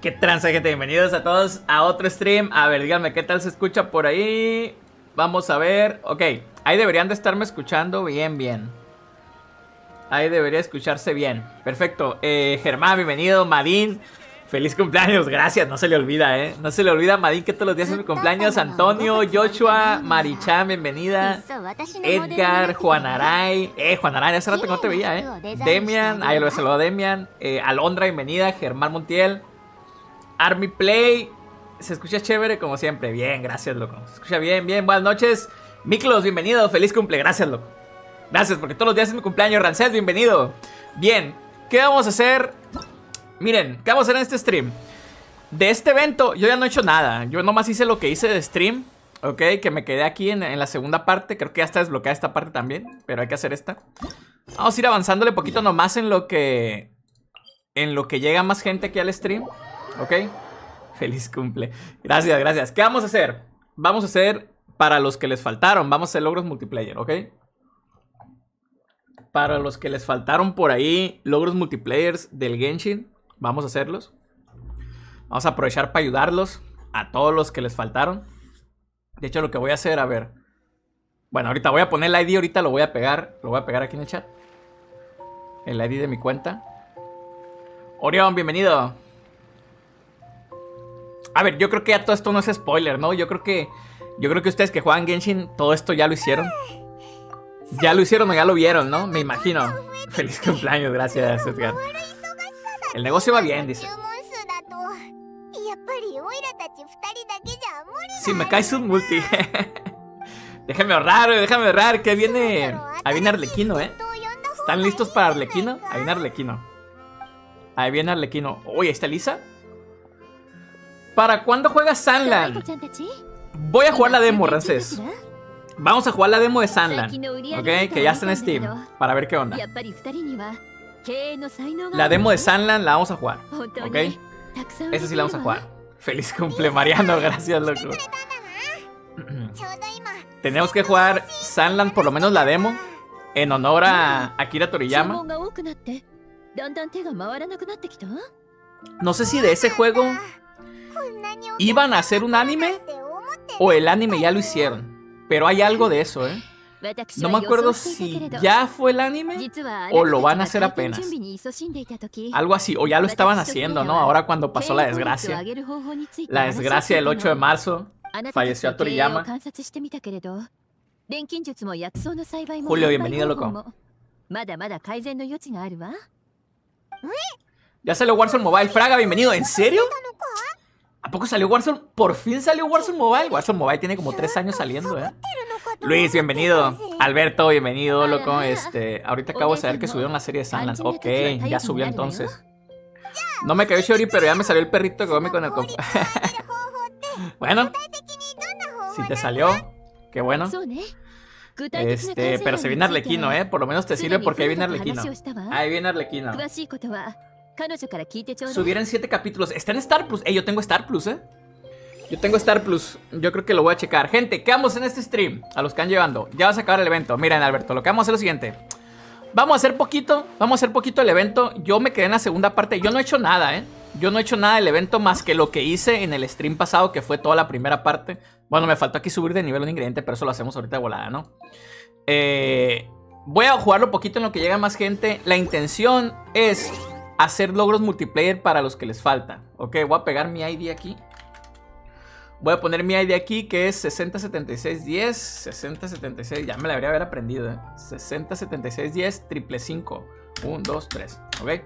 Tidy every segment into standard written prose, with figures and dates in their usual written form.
Qué tranza, gente, bienvenidos a todos a otro stream. A ver, díganme qué tal se escucha por ahí. Vamos a ver, ok. Ahí deberían de estarme escuchando bien. Ahí debería escucharse bien, perfecto. Germán, bienvenido, Madín, feliz cumpleaños, gracias, no se le olvida, no se le olvida a Madín que todos los días es mi cumpleaños. Antonio, Joshua, Marichán, bienvenida. Edgar, Juanaray, Juanaray, hace rato que no te veía, Demian, ahí lo saludó Demian. Alondra, bienvenida, Germán Montiel. Army Play, se escucha chévere como siempre. Bien, gracias, loco. Se escucha bien. Buenas noches. Miklos, bienvenido. Feliz cumple. Gracias, loco. Gracias, porque todos los días es mi cumpleaños. Rancés, bienvenido. Bien, ¿qué vamos a hacer? Miren, ¿qué vamos a hacer en este stream? De este evento, yo ya no he hecho nada. Yo nomás hice lo que hice de stream. Ok, que me quedé aquí en la segunda parte. Creo que ya está desbloqueada esta parte también, pero hay que hacer esta. Vamos a ir avanzándole poquito nomás en lo que... llega más gente aquí al stream. ¿Ok? Feliz cumple. Gracias, gracias. ¿Qué vamos a hacer? Vamos a hacer, para los que les faltaron, vamos a hacer logros multiplayer, ¿ok? Para los que les faltaron por ahí logros multiplayers del Genshin, vamos a hacerlos. Vamos a aprovechar para ayudarlos a todos los que les faltaron. De hecho, lo que voy a hacer, a ver. Bueno, ahorita voy a poner el ID, ahorita lo voy a pegar. Lo voy a pegar aquí en el chat. El ID de mi cuenta. Orión, bienvenido. A ver, yo creo que ya todo esto no es spoiler, ¿no? Yo creo que ustedes que juegan Genshin, todo esto ya lo hicieron. Ya lo hicieron o ya lo vieron, ¿no? Me imagino. Feliz cumpleaños, gracias, Edgar. El negocio va bien, dice. Sí, me caes un multi. déjame ahorrar, que viene... Ahí viene Arlecchino, ¿Están listos para Arlecchino? Ahí viene Arlecchino. Ahí viene Arlecchino. Uy, ¿está Lisa? ¿Para cuándo juegas Sanland? Voy a jugar la demo, Rancés. Vamos a jugar la demo de Sanland, ¿ok? Que ya está en Steam, para ver qué onda. La demo de Sanland la vamos a jugar, ¿ok? Esa sí la vamos a jugar. Feliz cumple, Mariano, gracias, loco. Tenemos que jugar Sanland, por lo menos la demo, en honor a Akira Toriyama. No sé si de ese juego... ¿Iban a hacer un anime? O el anime ya lo hicieron. Pero hay algo de eso, No me acuerdo si ya fue el anime o lo van a hacer apenas. Algo así, o ya lo estaban haciendo, ¿no? Ahora cuando pasó la desgracia. La desgracia del 8 de marzo. Falleció a Toriyama. Julio, bienvenido, loco. Ya salió Warzone Mobile. Fraga, bienvenido. ¿En serio? ¿A poco salió Warzone? ¿Por fin salió Warzone Mobile? Warzone Mobile tiene como 3 años saliendo, Luis, bienvenido. Alberto, bienvenido, loco. Ahorita acabo de saber que subieron la serie de Sanland. Ok, ya subió entonces. No me cayó Chiori, pero ya me salió el perrito que come con el... Bueno. Si te salió, qué bueno. Pero se viene Arlecchino, Por lo menos te sirve porque ahí viene Arlecchino. Ahí viene Arlecchino. Subieron 7 capítulos. ¿Está en Star Plus? Yo tengo Star Plus, Yo tengo Star Plus. Yo creo que lo voy a checar. Gente, ¿qué vamos en este stream? A los que han llevando. Ya vas a acabar el evento. Miren, Alberto, lo que vamos a hacer es lo siguiente. Vamos a hacer poquito. Vamos a hacer poquito el evento. Yo me quedé en la segunda parte. Yo no he hecho nada, Yo no he hecho nada del evento más que lo que hice en el stream pasado, que fue toda la primera parte. Bueno, me faltó aquí subir de nivel un ingrediente, pero eso lo hacemos ahorita de volada, ¿no? Voy a jugarlo poquito en lo que llega más gente. La intención es... hacer logros multiplayer para los que les falta. Ok, voy a pegar mi ID aquí. Voy a poner mi ID aquí, que es 607610 6076, ya me la debería haber aprendido, 607610 555 1, 2, 3. Ok,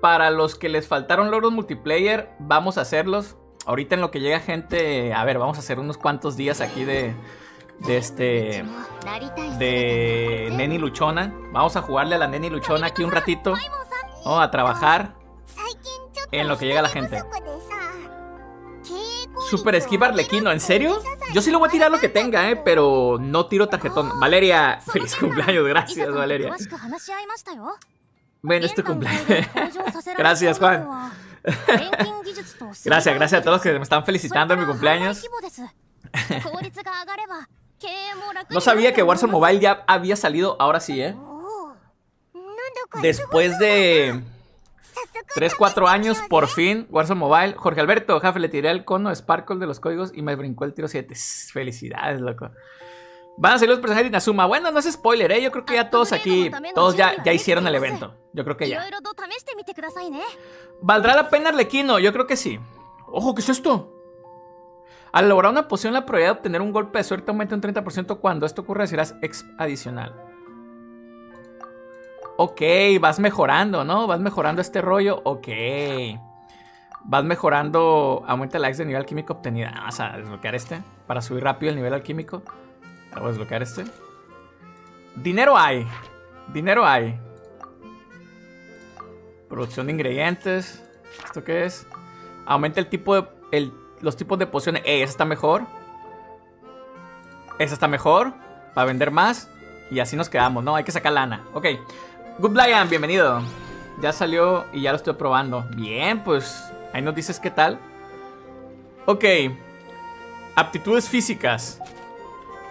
para los que les faltaron logros multiplayer, vamos a hacerlos ahorita en lo que llega gente. A ver, vamos a hacer unos cuantos días aquí de Neni Luchona. Vamos a jugarle a la Neni Luchona aquí un ratito. Vamos a trabajar en lo que llega la gente. Super esquiva Arlecchino, ¿en serio? Yo sí lo voy a tirar lo que tenga, pero no tiro tarjetón. Valeria, feliz cumpleaños, gracias, Valeria. Bueno, es tu cumpleaños. Gracias, Juan. Gracias, gracias a todos los que me están felicitando en mi cumpleaños. No sabía que Warzone Mobile ya había salido, ahora sí, Después de 3-4 años, por fin, Warzone Mobile. Jorge Alberto, Jafe, le tiré el cono Sparkle de los códigos y me brincó el tiro 7. Felicidades, loco. Van a salir los personajes de Inazuma. Bueno, no es spoiler, ¿eh? Yo creo que ya todos aquí, todos ya hicieron el evento. Yo creo que ya. ¿Valdrá la pena Arlecchino? Yo creo que sí. Ojo, ¿qué es esto? Al elaborar una poción, la probabilidad de obtener un golpe de suerte aumenta un 30%. Cuando esto ocurra, recibirás exp adicional. Ok, vas mejorando, ¿no? Vas mejorando este rollo. Ok. Vas mejorando. Aumenta la exp de nivel alquímico obtenida. Vas a desbloquear este para subir rápido el nivel alquímico. Voy a desbloquear este. Dinero hay. Dinero hay. Producción de ingredientes. ¿Esto qué es? Aumenta el tipo de... los tipos de pociones. Esa está mejor. Esa está mejor. Para vender más. Y así nos quedamos, ¿no? Hay que sacar lana. Ok. Good Lion, bienvenido. Ya salió y ya lo estoy probando. Bien, pues ahí nos dices qué tal. Ok. Aptitudes físicas.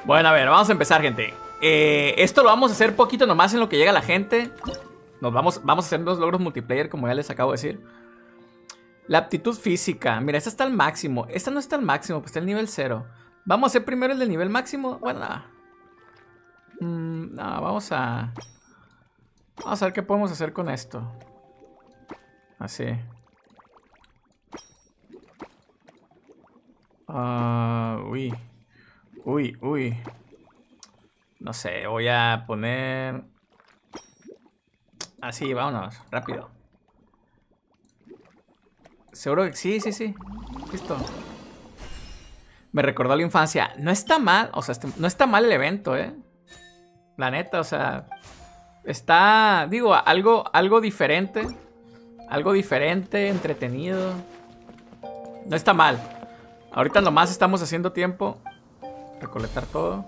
Bueno, a ver, vamos a empezar, gente. Esto lo vamos a hacer poquito nomás en lo que llega la gente. Vamos a hacer los logros multiplayer, como ya les acabo de decir. La aptitud física. Mira, esta está al máximo. Esta no está al máximo, pues está el nivel 0. Vamos a hacer primero el del nivel máximo. Bueno, no, vamos a ver qué podemos hacer con esto. Así. Uy. No sé, voy a poner... Así, vámonos, rápido. Seguro que sí. Listo. Me recordó la infancia. No está mal, o sea, no está mal el evento, ¿eh? La neta, o sea... Está, digo, algo diferente. Algo diferente, entretenido. No está mal. Ahorita nomás estamos haciendo tiempo. Recolectar todo.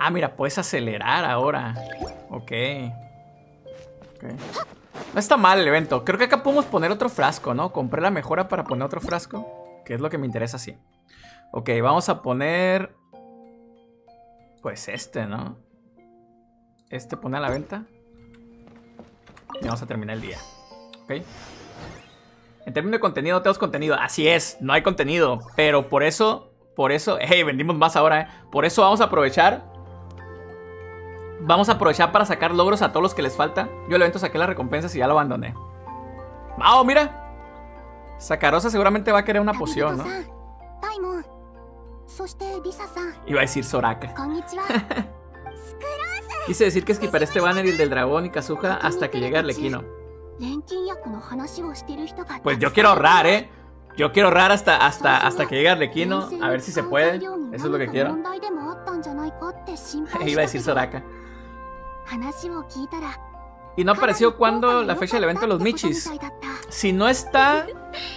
Ah, mira, puedes acelerar ahora. Ok. No está mal el evento. Creo que acá podemos poner otro frasco, ¿no? Compré la mejora para poner otro frasco, que es lo que me interesa, sí. Ok, vamos a poner... Pues este, ¿no? Este pone a la venta. Y vamos a terminar el día. Ok. En términos de contenido, no tenemos contenido. Así es, no hay contenido. Pero por eso... hey, vendimos más ahora, ¿eh? Por eso vamos a aprovechar. Vamos a aprovechar para sacar logros a todos los que les falta. Yo el evento saqué las recompensas y ya lo abandoné. ¡Vamos, mira! Sakarosa seguramente va a querer una poción, ¿no? Iba a decir Soraka. Quise decir que esquiparé este banner y el del dragón y Kazuha hasta que llegue Arlecchino. Pues yo quiero ahorrar, ¿eh? Yo quiero ahorrar hasta que llegue Arlecchino. A ver si se puede. Eso es lo que quiero. Iba a decir Soraka. Y no apareció cuando la fecha del evento de los Michis. Si no está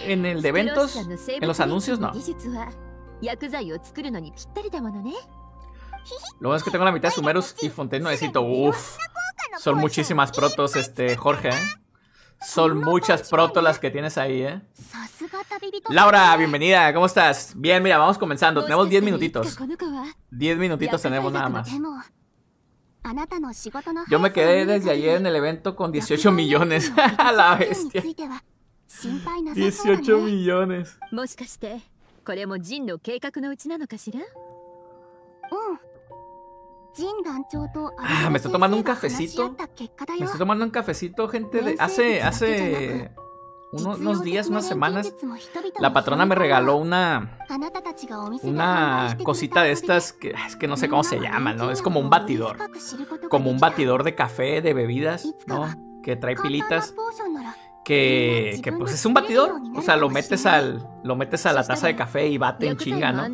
en el de eventos, en los anuncios, no. Lo bueno es que tengo la mitad de Sumerus y Fontaine no necesito. Uff. Son muchísimas protos, Jorge, ¿eh? Son muchas protos las que tienes ahí, ¿eh? Laura, bienvenida, ¿cómo estás? Bien, mira, vamos comenzando. Tenemos 10 minutitos. 10 minutitos tenemos nada más. Yo me quedé desde ayer en el evento con 18 millones. ¡A la bestia! 18 millones. Ah, me estoy tomando un cafecito. Me estoy tomando un cafecito, gente. Hace unos días, unas semanas, la patrona me regaló una cosita de estas que es que no sé cómo se llama, ¿no? Es como un batidor. Como un batidor de café, de bebidas, ¿no? Que trae pilitas. Que pues es un batidor. O sea, lo metes a la taza de café y bate en chinga, ¿no?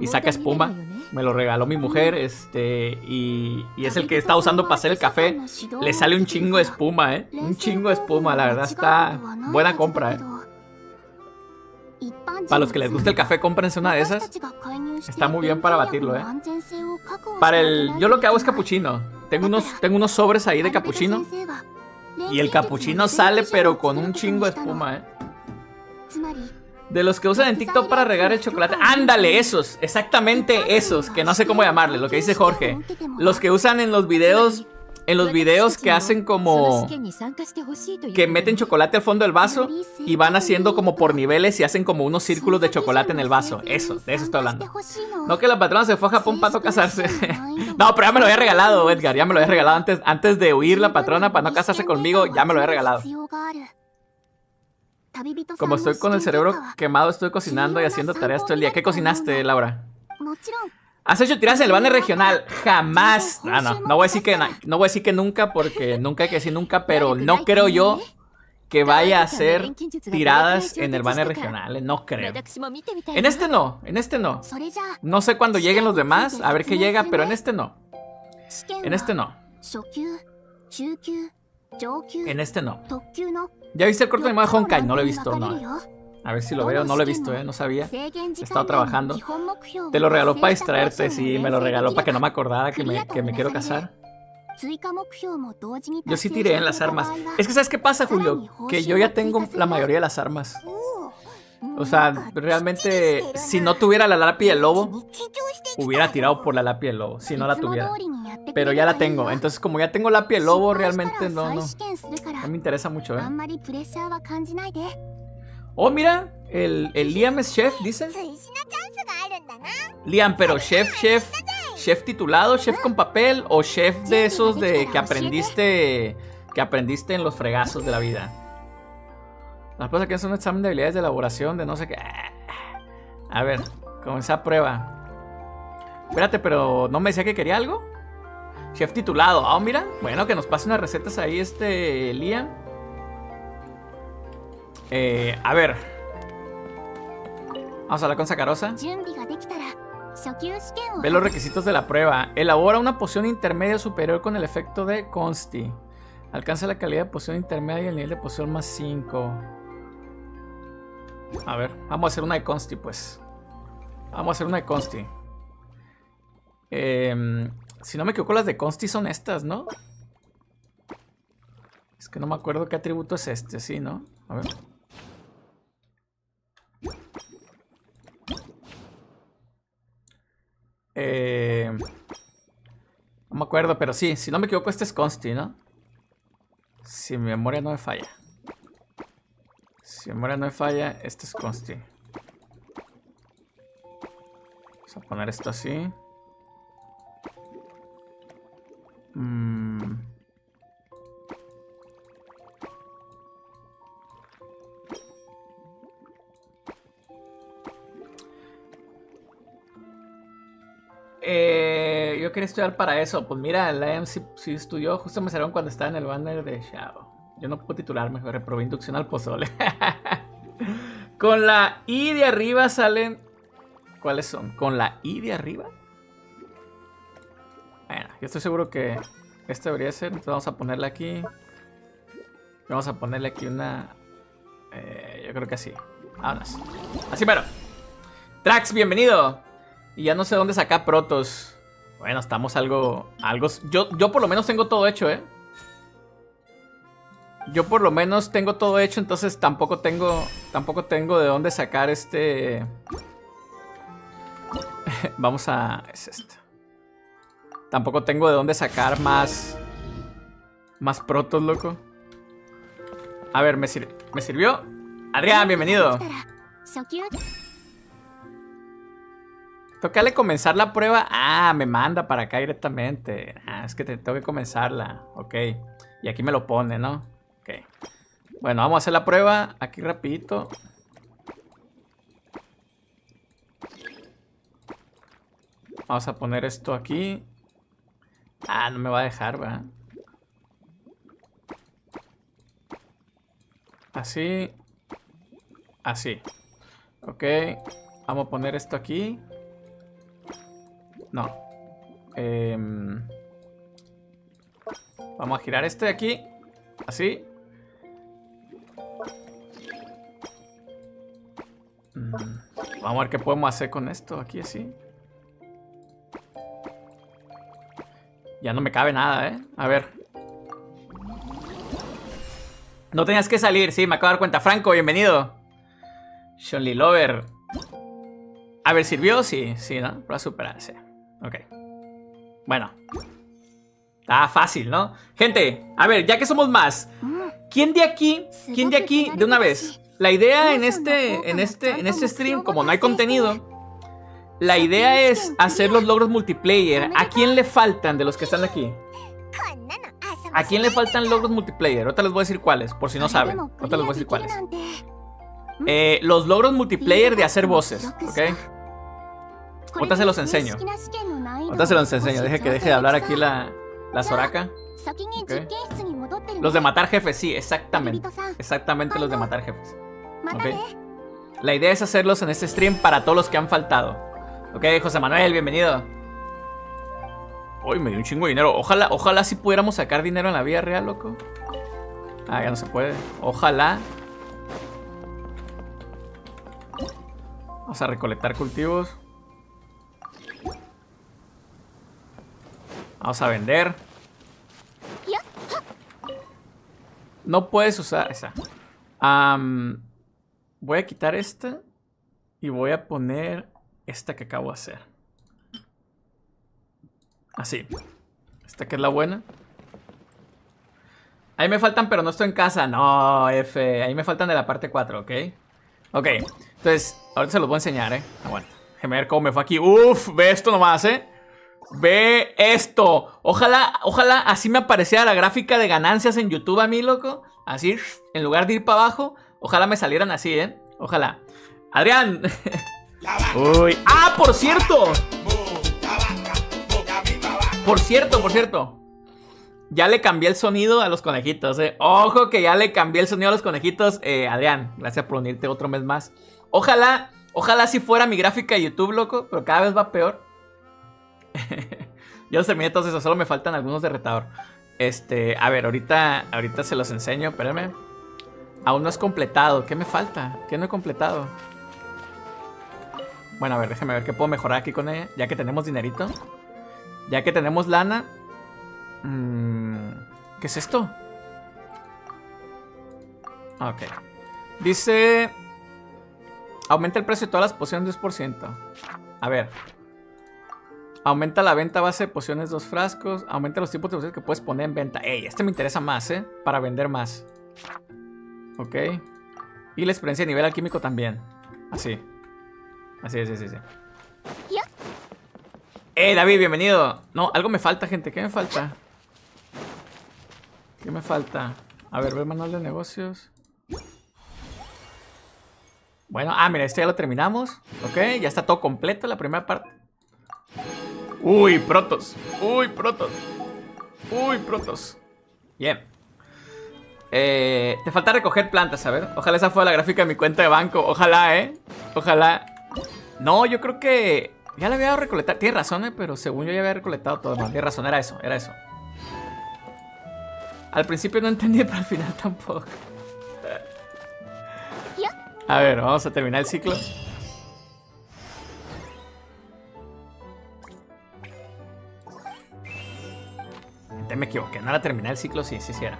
Y saca espuma. Me lo regaló mi mujer, y es el que está usando para hacer el café. Le sale un chingo de espuma, ¿eh? Un chingo de espuma, la verdad está buena compra, ¿eh? Para los que les gusta el café, cómprense una de esas. Está muy bien para batirlo, ¿eh? Yo lo que hago es capuchino. Tengo unos sobres ahí de capuchino. Y el capuchino sale, pero con un chingo de espuma, ¿eh? De los que usan en TikTok para regar el chocolate. ¡Ándale! Esos, exactamente esos, que no sé cómo llamarle, lo que dice Jorge. Los que usan en los videos en los videos que hacen como que meten chocolate al fondo del vaso y van haciendo como por niveles y hacen como unos círculos de chocolate en el vaso. Eso, de eso estoy hablando. No que la patrona se fue a Japón para no casarse. No, pero ya me lo había regalado, Edgar. Ya me lo había regalado antes de huir la patrona para no casarse conmigo. Ya me lo había regalado. Como estoy con el cerebro quemado, estoy cocinando y haciendo tareas todo el día. ¿Qué cocinaste, Laura? ¿Has hecho tiras en el banner regional? Jamás. Ah, no, no voy a decir que nunca, porque nunca hay que decir nunca, pero no creo yo que vaya a hacer tiradas en el banner regional. No creo. En este no, en este no. No sé cuándo lleguen los demás, a ver qué llega, pero en este no. En este no. En este no. ¿Ya viste el corto animado de Honkai? No lo he visto, no. A ver si lo veo, no lo he visto, no sabía. He estado trabajando. Te lo regaló para distraerte, sí, me lo regaló para que no me acordara que me quiero casar. Yo sí tiré en las armas. Es que ¿sabes qué pasa, Julio? Que yo ya tengo la mayoría de las armas. O sea, realmente, si no tuviera la lápiz del lobo, hubiera tirado por la lápiz del lobo, si no la tuviera. Pero ya la tengo, entonces como ya tengo lápiz del lobo, realmente no me interesa mucho, ¿eh? Oh, mira, el Liam es chef, dice. Liam, pero chef titulado, chef con papel, o chef de esos de que aprendiste en los fregazos de la vida. Las cosas que es un examen de habilidades de elaboración, de no sé qué. A ver, comenzá a prueba. Espérate, pero ¿no me decía que quería algo? Chef titulado. Ah, oh, mira. Bueno, que nos pase unas recetas ahí, Liam. A ver. Vamos a hablar con Sacarosa. Ve los requisitos de la prueba. Elabora una poción intermedia superior con el efecto de Consti. Alcanza la calidad de poción intermedia y el nivel de poción más 5. A ver, vamos a hacer una de Consti, pues. Vamos a hacer una de Consti. Si no me equivoco, las de Consti son estas, ¿no? Es que no me acuerdo qué atributo es este, sí, ¿no? A ver. No me acuerdo, pero sí, si no me equivoco, este es Consti, ¿no? Si mi memoria no me falla. Si mi memoria no me falla, este es Consti. Vamos a poner esto así. Yo quería estudiar para eso. Pues mira, la MC sí estudió. Justo me salieron cuando estaba en el banner de Shadow. Yo no puedo titularme, reprobé inducción al pozole. Con la I de arriba salen... ¿Cuáles son? ¿Con la I de arriba? Bueno, yo estoy seguro que este debería ser. Entonces vamos a ponerle aquí. Vamos a ponerle aquí una... yo creo que así. Vámonos. Así mero. Trax, bienvenido. Y ya no sé dónde sacar protos. Bueno, estamos algo... Yo por lo menos tengo todo hecho, ¿eh? Yo por lo menos tengo todo hecho, entonces tampoco tengo de dónde sacar este... Vamos a... Es esto. Tampoco tengo de dónde sacar más protos, loco. A ver, ¿me sirvió? Adrián, bienvenido. Tócale comenzar la prueba. Ah, me manda para acá directamente. Ah, es que tengo que comenzarla. Ok. Y aquí me lo pone, ¿no? Ok. Bueno, vamos a hacer la prueba. Aquí rapidito. Vamos a poner esto aquí. Ah, no me va a dejar, ¿verdad? Así. Así. Ok. Vamos a poner esto aquí. No. Vamos a girar este de aquí. Así. Vamos a ver qué podemos hacer con esto. Aquí así. Ya no me cabe nada, ¿eh? A ver. No tenías que salir. Sí, me acabo de dar cuenta. Franco, bienvenido. Shonly Lover. A ver, ¿sirvió? Sí, ¿no? Para superarse. Ok. Bueno. Está fácil, ¿no? Gente, a ver, ya que somos más, ¿quién de aquí de una vez? La idea en este stream, como no hay contenido, la idea es hacer los logros multiplayer. ¿A quién le faltan de los que están aquí? ¿A quién le faltan logros multiplayer? Ahorita les voy a decir cuáles, por si no saben. Ahorita les voy a decir cuáles. Los logros multiplayer de hacer voces, ¿ok? Ahorita se los enseño. Ahorita se los enseño. Deje que deje de hablar aquí la Soraka. Okay. Los de matar jefes, sí, exactamente. Exactamente los de matar jefes. Okay. La idea es hacerlos en este stream para todos los que han faltado. Ok, José Manuel, bienvenido. Uy, me dio un chingo de dinero. Ojalá si pudiéramos sacar dinero en la vida real, loco. Ah, ya no se puede. Ojalá. Vamos a recolectar cultivos. Vamos a vender. No puedes usar esa. Voy a quitar esta y voy a poner esta que acabo de hacer. Así. Esta que es la buena. Ahí me faltan, pero no estoy en casa. No, F. Ahí me faltan de la parte 4, ¿ok? Ok. Entonces, ahorita se los voy a enseñar, ¿eh? Aguanta. Déjame ver cómo me fue aquí. Uf, ve esto nomás, ¿eh? Ve esto. Ojalá así me apareciera la gráfica de ganancias en YouTube a mí, loco. Así, en lugar de ir para abajo. Ojalá me salieran así, ¿eh? Ojalá. Adrián. Uy. ¡Ah, por cierto! Por cierto. Ya le cambié el sonido a los conejitos, ¿eh? Ojo que ya le cambié el sonido a los conejitos. Adrián, gracias por unirte otro mes más. Ojalá si fuera mi gráfica de YouTube, loco. Pero cada vez va peor. Yo los terminé todos esos, solo me faltan algunos de retador. A ver, ahorita se los enseño, espérenme. Aún no es completado, ¿qué me falta? ¿Qué no he completado? Bueno, a ver, déjame ver qué puedo mejorar aquí con ella. Ya que tenemos dinerito. Ya que tenemos lana. ¿Qué es esto? Ok. Dice... aumenta el precio de todas las pociones 10%. A ver... aumenta la venta base de pociones 2 frascos. Aumenta los tipos de pociones que puedes poner en venta. Ey, este me interesa más, ¿eh? Para vender más. Ok. Y la experiencia de nivel alquímico también. Así. Así. David, bienvenido. No, algo me falta, gente. ¿Qué me falta? ¿Qué me falta? A ver, ve el manual de negocios. Bueno, mira, este ya lo terminamos. Ok, ya está todo completo la primera parte. Uy, protos. Bien. Te falta recoger plantas, a ver. Ojalá esa fuera la gráfica de mi cuenta de banco. Ojalá, ¿eh? Ojalá. No, yo creo que... ya la había recolectado. Tienes razón, ¿eh? Pero según yo ya había recolectado todo. Tienes razón, era eso. Al principio no entendí, pero al final tampoco. A ver, vamos a terminar el ciclo. Me equivoqué, no era terminar el ciclo, sí era.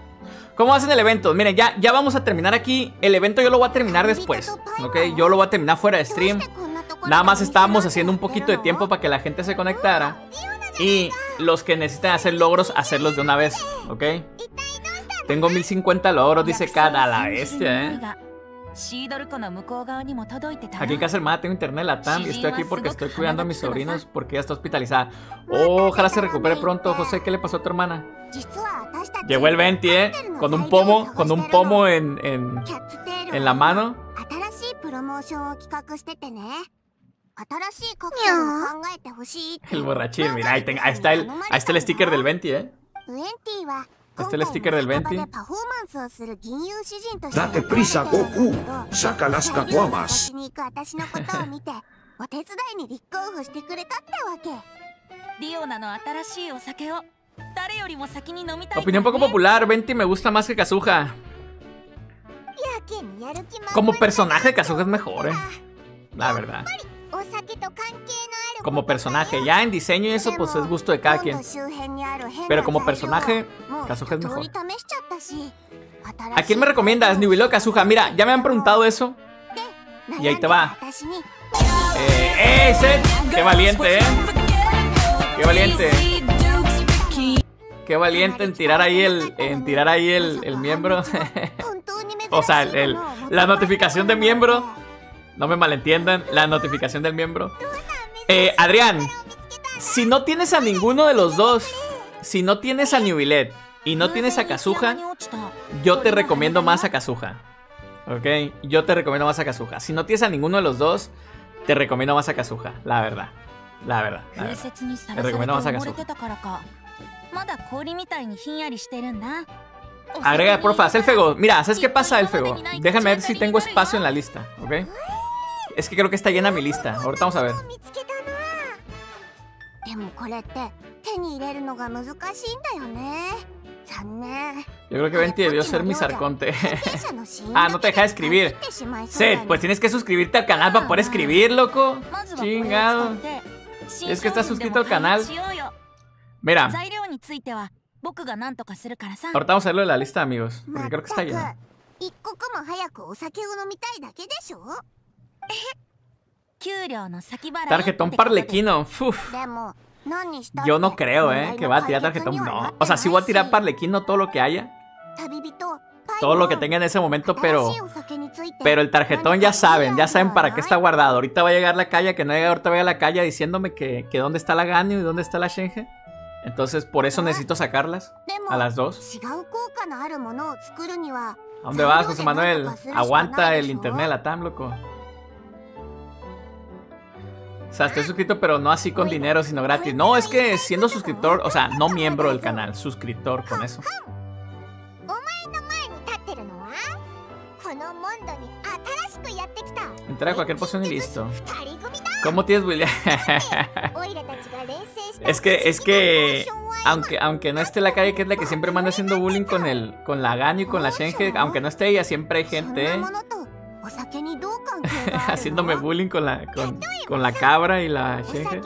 ¿Cómo hacen el evento? Miren, ya vamos a terminar aquí. El evento yo lo voy a terminar después, ¿ok? Yo lo voy a terminar fuera de stream. Nada más estábamos haciendo un poquito de tiempo para que la gente se conectara. Y los que necesitan hacer logros, hacerlos de una vez, ¿ok? Tengo 1050 logros, dice cada la bestia, ¿eh? Aquí en casa hermana tengo internet latam y estoy aquí porque estoy cuidando a mis sobrinos porque ella está hospitalizada. Ojalá se recupere pronto. José, ¿qué le pasó a tu hermana? Llegó el Venti, ¿eh? Con un pomo en la mano. El borrachín, mira, ahí está el sticker del Venti, ¿eh? Este es el sticker del Venti. Date prisa, Goku. Saca las caguamas. Opinión poco popular, Venti me gusta más que Kazuha. Como personaje, Kazuha es mejor, la verdad. Como personaje, ya en diseño y eso pues es gusto de cada quien. Pero como personaje, Kazuha es mejor. ¿A quién me recomiendas? Neuvillette o Kazuha. Mira, ya me han preguntado eso. Y ahí te va. ¡Ese! ¡Qué valiente, eh! ¡Qué valiente! Qué valiente en tirar ahí el miembro. O sea, la notificación de miembro. No me malentiendan, la notificación del miembro. Adrián, si no tienes a ninguno de los dos, si no tienes a Neuvillette y no tienes a Kazuha, yo te recomiendo más a Kazuha. Ok, yo te recomiendo más a Kazuha. Si no tienes a ninguno de los dos, te recomiendo más a Kazuha, la verdad. La verdad, la verdad. Te recomiendo más a Kazuha. Agrega, porfa, Elfego. Mira, ¿sabes qué pasa, Elfego? Déjame ver si tengo espacio en la lista, ¿ok? Es que creo que está llena mi lista. Ahorita vamos a ver. Yo creo que Venti debió ser mi sarconte. Ah, no te deja de escribir. Seth, pues tienes que suscribirte al canal para poder escribir, loco. Chingado. Es que estás suscrito al canal. Mira. Ahorita vamos a verlo de la lista, amigos, porque creo que está lleno. Tarjetón parlequino. Uf. Yo no creo, que va a tirar tarjetón. No, o sea, sí voy a tirar parlequino todo lo que haya, todo lo que tenga en ese momento, pero el tarjetón ya saben para qué está guardado. Ahorita va a llegar la calle, que no llega, ahorita va a llegar la calle diciéndome que dónde está la Ganyu y dónde está la Shenhe. Entonces, por eso necesito sacarlas a las dos. ¿A dónde vas, José Manuel? Aguanta el internet, la TAM, loco. O sea, estoy suscrito, pero no así con dinero, sino gratis. No, es que siendo suscriptor, o sea, no miembro del canal, suscriptor con eso. Entra a cualquier posición y listo. ¿Cómo tienes, William? Es que aunque no esté la calle, que es la que siempre manda haciendo bullying con la Ganyu y con la Shenhe, aunque no esté ella, siempre hay gente, haciéndome bullying con la cabra y la Shenhe.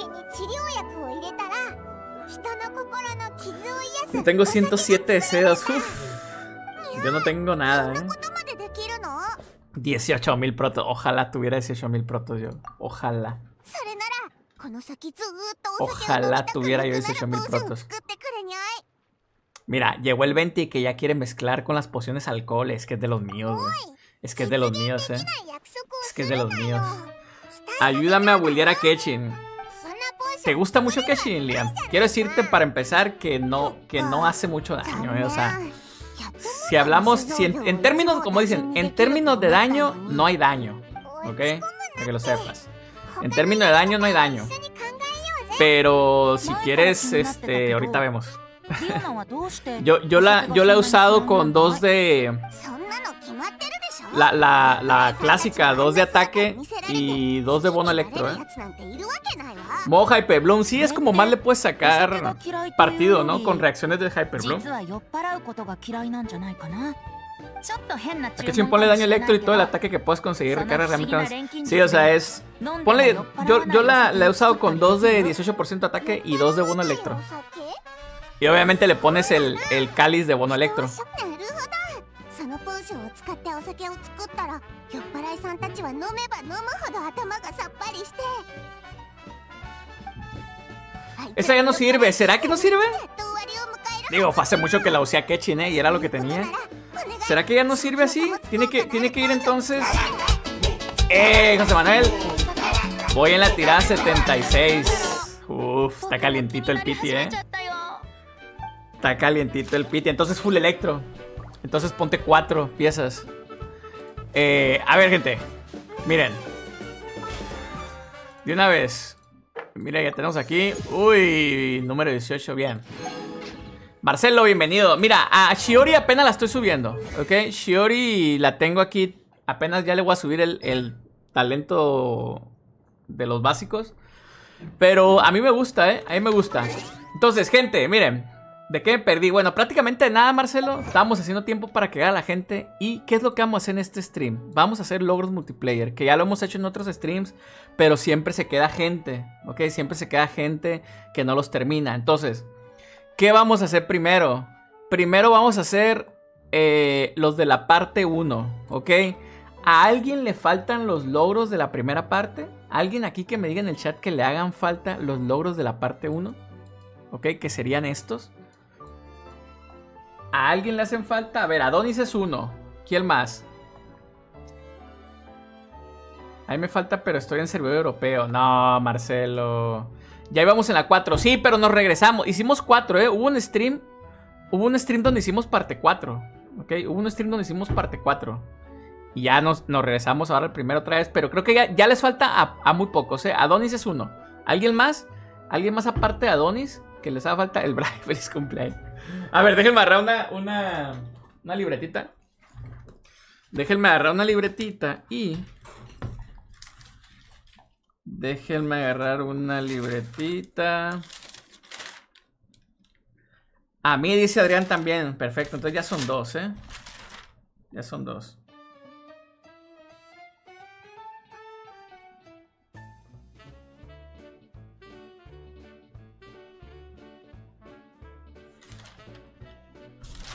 Yo tengo 107 deseos. Uf. Yo no tengo nada, 18.000 protos. Ojalá tuviera 18.000 protos yo. Ojalá. Ojalá tuviera yo 18.000 protos. Mira, llegó el 20 y que ya quiere mezclar con las pociones alcohol. Es que es de los míos, güey. Es que es de los míos, Es que es de los míos. Ayúdame a bullear a Kenshin. ¿Te gusta mucho Kenshin, Liam? Quiero decirte para empezar que no hace mucho daño, O sea, si hablamos, en términos, como dicen, en términos de daño, no hay daño, ¿ok? Para que lo sepas. En términos de daño, no hay daño. Pero si quieres, ahorita vemos. yo la he usado con dos de... La clásica, dos de ataque y dos de bono electro, Modo Hyperbloom, sí es como más le puedes sacar partido, ¿no? Con reacciones de Hyperbloom. A que si ponle daño electro y todo el ataque que puedes conseguir recarga realmente más. Sí, o sea, es... Ponle... Yo la he usado con dos de 18% ataque y dos de bono electro. Y obviamente le pones el cáliz de bono electro. Esa ya no sirve. ¿Será que no sirve? Digo, fue hace mucho que la usé a Kenshin, y era lo que tenía. ¿Será que ya no sirve así? Tiene que ir entonces. José Manuel, voy en la tirada 76. Uf, está calientito el piti, Está calientito el piti. Entonces full electro. Entonces ponte 4 piezas. A ver, gente. Miren. De una vez. Mira, ya tenemos aquí. Uy, número 18, bien. Marcelo, bienvenido. Mira, a Chiori apenas la estoy subiendo, ¿ok? Chiori la tengo aquí. Apenas ya le voy a subir el talento de los básicos. Pero a mí me gusta, A mí me gusta. Entonces, gente, miren. ¿De qué me perdí? Bueno, prácticamente nada, Marcelo. Estábamos haciendo tiempo para que llegara la gente. ¿Y qué es lo que vamos a hacer en este stream? Vamos a hacer logros multiplayer, que ya lo hemos hecho en otros streams, pero siempre se queda gente, ¿ok? Siempre se queda gente que no los termina. Entonces, ¿qué vamos a hacer primero? Primero vamos a hacer los de la parte 1, ¿ok? ¿A alguien le faltan los logros de la primera parte? ¿Alguien aquí que me diga en el chat que le hagan falta los logros de la parte 1? ¿Ok? Que serían estos. ¿A alguien le hacen falta? A ver, Adonis es uno. ¿Quién más? A mí me falta, pero estoy en servidor europeo. No, Marcelo. Ya íbamos en la 4. Sí, pero nos regresamos. Hicimos 4, ¿eh? Hubo un stream donde hicimos parte 4. ¿Ok? Hubo un stream donde hicimos parte 4. Y ya nos regresamos ahora el primero otra vez. Pero creo que ya les falta a muy pocos, ¿eh? Adonis es uno. ¿Alguien más? ¿Alguien más aparte de Adonis? Que les haga falta el Braille. Feliz cumpleaños. A ver, déjenme agarrar una libretita. Déjenme agarrar una libretita y... Déjenme agarrar una libretita. A mí dice Adrián también. Perfecto, entonces ya son dos, ¿eh? Ya son dos.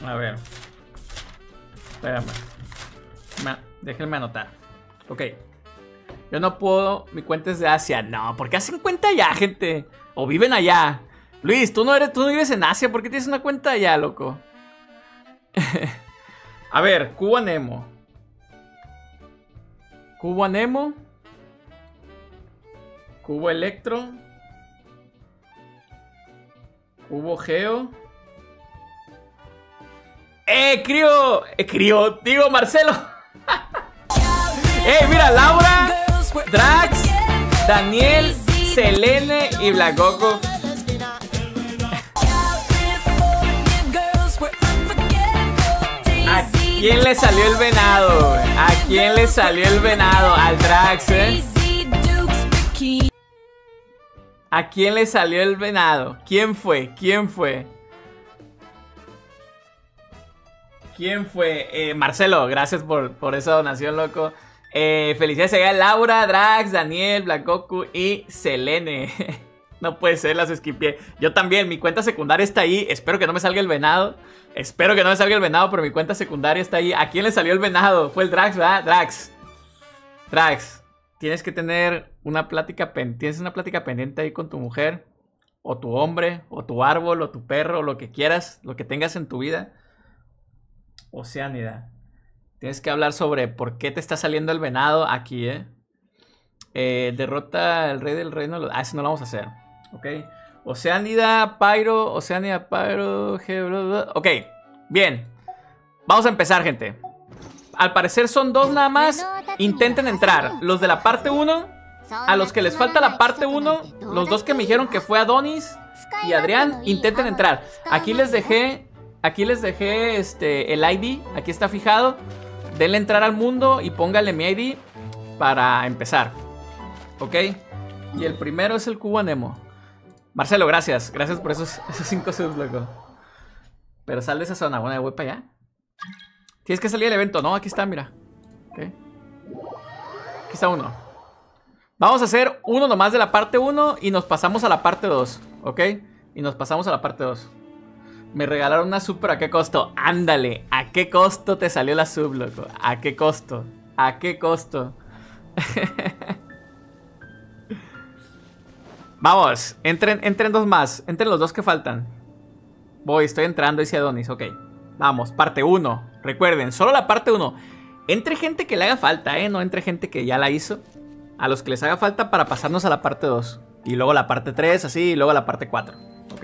A ver. Espérame. Déjenme anotar. Ok. Yo no puedo, mi cuenta es de Asia. No, ¿por qué hacen cuenta allá, gente? O viven allá. Luis, tú no vives en Asia, ¿por qué tienes una cuenta allá, loco? A ver, Cubanemo. Cubanemo. Cubo Electro. Cubo Geo. Crio, digo Marcelo. Mira, Laura, Drax, Daniel, Selene y Blacoco. ¿A quién le salió el venado? ¿A quién le salió el venado? Al Drax, ¿eh? ¿A quién le salió el venado? ¿Quién fue? ¿Quién fue? ¿Quién fue? Marcelo, gracias por esa donación, loco. Felicidades a Laura, Drax, Daniel, Blancocu y Selene. No puede ser, las esquipié. Yo también, mi cuenta secundaria está ahí. Espero que no me salga el venado. Espero que no me salga el venado, pero mi cuenta secundaria está ahí. ¿A quién le salió el venado? Fue el Drax, ¿verdad? Drax, tienes que tener una plática pendiente ahí con tu mujer, o tu hombre, o tu árbol, o tu perro, lo que quieras, lo que tengas en tu vida. Oceanidad. Tienes que hablar sobre por qué te está saliendo el venado aquí, ¿eh? Derrota al rey del reino. Eso no lo vamos a hacer. Ok. Oceanida, Pyro. Ok. Bien. Vamos a empezar, gente. Al parecer son dos nada más. Intenten entrar. Los de la parte 1. A los que les falta la parte 1. Los dos que me dijeron que fue Adonis y Adrián. Intenten entrar. Aquí les dejé el ID. Aquí está fijado. Denle entrar al mundo y póngale mi ID para empezar. Ok. Y el primero es el Cubanemo. Marcelo, gracias. Gracias por esos 5 subs, loco. Pero sal de esa zona. Bueno, voy para allá. Tienes que salir del evento, ¿no? Aquí está, mira. Ok. Aquí está uno. Vamos a hacer uno nomás de la parte 1 y nos pasamos a la parte 2. Ok. Y nos pasamos a la parte 2. Me regalaron una sub, pero ¿a qué costo? Ándale, ¿a qué costo te salió la sub, loco? ¿A qué costo? ¿A qué costo? Vamos, entren dos más. Entren los dos que faltan. Estoy entrando, dice Adonis, ok. Vamos, parte 1, recuerden, solo la parte 1. Entre gente que le haga falta, no entre gente que ya la hizo. A los que les haga falta para pasarnos a la parte 2. Y luego la parte 3, así, y luego la parte 4. Ok.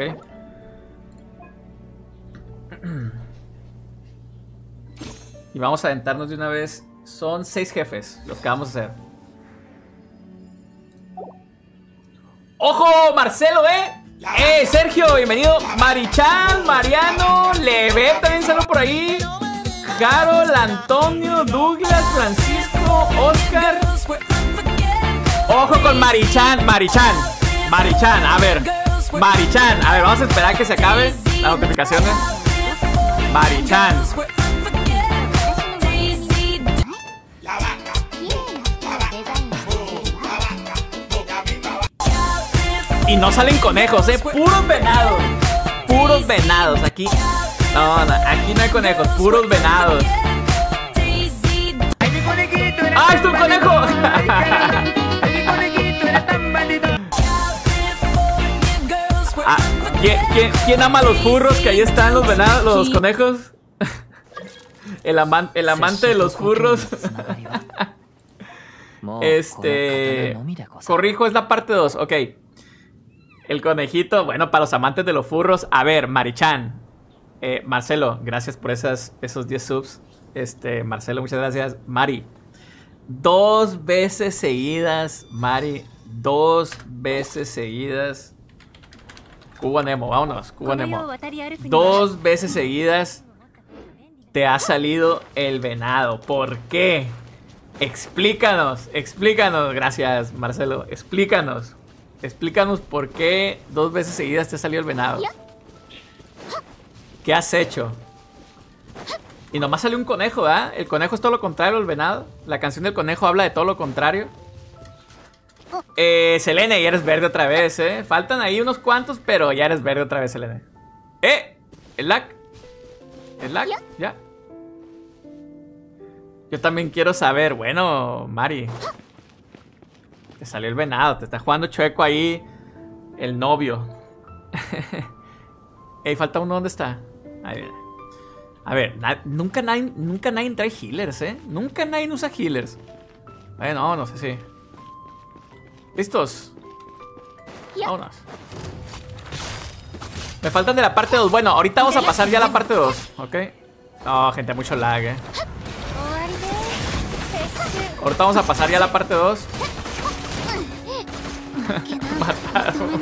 Y vamos a adentrarnos de una vez. Son 6 jefes los que vamos a hacer. ¡Ojo, Marcelo, eh! Sergio, bienvenido. Marichan, Mariano, Leve, también salió por ahí. Carol, Antonio, Douglas, Francisco, Oscar. Ojo con Marichan, a ver. Marichan, a ver, vamos a esperar a que se acaben las notificaciones. Marichan. Y no salen conejos, puros venados. Puros venados, aquí. No, aquí no hay conejos, puros venados. ¡Ay, mi conejito! ¡Ay, es un conejo! ¿Quién ama los furros? Que ahí están los venados, los conejos. El amante de los furros. Corrijo, es la parte 2. Ok. El conejito, bueno, para los amantes de los furros. A ver, Marichan. Marcelo, gracias por esos 10 subs. Marcelo, muchas gracias. Mari. 2 veces seguidas, Mari. 2 veces seguidas. Cubanemo, vámonos, Cubanemo. 2 veces seguidas te ha salido el venado. ¿Por qué? Explícanos, explícanos. Gracias, Marcelo. Explícanos. Explícanos por qué 2 veces seguidas te salió el venado. ¿Qué has hecho? Y nomás salió un conejo, ¿verdad? El conejo es todo lo contrario al venado. La canción del conejo habla de todo lo contrario. Selene, ya eres verde otra vez, ¿eh? Faltan ahí unos cuantos, pero ya eres verde otra vez, Selene. El lag. El lag, ya. Yo también quiero saber. Bueno, Mari. Te salió el venado. Te está jugando chueco ahí el novio. Falta uno. ¿Dónde está? Ahí viene. A ver, nunca nadie trae healers, ¿eh? Nunca nadie usa healers. No, no sé si. ¿Listos? Vámonos. Me faltan de la parte 2. Bueno, ahorita vamos a pasar ya a la parte 2. ¿Ok? No, gente, mucho lag, ¿eh? Ahorita vamos a pasar ya a la parte 2. Mataron.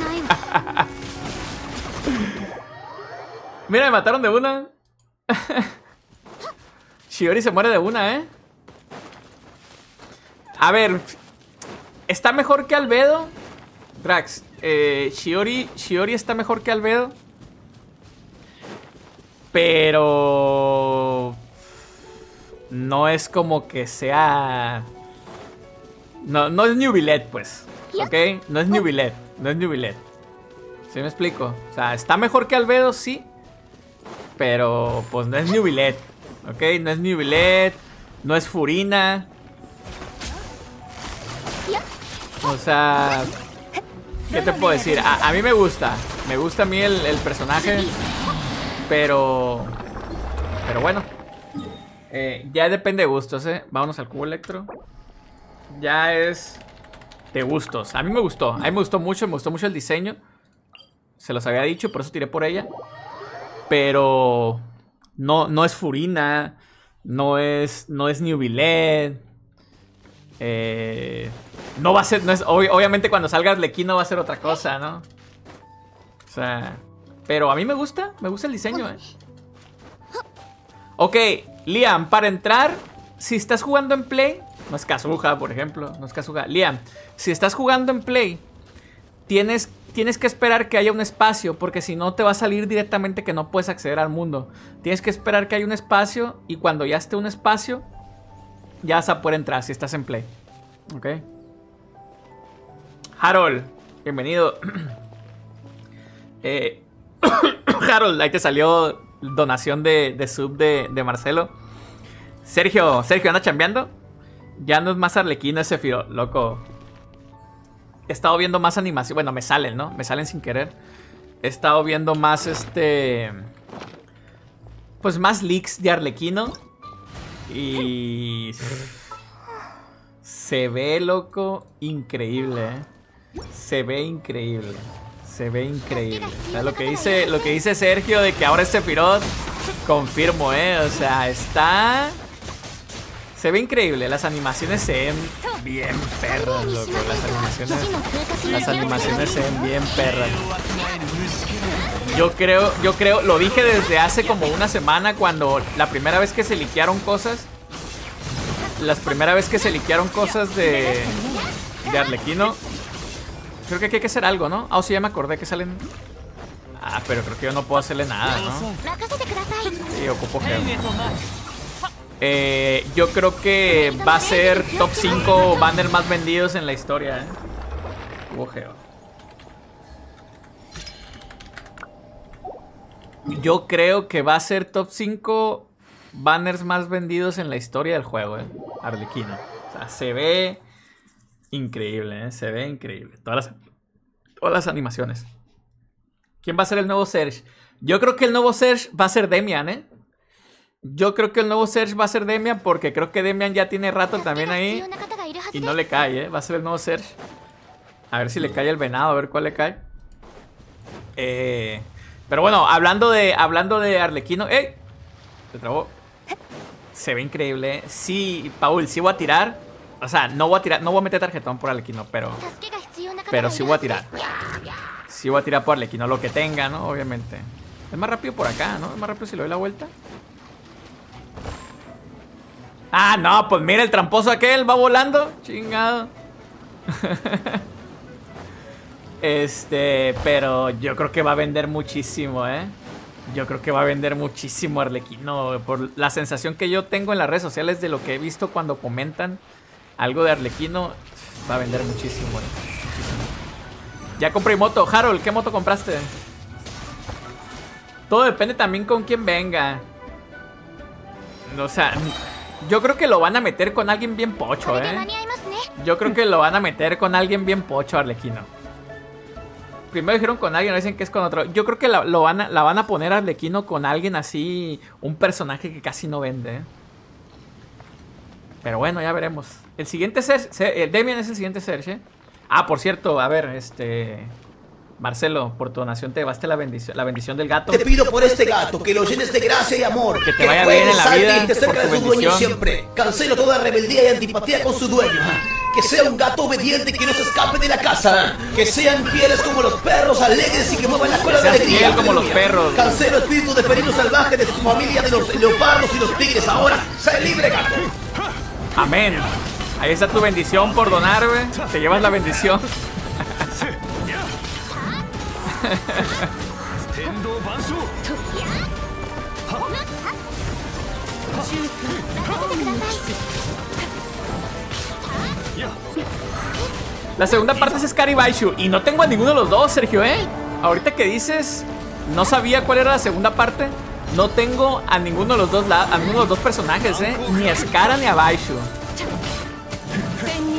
Mira, me mataron de una. Chiori se muere de una, ¿eh? A ver, ¿está mejor que Albedo? Drax, Chiori está mejor que Albedo. Pero no es como que sea. No es Neuvillette, pues. ¿Ok? No es Neuvillette. ¿Sí me explico? O sea, está mejor que Albedo, sí. Pero pues no es Neuvillette. ¿Ok? No es Neuvillette. No es Furina. O sea, ¿qué te puedo decir? A mí me gusta. Me gusta a mí el personaje. Pero bueno, ya depende de gustos, ¿eh? Vámonos al cubo electro. Ya es de gustos. A mí me gustó. A mí me gustó mucho el diseño. Se los había dicho, por eso tiré por ella. Pero no es Furina. No es Neuvillette. No va a ser. Obviamente cuando salga Arlecchino va a ser otra cosa, ¿no? O sea. Pero a mí me gusta. Me gusta el diseño, ¿eh? Ok, Liam, para entrar. Si estás jugando en Play. No es Kazuha, por ejemplo. No es Kazuha. Liam, si estás jugando en Play, tienes que esperar que haya un espacio, porque si no te va a salir directamente que no puedes acceder al mundo. Tienes que esperar que haya un espacio, y cuando ya esté un espacio, ya vas a poder entrar si estás en Play. Ok. Harold, bienvenido. Harold, ahí te salió donación de sub de Marcelo. Sergio, ¿anda chambeando? Ya no es más Arlecchino ese Sephiroth, loco. He estado viendo más animación. Bueno, me salen, ¿no? Me salen sin querer. He estado viendo más pues más leaks de Arlecchino. Y se ve, loco, increíble, ¿eh? Se ve increíble. O sea, lo que dice Sergio de que ahora es Sephiroth, confirmo, ¿eh? O sea, está. Se ve increíble, las animaciones se ven bien perras, loco. Las animaciones se ven bien perras. Yo creo, lo dije desde hace como una semana cuando la primera vez que se liquearon cosas. Las primera vez que se liquearon cosas de Arlecchino. Creo que aquí hay que hacer algo, ¿no? Sí, ya me acordé que salen. Pero creo que yo no puedo hacerle nada, ¿no? Sí, ocupo que. Yo creo que va a ser top 5 banners más vendidos en la historia, ¿eh? Ojeo. Yo creo que va a ser top 5 banners más vendidos en la historia del juego, ¿eh? Arlecchino. O sea, se ve increíble, ¿eh? Se ve increíble. Todas las animaciones. ¿Quién va a ser el nuevo Serge? Yo creo que el nuevo Serge va a ser Demian, ¿eh? Yo creo que el nuevo Serge va a ser Demian porque creo que Demian ya tiene rato también ahí y no le cae, ¿eh? Va a ser el nuevo Serge. A ver si le cae el venado, a ver cuál le cae. Pero bueno, hablando de Arlecchino... ¡Ey! Se trabó. Se ve increíble, ¿eh? Sí, Paul, sí voy a tirar. O sea, no voy a tirar, no voy a meter tarjetón por Arlecchino, pero sí voy a tirar. Sí voy a tirar por Arlecchino, lo que tenga, ¿no? Obviamente. Es más rápido por acá, ¿no? Es más rápido si le doy la vuelta. Ah, no, pues mira el tramposo aquel, va volando. Chingado. Pero yo creo que va a vender muchísimo, ¿eh? Yo creo que va a vender muchísimo Arlecchino. Por la sensación que yo tengo en las redes sociales de lo que he visto cuando comentan algo de Arlecchino, va a vender muchísimo, ¿eh? Muchísimo. Ya compré moto. Harold, ¿qué moto compraste? Todo depende también con quién venga. O sea... yo creo que lo van a meter con alguien bien pocho, ¿eh? Yo creo que lo van a meter con alguien bien pocho, Arlecchino. Primero dijeron con alguien, dicen que es con otro. Yo creo que la van a poner Arlecchino con alguien así, un personaje que casi no vende, ¿eh? Pero bueno, ya veremos. El siguiente Serge, el Demian es el siguiente Serge, ¿eh? Ah, por cierto, a ver, Marcelo, por tu donación te llevaste la bendición del gato. Te pido por este gato que lo llenes de gracia y amor. Que te vaya bien en la vida. Que cerca de su dueño siempre. Cancelo toda rebeldía y antipatía con su dueño. Que sea un gato obediente que no se escape de la casa. Que sean fieles como los perros, alegres y que muevan la cola de alegría. Fiel como los perros. Cancelo espíritu de felino salvaje de tu familia, de los leopardos y los tigres. Ahora, sé libre, gato. Amén. Ahí está tu bendición por donar, güey. Te llevas la bendición. La segunda parte es Scar y Baizhu. Y no tengo a ninguno de los dos, Sergio, ¿eh? Ahorita que dices, no sabía cuál era la segunda parte. No tengo a ninguno de los dos, personajes, ¿eh? Ni a Scar ni a Baizhu.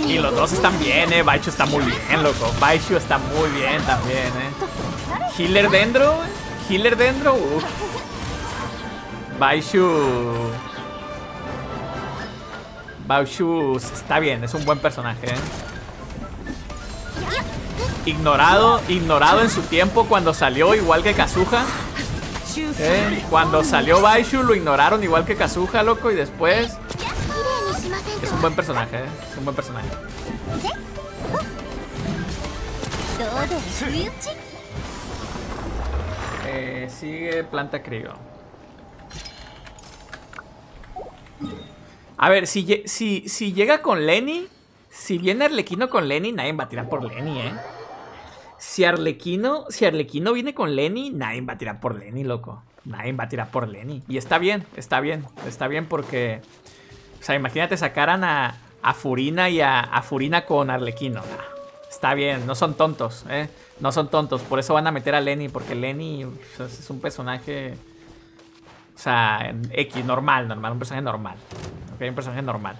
Y los dos están bien, Baizhu está muy bien, loco. Baizhu está muy bien también, Healer Dendro, uff. Baizhu está bien, es un buen personaje, Ignorado en su tiempo cuando salió, igual que Kazuha. Cuando salió Baizhu lo ignoraron igual que Kazuha, loco, y después... es un buen personaje, es un buen personaje. Sigue planta crío. A ver, si llega con Lenny, si viene Arlecchino con Lenny, nadie va a tirar por Lenny, Si Arlecchino viene con Lenny, nadie va a tirar por Lenny, loco. Nadie va a tirar por Lenny. Y está bien, porque... o sea, imagínate sacaran a Furina y a Furina con Arlecchino. Está bien, no son tontos, No son tontos, por eso van a meter a Lenny, porque Lenny es un personaje... o sea, X, normal, un personaje normal. Ok, un personaje normal.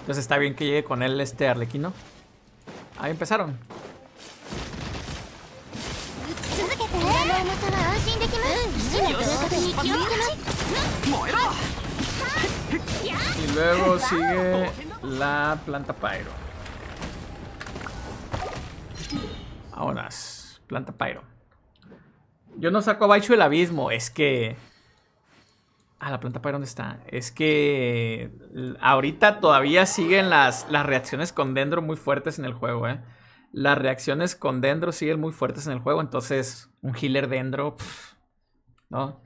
Entonces está bien que llegue con él este Arlecchino. Ahí empezaron. Y luego sigue la planta Pyro. Vámonos, planta Pyro. Yo no saco a Baizhu del abismo, es que... ah, la planta Pyro, ¿dónde está? Es que... ahorita todavía siguen las reacciones con Dendro muy fuertes en el juego, Las reacciones con Dendro siguen muy fuertes en el juego, entonces... un healer Dendro... pff, ¿no?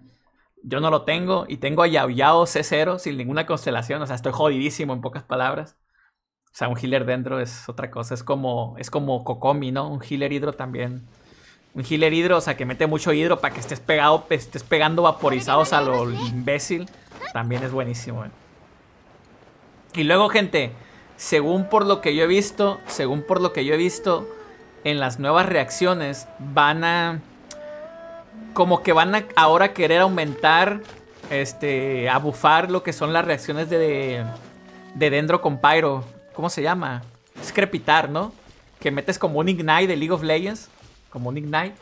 Yo no lo tengo y tengo a Yaoyao C0 sin ninguna constelación. O sea, estoy jodidísimo en pocas palabras. O sea, un healer dentro es otra cosa. Es como Kokomi, ¿no? Un healer hidro también. Un healer hidro, o sea, que mete mucho hidro para que estés pegado, estés pegando vaporizados a lo imbécil. También es buenísimo, Y luego, gente, según por lo que yo he visto, en las nuevas reacciones van a... como que van a ahora querer aumentar, a bufar lo que son las reacciones de Dendro con Pyro. ¿Cómo se llama? Es crepitar, ¿no? Que metes como un Ignite de League of Legends. como Nick Knight.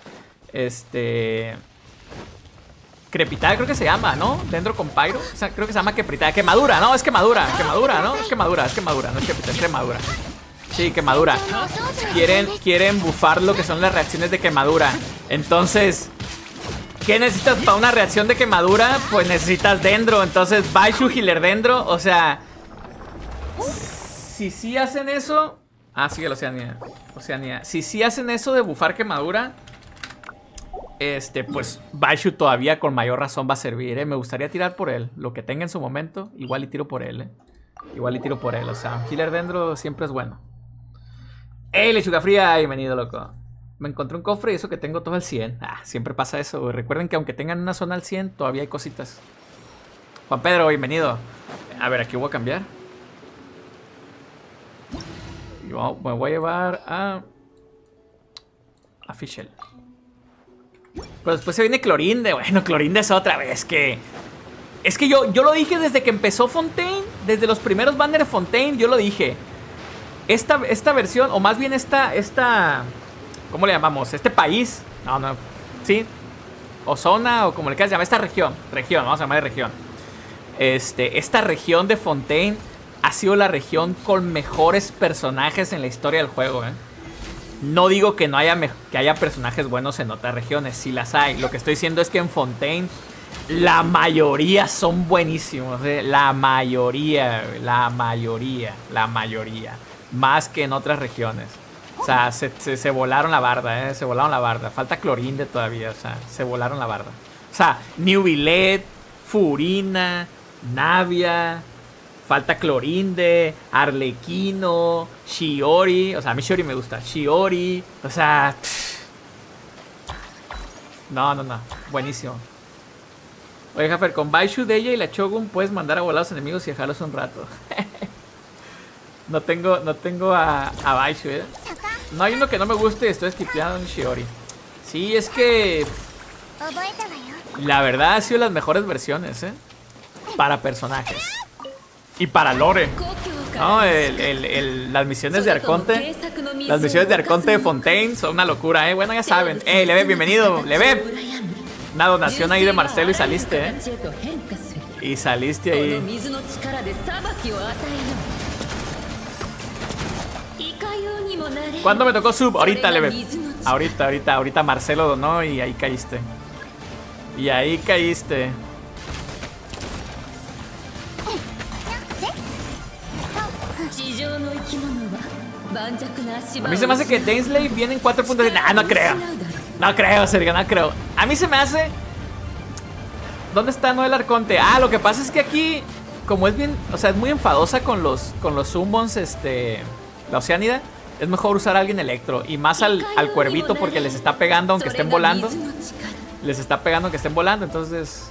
Crepitada creo que se llama, ¿no? Dendro con Pyro. O sea, creo que se llama Crepitada. Quemadura, no, es quemadura. Quemadura, ¿no? Es quemadura, es quemadura. No es crepitada, es quemadura. Sí, quemadura. Quieren bufar lo que son las reacciones de quemadura. Entonces, ¿qué necesitas para una reacción de quemadura? Pues necesitas Dendro. Entonces, Baizhu, healer Dendro. O sea, si sí hacen eso... Ah, sigue la Oceanía. Oceanía. Si sí hacen eso de bufar quemadura... pues Baizhu todavía con mayor razón va a servir, Me gustaría tirar por él. Lo que tenga en su momento, igual y tiro por él, Igual y tiro por él, o sea, healer Dendro siempre es bueno. ¡Ey, lechuga fría! Bienvenido, loco. Me encontré un cofre y eso que tengo todo al 100. Ah, siempre pasa eso, Recuerden que aunque tengan una zona al 100, todavía hay cositas. Juan Pedro, bienvenido. A ver, aquí voy a cambiar. Yo me voy a llevar a... Fischl. Pero después se viene Clorinde. Bueno, Clorinde es otra vez que... Es que yo lo dije desde que empezó Fontaine. Desde los primeros banners de Fontaine, yo lo dije. Esta versión, o más bien esta... ¿Cómo le llamamos? Este país. No. Sí. O zona, o como le quieras llamar. Esta región. Región, vamos a llamar de región. Esta región de Fontaine ha sido la región con mejores personajes en la historia del juego, No digo que no haya, personajes buenos en otras regiones, si las hay. Lo que estoy diciendo es que en Fontaine la mayoría son buenísimos. La mayoría. Más que en otras regiones. O sea, se volaron la barda, Se volaron la barda. Falta Clorinde todavía, se volaron la barda. O sea, Neuvillette, Furina, Navia... Falta Clorinde, Arlecchino, Chiori. O sea, a mí Chiori me gusta. Chiori. O sea... No. Buenísimo. Oye, Jaffer, con Baizhu de ella y la Shogun puedes mandar a volar a los enemigos y dejarlos un rato. No tengo a Baizhu, No hay uno que no me guste y estoy esquipeando en Chiori. Sí, es que... La verdad ha sido las mejores versiones, Para personajes. Y para Lore, ¿no? Las misiones de Arconte. Las misiones de Arconte de Fontaine son una locura, Bueno, ya saben. Levep, bienvenido, Levep. Una donación ahí de Marcelo y saliste, Y saliste ahí. ¿Cuándo me tocó sub? Ahorita, Levep. Ahorita Marcelo donó y ahí caíste. A mí se me hace que Densley viene en 4.7. Nah, no creo, Sergio, no creo. A mí se me hace... ¿Dónde está Noel Arconte? Ah, lo que pasa es que aquí, como es bien... O sea, es muy enfadosa con los summons, la Oceánida. Es mejor usar a alguien electro. Y más al cuervito porque les está pegando aunque estén volando. Entonces...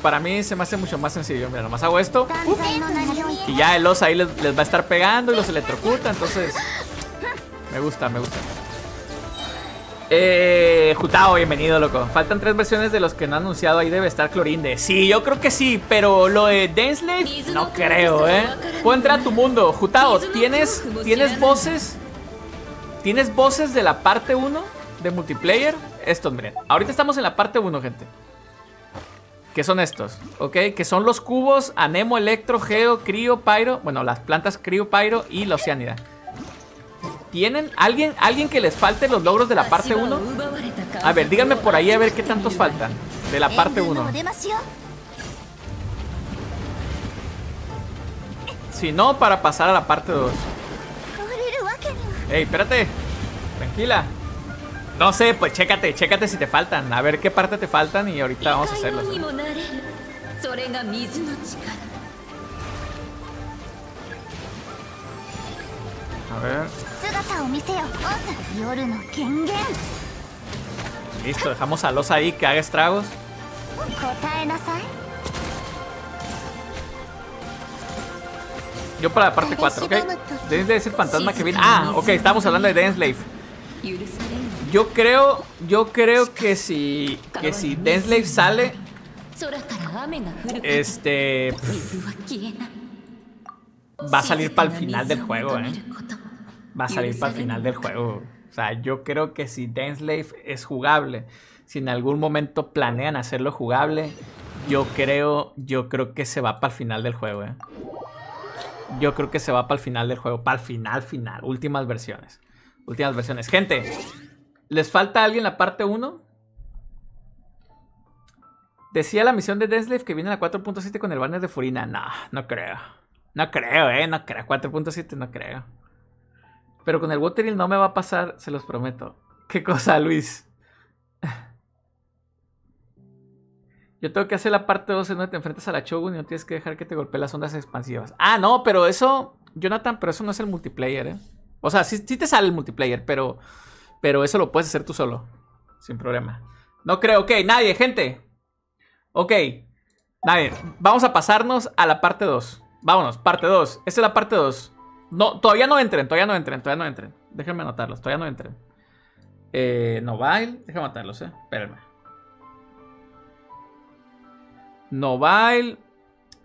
Para mí se me hace mucho más sencillo. Mira, nomás hago esto. Y ya el oso ahí les va a estar pegando y los electrocuta. Entonces, me gusta. Jutao, bienvenido, loco. Faltan 3 versiones de los que no han anunciado. Ahí debe estar Clorinde. Sí, yo creo que sí. Pero lo de Densley, no creo, Puedo entrar a tu mundo. Jutao, ¿tienes voces? ¿Tienes voces de la parte 1 de multiplayer? Estos, miren. Ahorita estamos en la parte 1, gente. Que son estos, Que son los cubos Anemo, Electro, Geo, Crio, Pyro. Bueno, las plantas Crio, Pyro y la Oceánida. ¿Tienen alguien que les falte los logros de la parte 1? A ver, díganme por ahí a ver qué tantos faltan de la parte 1. Si no, para pasar a la parte 2. Ey, espérate. Tranquila. No sé, pues chécate si te faltan. A ver qué parte te faltan y ahorita vamos a hacerlo. A ver. Listo, dejamos a Los ahí que haga estragos. Yo para la parte 4, Densley es el fantasma que viene. Ah, estamos hablando de Densley. Yo creo que si Densley sale, va a salir para el final del juego, Va a salir para el final del juego. sea, yo creo que si Dance Life es jugable, si en algún momento planean hacerlo jugable, yo creo que se va para el final del juego, ¿eh? Yo creo que se va para el final del juego, para el final, últimas versiones. Últimas versiones. Gente, ¿les falta alguien la parte 1? Decía la misión de Deathlift que viene a la 4.7 con el banner de Furina. No, no creo. No creo, no creo. 4.7 no creo. Pero con el Wateril no me va a pasar, se los prometo. ¿Qué cosa, Luis? Yo tengo que hacer la parte 2 en donde te enfrentas a la Shogun y no tienes que dejar que te golpee las ondas expansivas. Ah, no, pero eso... Jonathan, pero eso no es el multiplayer, ¿eh? O sea, sí te sale el multiplayer, pero eso lo puedes hacer tú solo. Sin problema. No creo. Ok, nadie, gente. Ok. Nadie. Vamos a pasarnos a la parte 2. Vámonos, parte 2. Esta es la parte 2. No, todavía no entren, todavía no entren, todavía no entren. Déjenme anotarlos, todavía no entren. Mobile. Déjenme anotarlos, Espérenme. Mobile.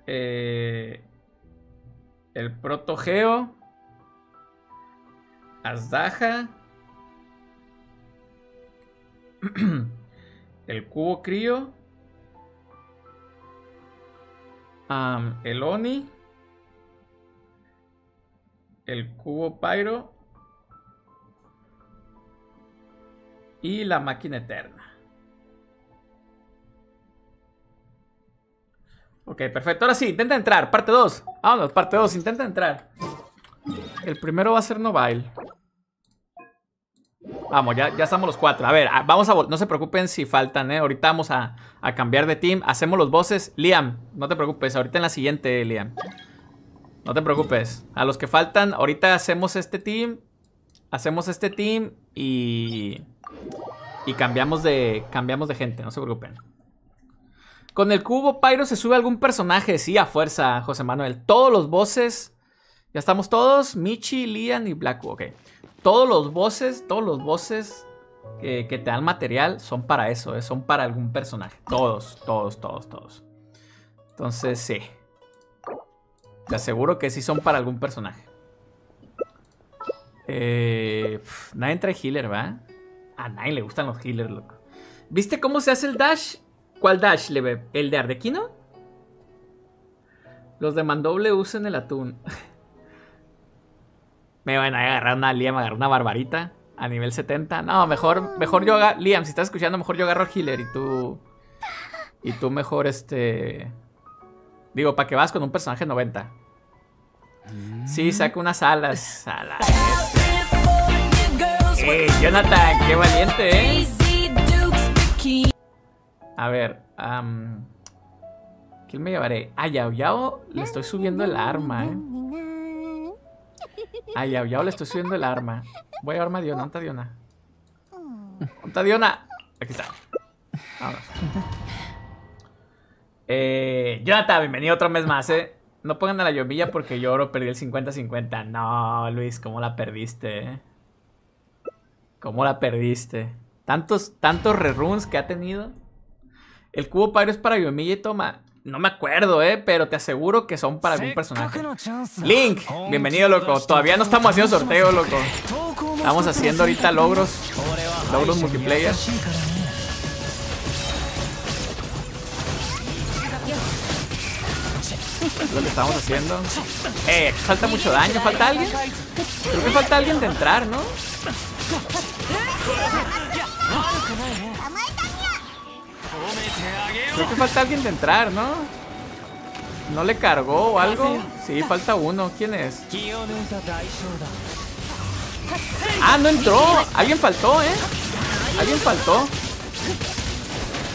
El Protogeo. Azdaja, el Cubo Crío, el Oni, el Cubo Pyro y la Máquina Eterna. Ok, perfecto, ahora sí, intenta entrar, parte 2. Vámonos, parte 2, intenta entrar. El primero va a ser Mobile. Vamos, ya estamos los 4. A ver, vamos a... No se preocupen si faltan, ¿eh? Ahorita vamos a cambiar de team. Hacemos los bosses. Liam, no te preocupes. Ahorita en la siguiente, Liam. No te preocupes. A los que faltan, ahorita hacemos este team. Hacemos este team y cambiamos de gente. No se preocupen. Con el cubo Pyro se sube algún personaje. Sí, a fuerza, José Manuel. Todos los bosses... Ya estamos todos, Michi, Lian y Blacku, ok. Todos los bosses que te dan material son para eso, son para algún personaje. Todos. Entonces, sí. Te aseguro que sí son para algún personaje. Nadie trae healer, ¿va? A nadie le gustan los healers, loco. ¿Viste cómo se hace el dash? ¿Cuál dash, Leve? ¿El de Arlecchino? Los de Mandoble usan el atún. Me van a agarrar una Liam, agarrar una barbarita a nivel 70. No, mejor yo agarro... Liam, si estás escuchando, mejor yo agarro al healer y tú... mejor Digo, para que vas con un personaje 90. Sí, saca unas alas. ¡Ey, Jonathan! ¡Qué valiente, A ver, ¿quién me llevaré? A Yaoyao le estoy subiendo el arma, Yaoyao le estoy subiendo el arma. Voy a llevarme a Diona. ¿Dónde está Diona? Aquí está. Vamos. Jonathan, bienvenido otro mes más, No pongan a la llovilla porque lloro. Perdí el 50-50. No, Luis, ¿cómo la perdiste, ¿Cómo la perdiste? Tantos reruns que ha tenido. El cubo Pyro es para Yomilla y toma... No me acuerdo, pero te aseguro que son para algún personaje. Link, bienvenido, loco. Todavía no estamos haciendo sorteo, loco. Estamos haciendo ahorita logros multiplayer. Es lo que estamos haciendo. Falta mucho daño, falta alguien. Creo que falta alguien de entrar, ¿no? Creo que falta alguien de entrar, ¿no? ¿No le cargó o algo? Sí, falta uno. ¿Quién es? Ah, no entró. Alguien faltó, Alguien faltó.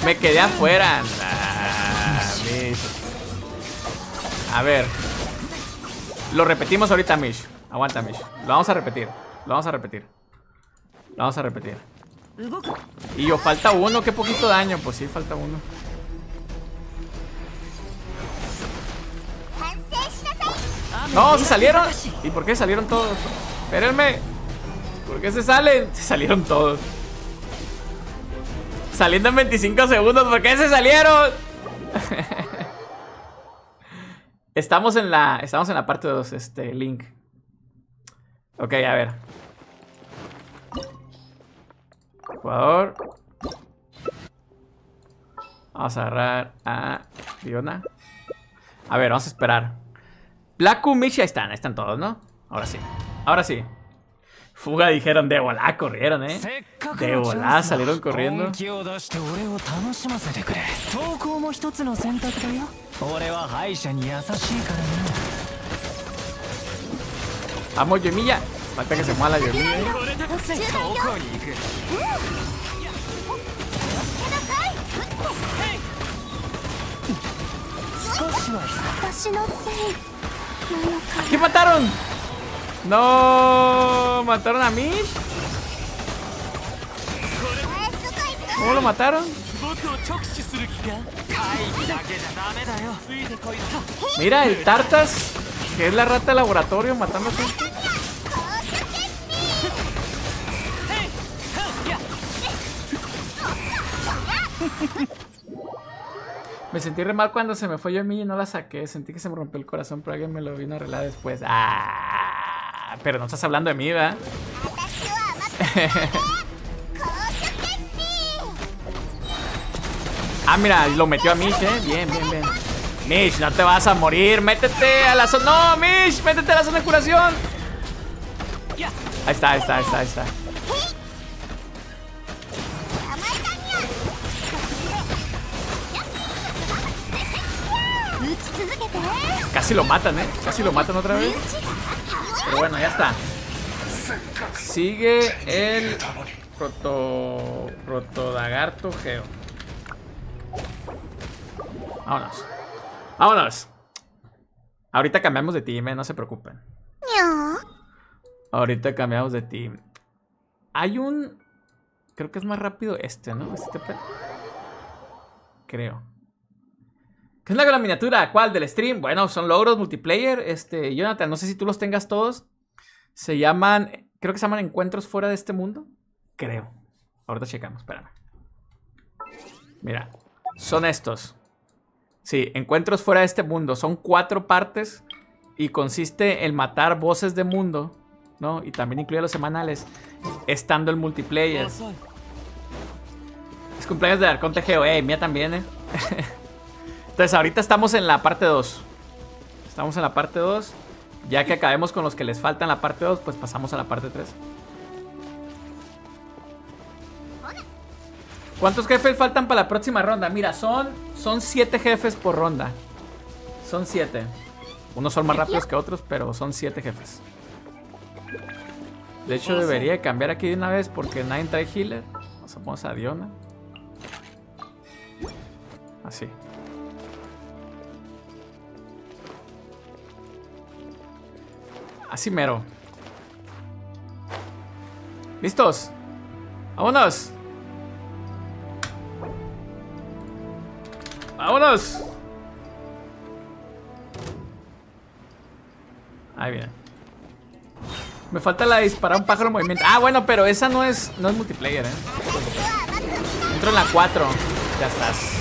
Me quedé afuera. Mish. A ver. Lo repetimos ahorita, Mish. Aguanta, Mish. Lo vamos a repetir. Y yo, falta uno, qué poquito daño. Pues sí, falta uno. No, se salieron. ¿Y por qué salieron todos? Espérenme. ¿Por qué se salen? Se salieron todos. Saliendo en 25 segundos, ¿por qué se salieron? Estamos en la parte 2, Link. Ok, a ver. jugador. Vamos a agarrar a Diona. A ver, vamos a esperar. Plaku, Michi, ahí están todos, ¿no? Ahora sí, ahora sí. Fuga, dijeron, de volá corrieron, ¿eh? De volá salieron corriendo. Vamos, Yomiya. Falta que se mueva la Yomiya. ¿Qué mataron? No, mataron a mí. ¿Cómo lo mataron? Mira el Tartas, que es la rata de laboratorio, matándose. Me sentí re mal cuando se me fue yo a mí y no la saqué. Sentí que se me rompió el corazón, pero alguien me lo vino a arreglar después. Ah, pero no estás hablando de mí, ¿verdad? Ah, mira, lo metió a Mish, ¿eh? Bien, bien, bien. Mish, no te vas a morir. Métete a la zona. ¡No, Mish! ¡Métete a la zona de curación! Ahí está, ahí está, ahí está, ahí está. Casi lo matan, ¿eh? Casi lo matan otra vez. Pero bueno, ya está. Sigue el Rotodagarto Geo. Vámonos. Vámonos. Ahorita cambiamos de team, no se preocupen. Ahorita cambiamos de team. Hay un... Creo que es más rápido este, ¿no? Este creo. ¿Qué es la miniatura? ¿Cuál? ¿Del stream? Bueno, son logros multiplayer. Jonathan, no sé si tú los tengas todos. Se llaman... Creo que se llaman encuentros fuera de este mundo. Creo. Ahorita checamos, espérame. Mira. Son estos. Sí, encuentros fuera de este mundo. Son 4 partes. Y consiste en matar voces de mundo, ¿no? Y también incluye los semanales. Estando el multiplayer. Es cumpleaños de Arcón Tejeo. Mía también, ¿eh? Entonces ahorita estamos en la parte 2. Estamos en la parte 2. Ya que acabemos con los que les faltan la parte 2, pues pasamos a la parte 3. ¿Cuántos jefes faltan para la próxima ronda? Mira, son 7 jefes por ronda. Son 7. Unos son más rápidos que otros, pero son 7 jefes. De hecho debería cambiar aquí de una vez porque nadie trae healer. Nos vamos a Diona. Así. Así mero. ¿Listos? ¡Vámonos! ¡Vámonos! Ahí viene. Me falta la de disparar un pájaro en movimiento. Ah, bueno, pero esa no es multiplayer, ¿eh? Entro en la 4. Ya estás.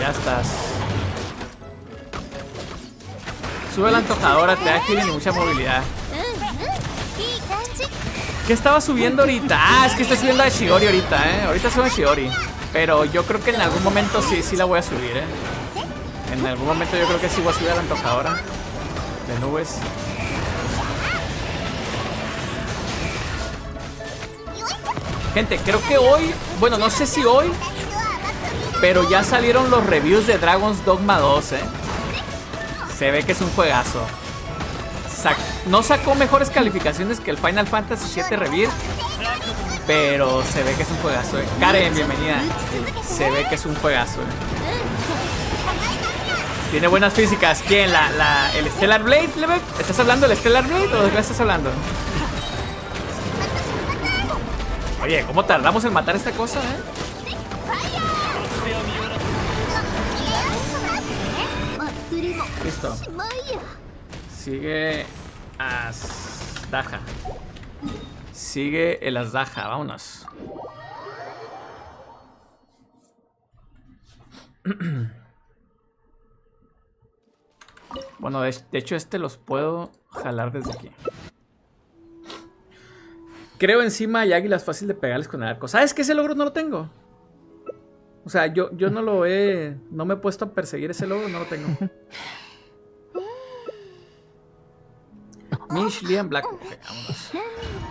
Ya estás. Sube la antojadora, te da healing y mucha movilidad. ¿Qué estaba subiendo ahorita? Ah, es que estoy subiendo a Chiori ahorita, ¿eh? Ahorita subo a Chiori. Pero yo creo que en algún momento sí la voy a subir, ¿eh? En algún momento yo creo que sí voy a subir a la antojadora de nubes. Gente, creo que hoy... Bueno, no sé si hoy, pero ya salieron los reviews de Dragon's Dogma 2, ¿eh? Se ve que es un juegazo. No sacó mejores calificaciones que el Final Fantasy VII Rebirth, pero se ve que es un juegazo, ¿eh? Karen, bienvenida. Se ve que es un juegazo, ¿eh? Tiene buenas físicas. ¿Quién? ¿El Stellar Blade? ¿Estás hablando del Stellar Blade o de qué estás hablando? Oye, ¿cómo tardamos en matar esta cosa, eh? Listo. Sigue Azdaja. Sigue el Azdaja, vámonos. Bueno, de hecho los puedo jalar desde aquí. Creo encima hay águilas fácil de pegarles con el arco. ¿Sabes qué? Ese logro no lo tengo. O sea, yo no lo he... No me he puesto a perseguir ese logro, no lo tengo. Mish, Liam Black. Vámonos.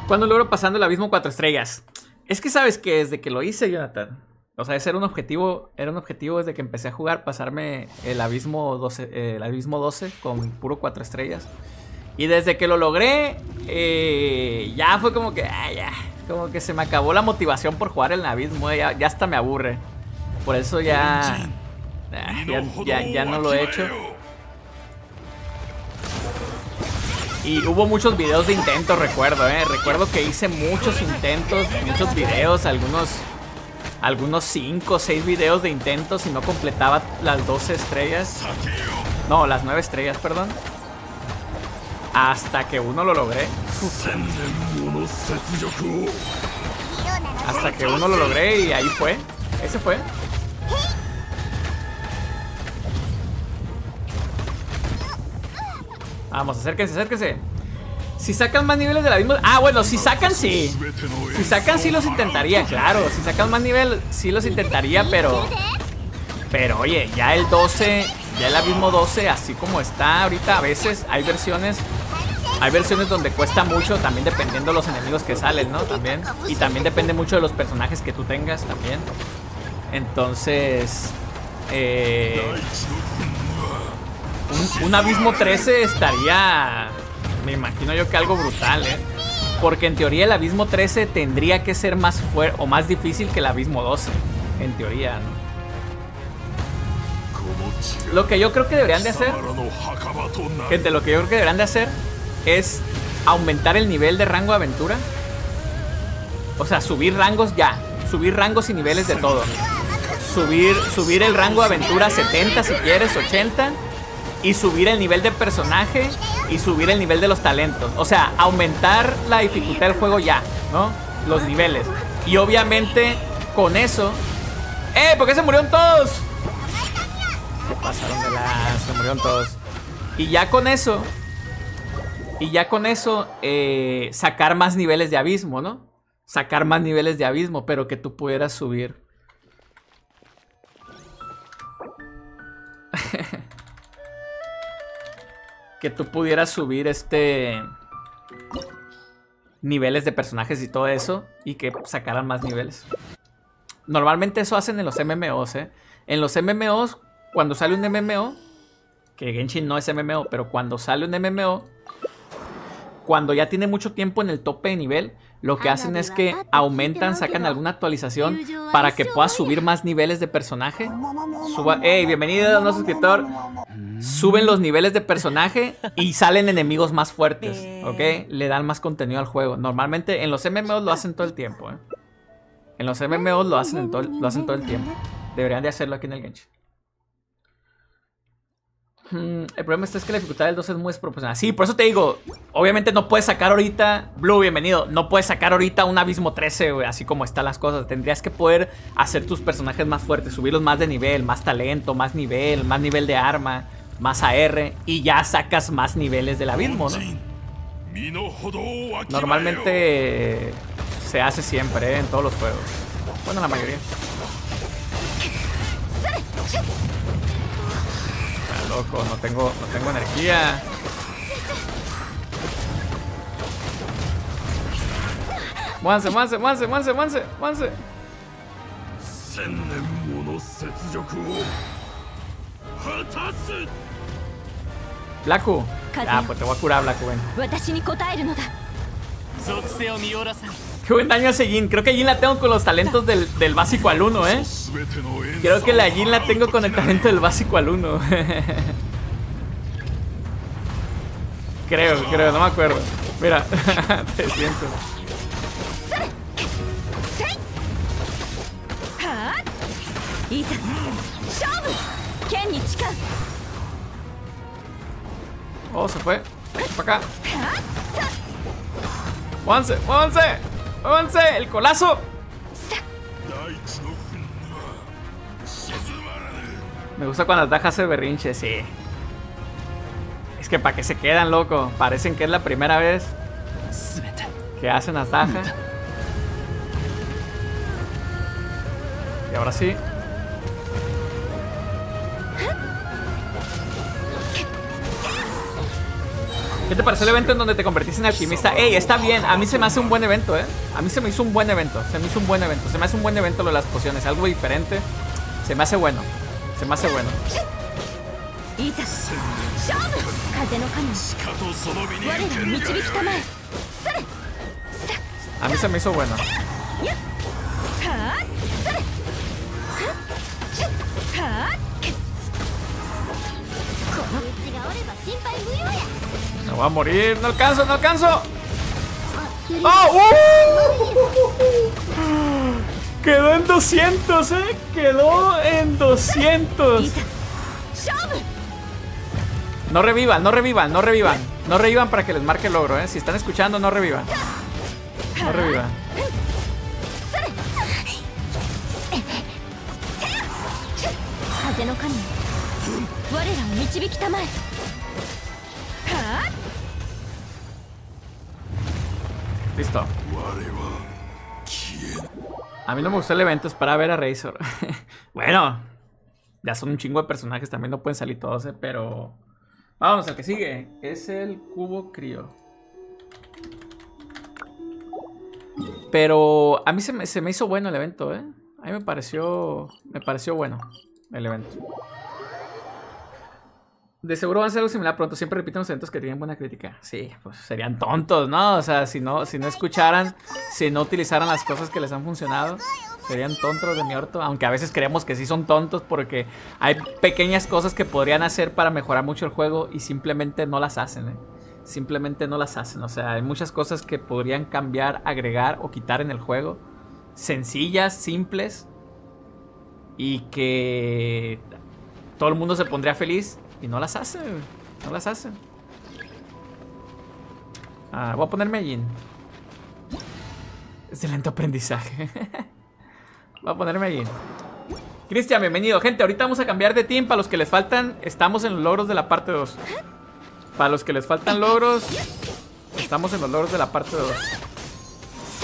¿Cuándo logro pasando el abismo 4 estrellas? Es que sabes que desde que lo hice, Jonathan. O sea, ese era un objetivo desde que empecé a jugar, pasarme el abismo 12, con puro 4 estrellas. Y desde que lo logré, ya fue como que, como que se me acabó la motivación por jugar el abismo, ya hasta me aburre. Por eso ya no lo he hecho. Y hubo muchos videos de intentos, recuerdo, Recuerdo que hice muchos intentos, muchos videos, algunos 5 o 6 videos de intentos y no completaba las 12 estrellas. No, las 9 estrellas, perdón. Hasta que uno lo logré. Hasta que uno lo logré y ahí fue. Ese fue. Vamos, acérquense, acérquense. Si sacan más niveles de la misma... Ah, bueno, si sacan, sí. Si sacan, sí los intentaría, claro. Si sacan más nivel, sí los intentaría, pero... Pero, oye, ya el 12... Ya el abismo 12, así como está ahorita, a veces hay versiones. Hay versiones donde cuesta mucho, también dependiendo de los enemigos que salen, ¿no? También. Y también depende mucho de los personajes que tú tengas, también. Entonces... un abismo 13 estaría... Me imagino yo que algo brutal, ¿eh? Porque en teoría el abismo 13 tendría que ser más fuerte o más difícil que el abismo 12. En teoría, ¿no? Lo que yo creo que deberían de hacer, gente, lo que yo creo que deberían de hacer es aumentar el nivel de rango de aventura. O sea, subir rangos ya. Subir rangos y niveles de todo. Subir el rango de aventura a 70 si quieres, 80. Y subir el nivel de personaje y subir el nivel de los talentos. O sea, aumentar la dificultad del juego ya, ¿no? Los niveles. Y obviamente con eso... ¡Eh! ¿Por qué se murieron todos? Pasaron de las... Se murieron todos. Y ya con eso... sacar más niveles de abismo, ¿no? Sacar más niveles de abismo, pero que tú pudieras subir. Que tú pudieras subir niveles de personajes y todo eso. Y que sacaran más niveles. Normalmente eso hacen en los MMOs, ¿eh? En los MMOs... Cuando sale un MMO, que Genshin no es MMO, pero cuando sale un MMO, cuando ya tiene mucho tiempo en el tope de nivel, lo que hacen es que aumentan, sacan alguna actualización para que puedas subir más niveles de personaje. ¡Ey, bienvenido a un suscriptor! Suben los niveles de personaje y salen enemigos más fuertes, ¿ok? Le dan más contenido al juego. Normalmente en los MMOs lo hacen todo el tiempo, ¿eh? En los MMOs lo hacen todo el tiempo. Deberían de hacerlo aquí en el Genshin. El problema es que la dificultad del 2 es muy desproporcionada. Sí, por eso te digo, obviamente no puedes sacar ahorita, Blue, bienvenido, no puedes sacar ahorita un abismo 13, wey, así como están las cosas. Tendrías que poder hacer tus personajes más fuertes, subirlos más de nivel, más talento, más nivel de arma, más AR, y ya sacas más niveles del abismo, ¿no? Normalmente se hace siempre, en todos los juegos. Bueno, la mayoría. Loco, no tengo energía. Muévanse. Blaku. Ah, pues te voy a curar, Blaku, ven. Qué buen daño hace Jin. Creo que Jin la tengo con los talentos del básico al 1, ¿eh? Creo que la Jin la tengo con el talento del básico al 1. Creo, no me acuerdo. Mira, te siento. Oh, se fue. Para acá. ¡Muévanse! ¡El colazo! Me gusta cuando las dajas se berrinche, sí. Es que para que se quedan, loco. Parecen que es la primera vez. que hacen ataje. Y ahora sí. ¿Qué te pareció el evento en donde te convertiste en alquimista? Ey, está bien, a mí se me hace un buen evento, a mí se me hizo un buen evento. Se me hace un buen evento lo de las pociones. Algo diferente, se me hace bueno. A mí se me hizo bueno. Me voy a morir. No alcanzo, no alcanzo. Quedó en 200, quedó en 200. No revivan, no revivan para que les marque el logro, Si están escuchando, no revivan. Listo. A mí no me gustó el evento, es para ver a Razor. Bueno, ya son un chingo de personajes, también no pueden salir todos, pero... Vámonos al que sigue, es el cubo crío. Pero a mí se me hizo bueno el evento, A mí me pareció bueno el evento. De seguro van a ser algo similar pronto. Siempre repiten los eventos que tienen buena crítica. Sí, pues serían tontos, ¿no? O sea, si no escucharan, si no utilizaran las cosas que les han funcionado, serían tontos de mi orto. Aunque a veces creemos que sí son tontos porque hay pequeñas cosas que podrían hacer para mejorar mucho el juego y simplemente no las hacen, Simplemente no las hacen. O sea, hay muchas cosas que podrían cambiar, agregar o quitar en el juego. Sencillas, simples. Y que todo el mundo se pondría feliz. Y no las hacen. Voy a ponerme Jean. Es de lento aprendizaje. Voy a ponerme Jean. Cristian, bienvenido. Gente, ahorita vamos a cambiar de team. Para los que les faltan, estamos en los logros de la parte 2. Para los que les faltan logros, estamos en los logros de la parte 2.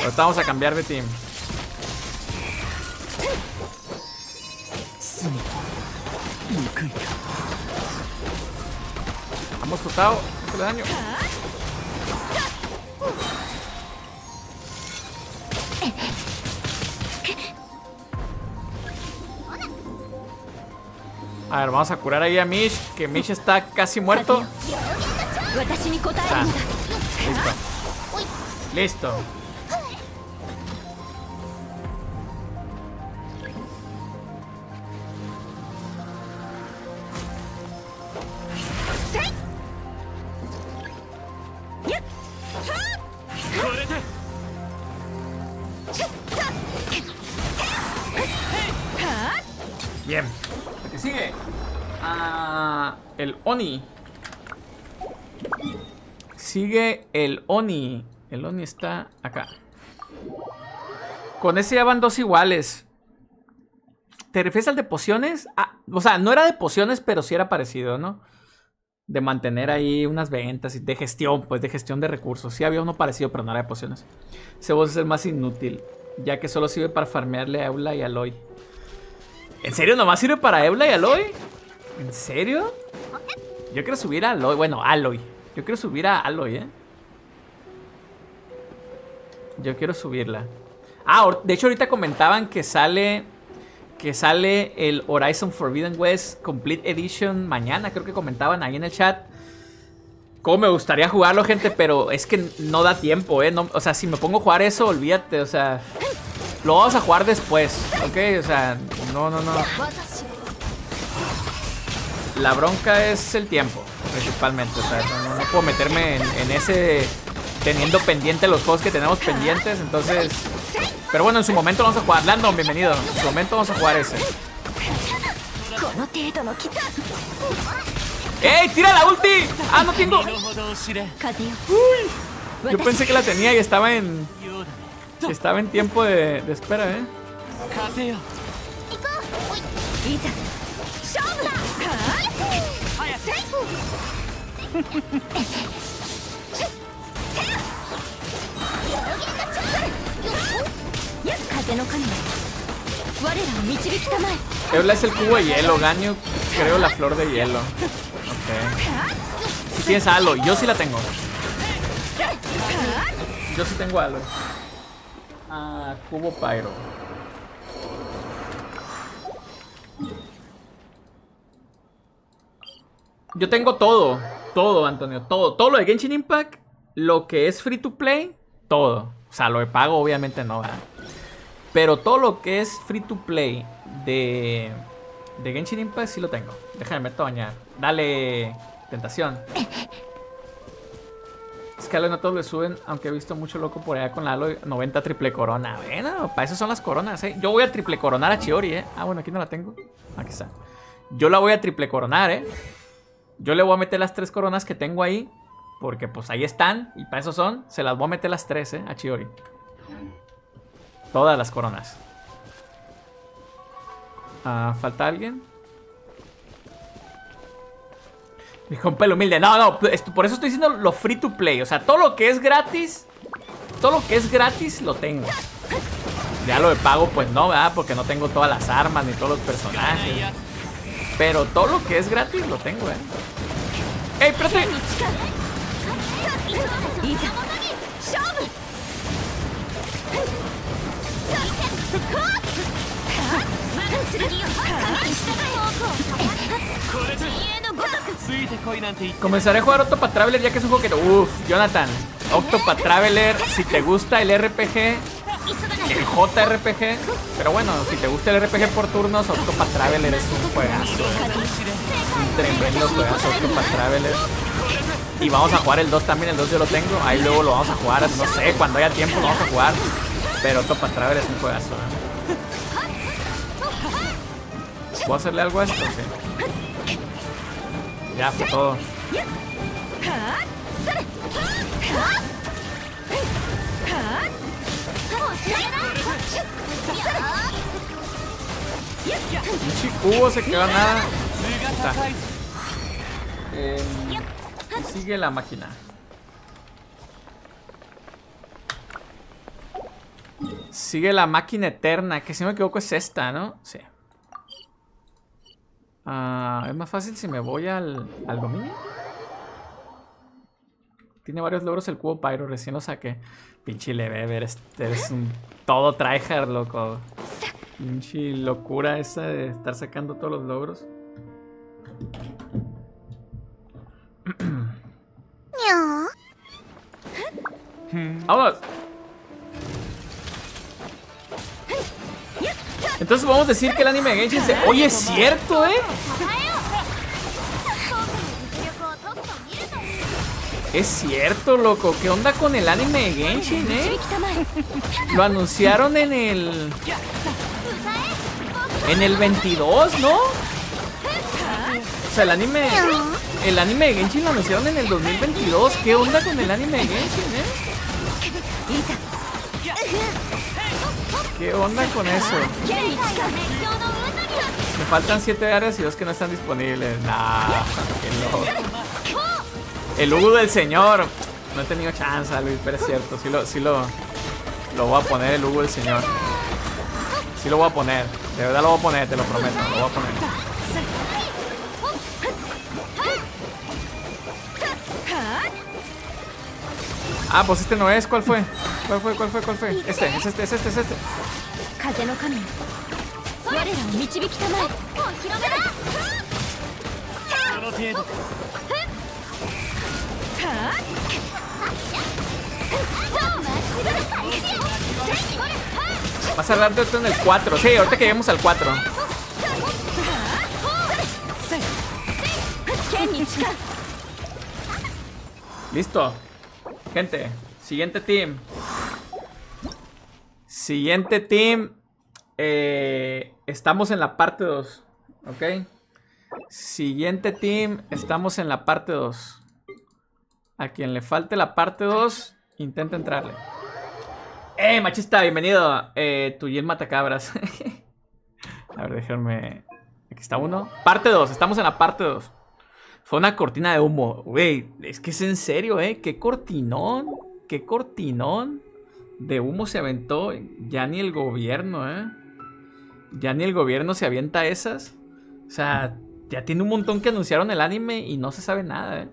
Ahorita vamos a cambiar de team. Hemos cortado el daño. A ver, vamos a curar ahí a Mish, que Mish está casi muerto. Listo. Bien, lo que sigue. El Oni. Sigue el Oni. El Oni está acá. Con ese ya van dos iguales. ¿Te refieres al de pociones? Ah, o sea, no era de pociones, pero sí era parecido, ¿no? De mantener ahí unas ventas y de gestión, pues de gestión de recursos. Sí había uno parecido, pero no era de pociones. Ese boss es el más inútil, ya que solo sirve para farmearle a Eula y a Aloy. ¿En serio? ¿Nomás sirve para Eula y Aloy? ¿En serio? Yo quiero subir a Aloy. Bueno, Aloy. Yo quiero subir a Aloy, Yo quiero subirla. Ah, de hecho ahorita comentaban que sale... el Horizon Forbidden West Complete Edition mañana. Creo que comentaban ahí en el chat. Cómo me gustaría jugarlo, gente, pero es que no da tiempo, No, o sea, si me pongo a jugar eso, olvídate, o sea... Lo vamos a jugar después, ¿ok? O sea, no. La bronca es el tiempo, principalmente. O sea, no puedo meterme en ese... Teniendo pendiente los juegos que tenemos pendientes, entonces... Pero bueno, en su momento vamos a jugar. Landon, bienvenido. En su momento vamos a jugar ese. ¡Ey, tira la ulti! ¡Ah, no tengo! Uy, yo pensé que la tenía y estaba en... Estaba en tiempo de espera, Eula es el cubo de hielo, Ganyu creo la flor de hielo. Ok. Si tienes a Aloy, yo sí la tengo. Yo sí tengo a Aloy. Ah, cubo Pyro. Yo tengo todo, Antonio, todo lo de Genshin Impact, lo que es free to play, todo. O sea, lo de pago obviamente no, ¿verdad? Pero todo lo que es free to play de Genshin Impact sí lo tengo. Déjame meter a bañar. Dale, tentación. Es que a Aloy no todos le suben, aunque he visto mucho loco por allá con la Aloy 90 triple corona. Bueno, para eso son las coronas, ¿eh? Yo voy a triple coronar a Chiori, ¿eh? Ah, bueno, aquí no la tengo. Aquí está. Yo la voy a triple coronar, ¿eh? Yo le voy a meter las 3 coronas que tengo ahí, porque pues ahí están, y para eso son. Se las voy a meter las 3, a Chiori. Todas las coronas. Ah, ¿falta alguien? Mi compa el humilde. No, por eso estoy diciendo lo free to play. O sea, todo lo que es gratis, lo tengo. Ya lo de pago, pues no, ¿verdad? Porque no tengo todas las armas, ni todos los personajes. Pero todo lo que es gratis lo tengo, ¿eh? ¡Ey, espérate! Comenzaré a jugar Octopath Traveler ya que es un juego que... Uff, Jonathan, Octopath Traveler, si te gusta el RPG... El JRPG, pero bueno, si te gusta el RPG por turnos, Octopath Traveler es un juegazo. Un tremendo juegazo, Octopath Traveler. Y vamos a jugar el 2 también, el 2 yo lo tengo. Ahí luego lo vamos a jugar, no sé, cuando haya tiempo lo vamos a jugar. Pero Octopath Traveler es un juegazo. ¿Puedo hacerle algo a esto? Sí. Ya, fue todo. Chicubo se quedó nada. Sigue la máquina. Sigue la máquina eterna, que si no me equivoco es esta, ¿no? Sí. Ah, es más fácil si me voy al dominio. Tiene varios logros el cubo Pyro, recién lo saqué. Pinche Levever, este es un todo tryhard, loco. Pinche locura esa de estar sacando todos los logros. ¡Vámonos! Entonces podemos decir que el anime de Genshin se... ¡Oye, es cierto, eh! Es cierto, loco. ¿Qué onda con el anime de Genshin, eh? Lo anunciaron en el... En el 22, ¿no? O sea, el anime de Genshin lo anunciaron en el 2022. ¿Qué onda con el anime de Genshin, eh? ¿Qué onda con eso? Me faltan 7 áreas y 2 que no están disponibles. Nah, qué loco. El Hugo del Señor. No he tenido chance, Luis, pero es cierto. Sí lo voy a poner, el Hugo del Señor. Sí lo voy a poner. De verdad lo voy a poner, te lo prometo. Lo voy a poner. Ah, pues este no es. ¿Cuál fue? ¿Cuál fue? Este. Vas a hablar de esto en el 4. Sí, ahorita que lleguemos al 4. Listo. Gente, siguiente team. Siguiente team. Estamos en la parte 2. Ok. Siguiente team. Estamos en la parte 2. A quien le falte la parte 2, intenta entrarle. ¡Eh, machista! Bienvenido. Tu Yen Matacabras. A ver, déjenme. Aquí está uno. Parte 2. Estamos en la parte 2. Fue una cortina de humo. Güey, es que es en serio, ¿eh? ¡Qué cortinón! de humo se aventó. Ya ni el gobierno, ¿eh? Ya ni el gobierno se avienta esas. O sea, ya tiene un montón que anunciaron el anime y no se sabe nada, ¿eh?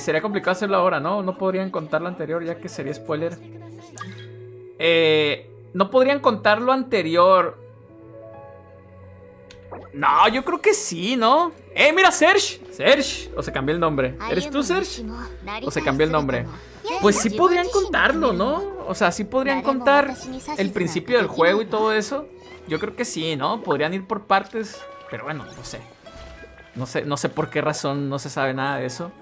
Sería complicado hacerlo ahora, ¿no? No podrían contar lo anterior ya que sería spoiler. No podrían contar lo anterior. No, yo creo que sí, ¿no? Mira, Serge. Serge. O se cambió el nombre. ¿Eres tú, Serge? O se cambió el nombre. Pues sí podrían contarlo, ¿no? O sea, sí podrían contar el principio del juego y todo eso. Yo creo que sí, ¿no? Podrían ir por partes. Pero bueno, no sé. No sé por qué razón no se sabe nada de eso.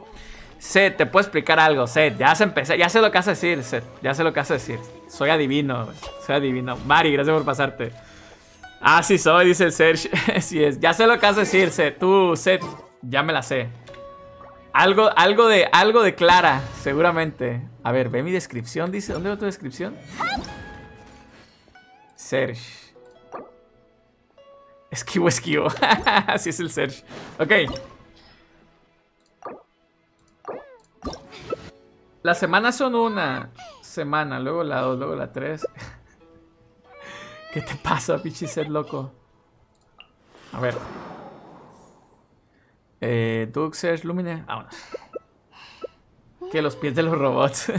Seth, te puedo explicar algo, Seth. Ya sé lo que vas a decir, Seth. Ya sé lo que vas a decir. Soy adivino, soy adivino. Mari, gracias por pasarte. Ah, sí soy, dice el Serge. Así es. Ya sé lo que vas a decir, Seth. Tú, Seth, ya me la sé. Algo de Clara, seguramente. A ver, ve mi descripción, dice. ¿Dónde va tu descripción? Serge. Esquivo, esquivo. Así es el Serge. Ok. Las semanas son una semana, luego la 2, luego la 3. ¿Qué te pasa, pinche ser loco? A ver. Duxers, Lumine. Vámonos. Que los pies de los robots.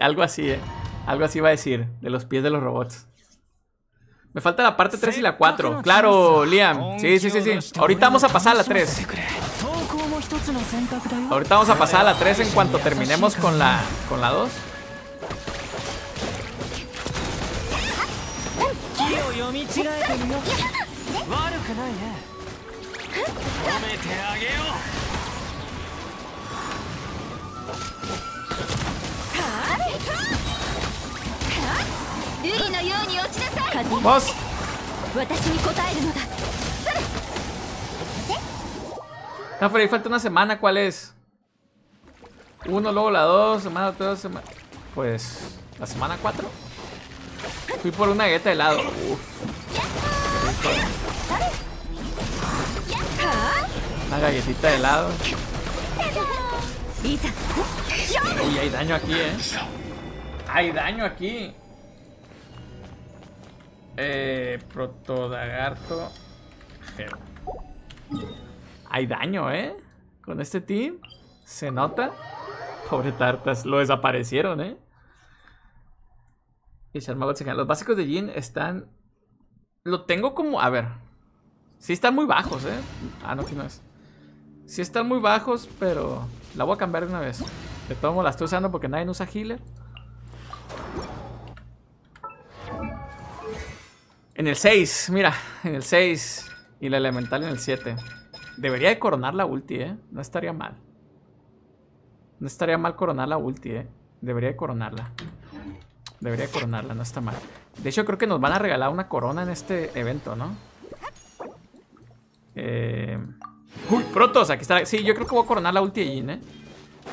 Algo así, ¿eh? Algo así va a decir. De los pies de los robots. Me falta la parte 3 y la 4. Claro, Liam. Sí. Ahorita vamos a pasar a la 3. Ahorita vamos a pasar a la 3 en cuanto terminemos con la 2. ¡Vos! No, pero ahí falta una semana, ¿cuál es? 1, luego la 2, semana 3, semana... Pues... ¿La semana 4? Fui por una galleta de helado. Uf. Una galletita de helado. Uy, hay daño aquí, ¿eh? Hay daño aquí. Protodagarto. Hay daño, ¿eh? Con este team. Se nota. Pobre Tartas. Lo desaparecieron, ¿eh? Y Charmagot se quedan. Los básicos de Jean están... Lo tengo como... A ver. Sí están muy bajos, ¿eh? Ah, no, aquí no es. Sí están muy bajos, pero... La voy a cambiar de una vez. De todo modo la estoy usando porque nadie usa healer. En el 6. Mira. En el 6. Y la elemental en el 7. Debería de coronar la ulti, ¿eh? No estaría mal. No estaría mal coronar la ulti, ¿eh? Debería de coronarla. Debería de coronarla, no está mal. De hecho, creo que nos van a regalar una corona en este evento, ¿no? ¡Uy! ¡Protos! Aquí está. Sí, yo creo que voy a coronar la ulti de Jin, ¿eh?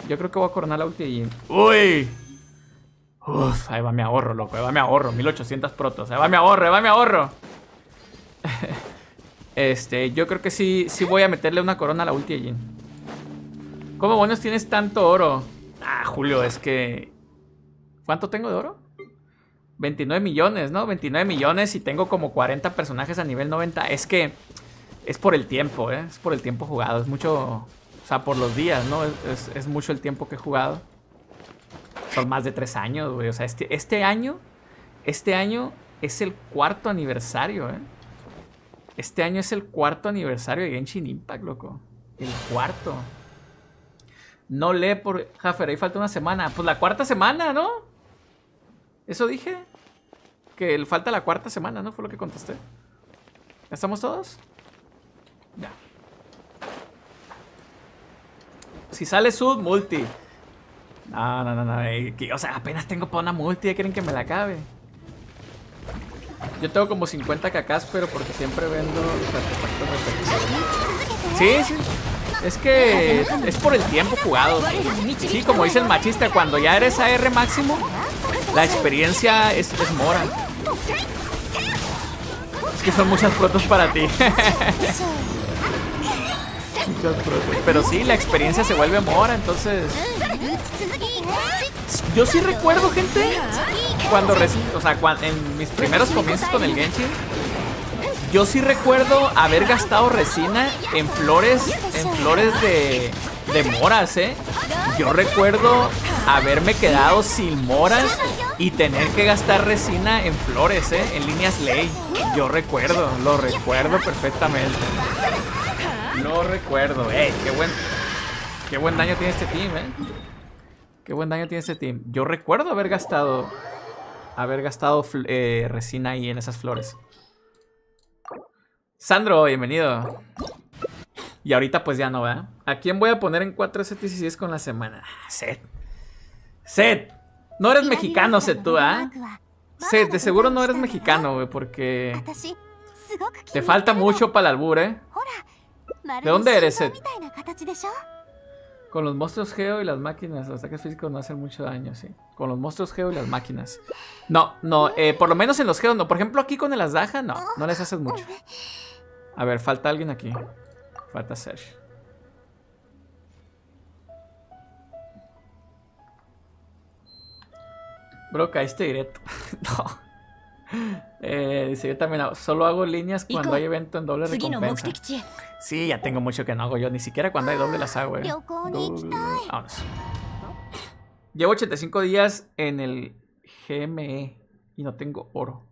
Yo creo que voy a coronar la ulti de Jin. ¡Uy! ¡Uf! Ahí va mi ahorro, loco. Ahí va mi ahorro. 1800 protos. Ahí va mi ahorro, ahí va mi ahorro. Yo creo que sí voy a meterle una corona a la ulti de Jin. ¿Cómo bonos tienes tanto oro? Ah, Julio, es que... ¿Cuánto tengo de oro? 29 millones, ¿no? 29 millones y tengo como 40 personajes a nivel 90. Es que... Es por el tiempo, ¿eh? Es por el tiempo jugado. Es mucho... O sea, por los días, ¿no? Es mucho el tiempo que he jugado. Son más de 3 años, güey. O sea, este año es el cuarto aniversario, ¿eh? Este año es el cuarto aniversario de Genshin Impact, loco. El cuarto. No lee por... Jaffer, ahí falta una semana. Pues la cuarta semana, ¿no? Eso dije. Que le falta la cuarta semana, ¿no? Fue lo que contesté. ¿Ya estamos todos? Ya. Si sale sub, multi. No. O sea, apenas tengo para una multi. Ya quieren que me la acabe. Yo tengo como 50 cacas, pero porque siempre vendo los artefactos repetidos. Sí. Es que es por el tiempo jugado. Sí, como dice el machista, cuando ya eres AR máximo, la experiencia es mora. Es que son muchas protos para ti. Pero sí, la experiencia se vuelve amor, entonces... Yo sí recuerdo, gente, cuando recién, o sea, en mis primeros comienzos con el Genshin, yo sí recuerdo haber gastado resina en flores de moras, ¿eh? Yo recuerdo haberme quedado sin moras y tener que gastar resina en flores, ¿eh? En líneas ley. Yo recuerdo, lo recuerdo perfectamente. Lo recuerdo. ¡Ey! Qué buen daño tiene este team, ¿eh? Qué buen daño tiene este team. Yo recuerdo haber gastado resina ahí en esas flores. Sandro, bienvenido. Y ahorita pues ya no, ¿verdad? ¿A quién voy a poner en 476 con la semana? Seth. Seth. No eres mexicano, Seth, tú, ¿ah? Seth, de seguro no eres mexicano, güey, porque... Te falta mucho para el albur, ¿eh? ¿De dónde eres, Seth? Con los monstruos geo y las máquinas, los ataques físicos no hacen mucho daño, sí. Con los monstruos geo y las máquinas. No, no, por lo menos en los geos no. Por ejemplo, aquí con el Asdaja, no, no les haces mucho. A ver, falta alguien aquí. Falta Serge. Bro, caíste directo. No. Dice, yo también solo hago líneas cuando hay evento en doble recompensa. Sí, ya tengo mucho que no hago yo. Ni siquiera cuando hay doble las hago, Vámonos. Llevo 85 días en el GME y no tengo oro.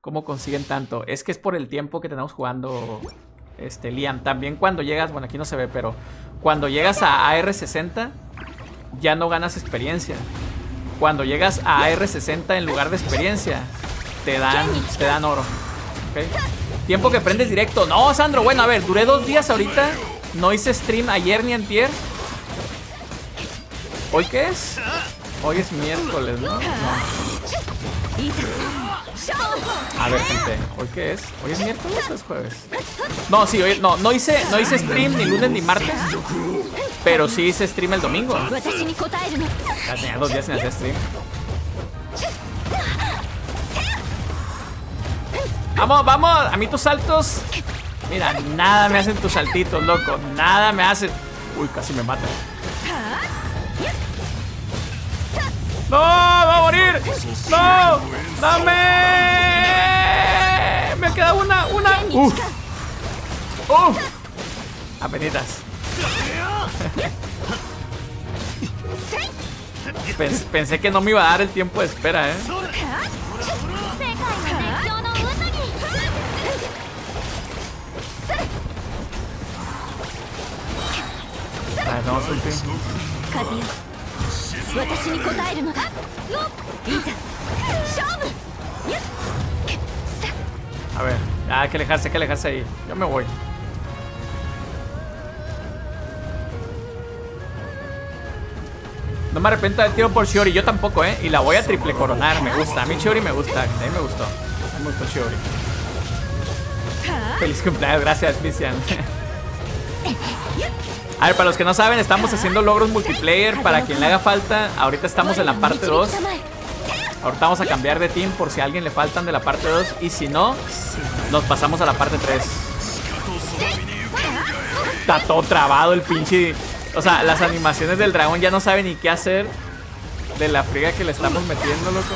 ¿Cómo consiguen tanto? Es que es por el tiempo que tenemos jugando, Liam. También cuando llegas, bueno, aquí no se ve, pero cuando llegas a AR60 ya no ganas experiencia. Cuando llegas a AR60 en lugar de experiencia te dan oro, ¿okay? Tiempo que prendes directo. No, Sandro, bueno, a ver, duré 2 días ahorita. No hice stream ayer ni antier. ¿Hoy qué es? Hoy es miércoles, ¿no? A ver, gente, ¿hoy qué es? ¿Hoy es miércoles o es jueves? No, sí, hoy, no hice stream ni lunes ni martes. Pero sí hice stream el domingo. Ya tenía 2 días sin hacer stream. Vamos, vamos, a mí tus saltos. Mira, nada me hacen tus saltitos, loco. Nada me hacen. Uy, casi me matan. ¡No! ¡Va a morir! ¡No! ¡Dame! Me queda una. ¡Uf! ¡Uf! Apenitas. Pensé que no me iba a dar el tiempo de espera, ¿eh? Ah, no, soy a ver, hay que alejarse, ahí. Yo me voy. No me arrepiento del tiro por Chiori, yo tampoco, ¿eh? Y la voy a triple coronar, me gusta. A mí Chiori me gusta, a mí me gustó. Me gustó Chiori. Feliz cumpleaños, gracias, Cristian. A ver, para los que no saben, estamos haciendo logros multiplayer. Para quien le haga falta, ahorita estamos en la parte 2. Ahorita vamos a cambiar de team por si a alguien le faltan de la parte 2. Y si no, nos pasamos a la parte 3. Está todo trabado el pinche... O sea, las animaciones del dragón ya no saben ni qué hacer de la friega que le estamos metiendo, loco.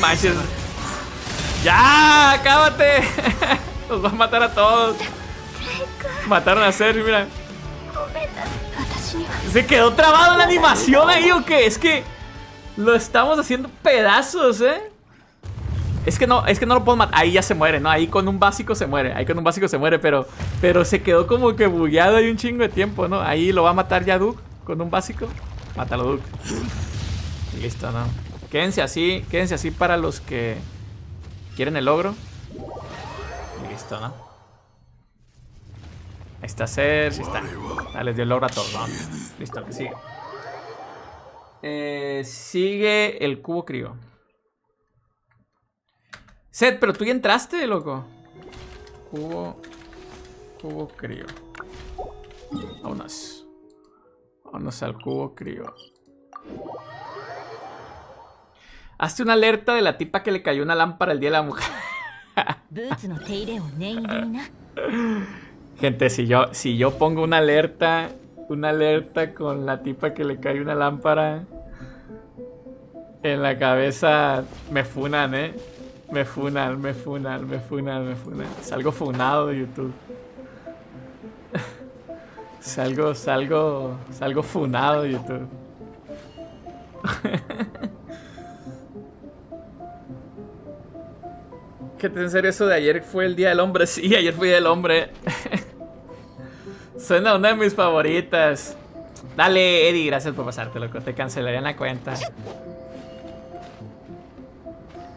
Manches. ¡Ya! ¡Acábate! Los va a matar a todos. Mataron a Sergio, mira. Se quedó trabado la animación ahí, ¿o qué? Es que lo estamos haciendo pedazos, ¿eh? Es que no lo puedo matar. Ahí ya se muere, ¿no? Ahí con un básico se muere. Pero se quedó como que bugueado ahí un chingo de tiempo, ¿no? Ahí lo va a matar ya Duke con un básico. Mátalo, Duke. Listo, ¿no? Quédense así para los que quieren el logro. Listo, ¿no? Ahí está Serge, está. Ah, les dio el logro a todos, ¿no? Listo, que sigue. Sigue el cubo crío. Seth, pero tú ya entraste, loco. Cubo crío. Vámonos. Vámonos al cubo crío. Hazte una alerta de la tipa que le cayó una lámpara el día de la mujer. Gente, si yo pongo una alerta con la tipa que le cae una lámpara en la cabeza, me funan, ¿eh? Me funan. Salgo funado de YouTube. Salgo funado de YouTube. ¿Qué te en serio eso de ayer fue el día del hombre? Sí, ayer fue el día del hombre. Suena una de mis favoritas. Dale, Eddie, gracias por pasarte, loco. Te cancelarían la cuenta.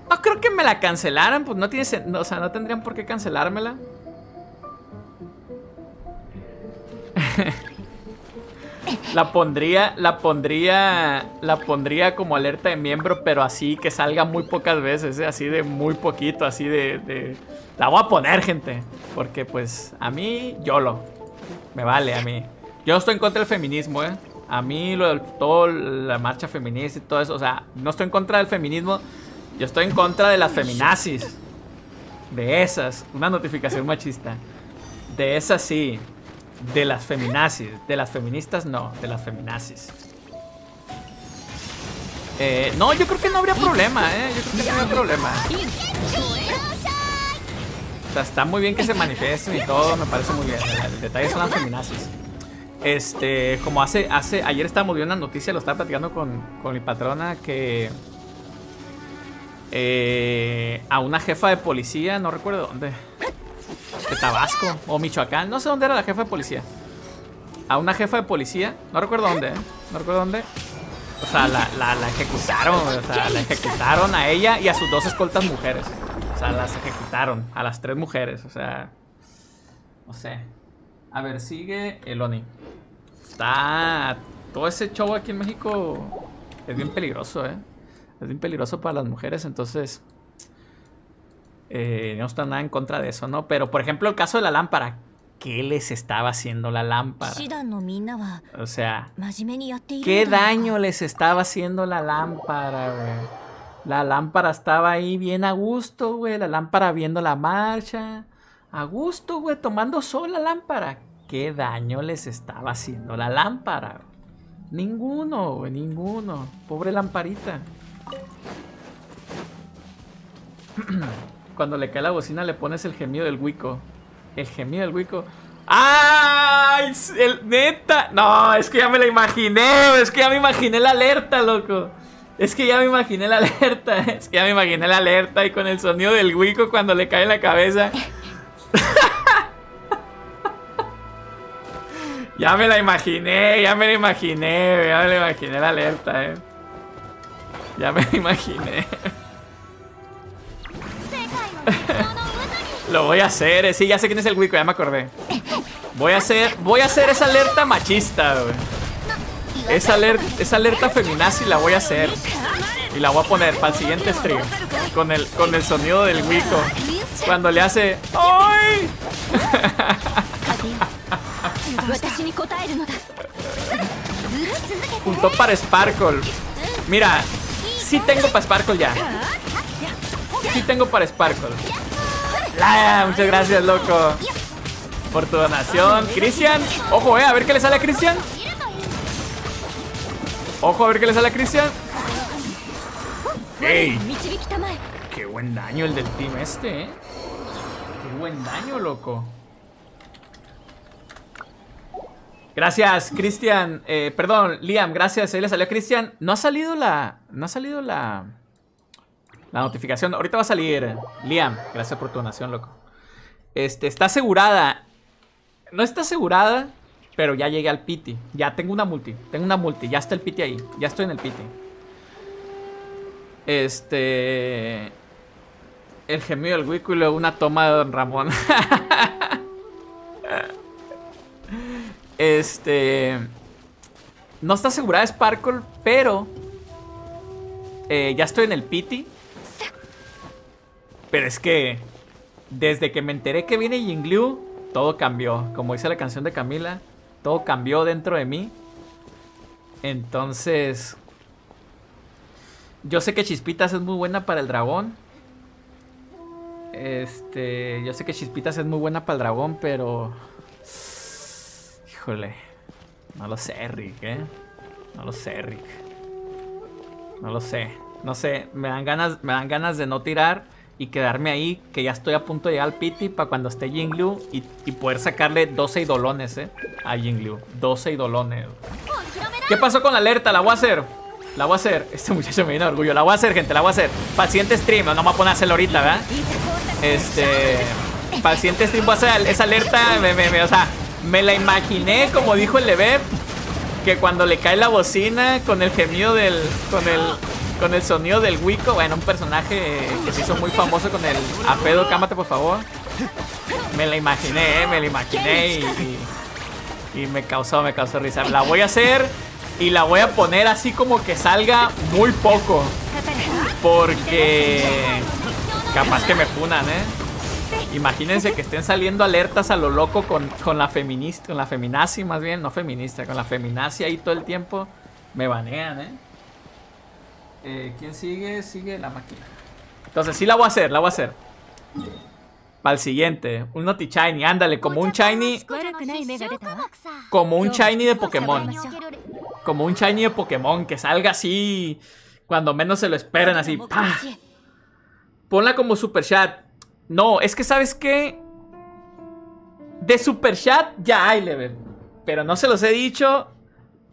No creo que me la cancelaran, pues no tiene sentido. O sea, no tendrían por qué cancelármela. La pondría como alerta de miembro, pero así que salga muy pocas veces, ¿eh? Así de muy poquito, así de... La voy a poner, gente, porque pues a mí, YOLO. Me vale, a mí. Yo estoy en contra del feminismo, ¿eh? A mí todo la marcha feminista y todo eso, o sea, no estoy en contra del feminismo. Yo estoy en contra de las feminazis. De esas, una notificación machista. De esas sí. De las feminazis. De las feministas no, de las feminazis. No, yo creo que no habría problema, Yo creo que no habría problema. O sea, está muy bien que se manifiesten y todo, me parece muy bien. El detalle son las feminazis. Como ayer estábamos viendo una noticia, lo estaba platicando con mi patrona, que... a una jefa de policía, no recuerdo dónde, de Tabasco o Michoacán, no sé dónde era la jefa de policía. A una jefa de policía, no recuerdo dónde, no recuerdo dónde. O sea, la ejecutaron, o sea, la ejecutaron a ella y a sus dos escoltas mujeres. O sea, las ejecutaron a las tres mujeres, o sea, no sé. A ver, sigue el Oni. Está... Todo ese show aquí en México es bien peligroso, Es bien peligroso para las mujeres, entonces no está nada en contra de eso, ¿no? Pero, por ejemplo, el caso de la lámpara. ¿Qué les estaba haciendo la lámpara? O sea, ¿qué daño les estaba haciendo la lámpara, güey? La lámpara estaba ahí bien a gusto, güey. La lámpara viendo la marcha. A gusto, güey, tomando sol la lámpara. ¿Qué daño les estaba haciendo la lámpara? Ninguno, güey, ninguno. Pobre lamparita. Cuando le cae la bocina le pones el gemido del Wico. El gemido del Wico. ¡Ay! ¡Neta! No, es que ya me la imaginé. Es que ya me imaginé la alerta, loco. Es que ya me imaginé la alerta. Es que ya me imaginé la alerta. Y con el sonido del Wico cuando le cae en la cabeza. Ya me la imaginé. Ya me la imaginé. Ya me la imaginé la alerta, Ya me la imaginé. Lo voy a hacer, sí, ya sé quién es el Wico, ya me acordé. Voy a hacer esa alerta machista, güey. Esa alerta feminazi la voy a hacer. Y la voy a poner para el siguiente stream. Con el sonido del Wico. Cuando le hace. ¡Ay! Punto para Sparkle. Mira, sí tengo para Sparkle ya. Sí tengo para Sparkle. Muchas gracias, loco, por tu donación. Cristian, ojo, a ver qué le sale a Cristian. Ojo, a ver qué le sale a Cristian. ¡Ey! Qué buen daño el del team este, Qué buen daño, loco. Gracias, Cristian. Perdón, Liam, gracias. Ahí le salió a Cristian. No ha salido la notificación, ahorita va a salir. Liam, gracias por tu donación, loco. Está asegurada. No está asegurada, pero ya llegué al piti. Ya tengo una multi, ya está el piti ahí. Ya estoy en el piti. El gemido del Wico y luego una toma de Don Ramón. No está asegurada Sparkle, pero ya estoy en el piti. Pero es que desde que me enteré que viene Jingliu, todo cambió. Como dice la canción de Camila, todo cambió dentro de mí. Entonces, yo sé que Chispitas es muy buena para el dragón. Yo sé que Chispitas es muy buena para el dragón, pero... híjole. No lo sé, Rick, ¿eh? No lo sé, Rick. No lo sé. No sé, me dan ganas de no tirar y quedarme ahí, que ya estoy a punto de llegar al pity para cuando esté Jingliu y poder sacarle 12 idolones, a Jingliu. 12 idolones. ¿Qué pasó con la alerta? La voy a hacer. La voy a hacer. Este muchacho me viene de orgullo. La voy a hacer, gente. La voy a hacer. Para el siguiente stream. No me voy a poner a hacerlo ahorita, ¿verdad? Para el siguiente stream voy a hacer esa alerta. Me la imaginé, como dijo el Levep, que cuando le cae la bocina con el gemido del... Con el sonido del Wico. Bueno, un personaje que se hizo muy famoso con el... Apedo, cámate, por favor. Me la imaginé, me la imaginé y me causó risa. La voy a hacer y la voy a poner así como que salga muy poco, porque capaz que me funan, Imagínense que estén saliendo alertas a lo loco con la feminacia ahí todo el tiempo. Me banean, ¿quién sigue? Sigue la máquina. Entonces sí la voy a hacer. Para el siguiente, un Noti Shiny, ándale, como un Shiny de Pokémon, que salga así, cuando menos se lo esperan, así, ¡pah! Ponla como Super Chat. No, es que, ¿sabes qué? De Super Chat ya hay, Level, pero no se los he dicho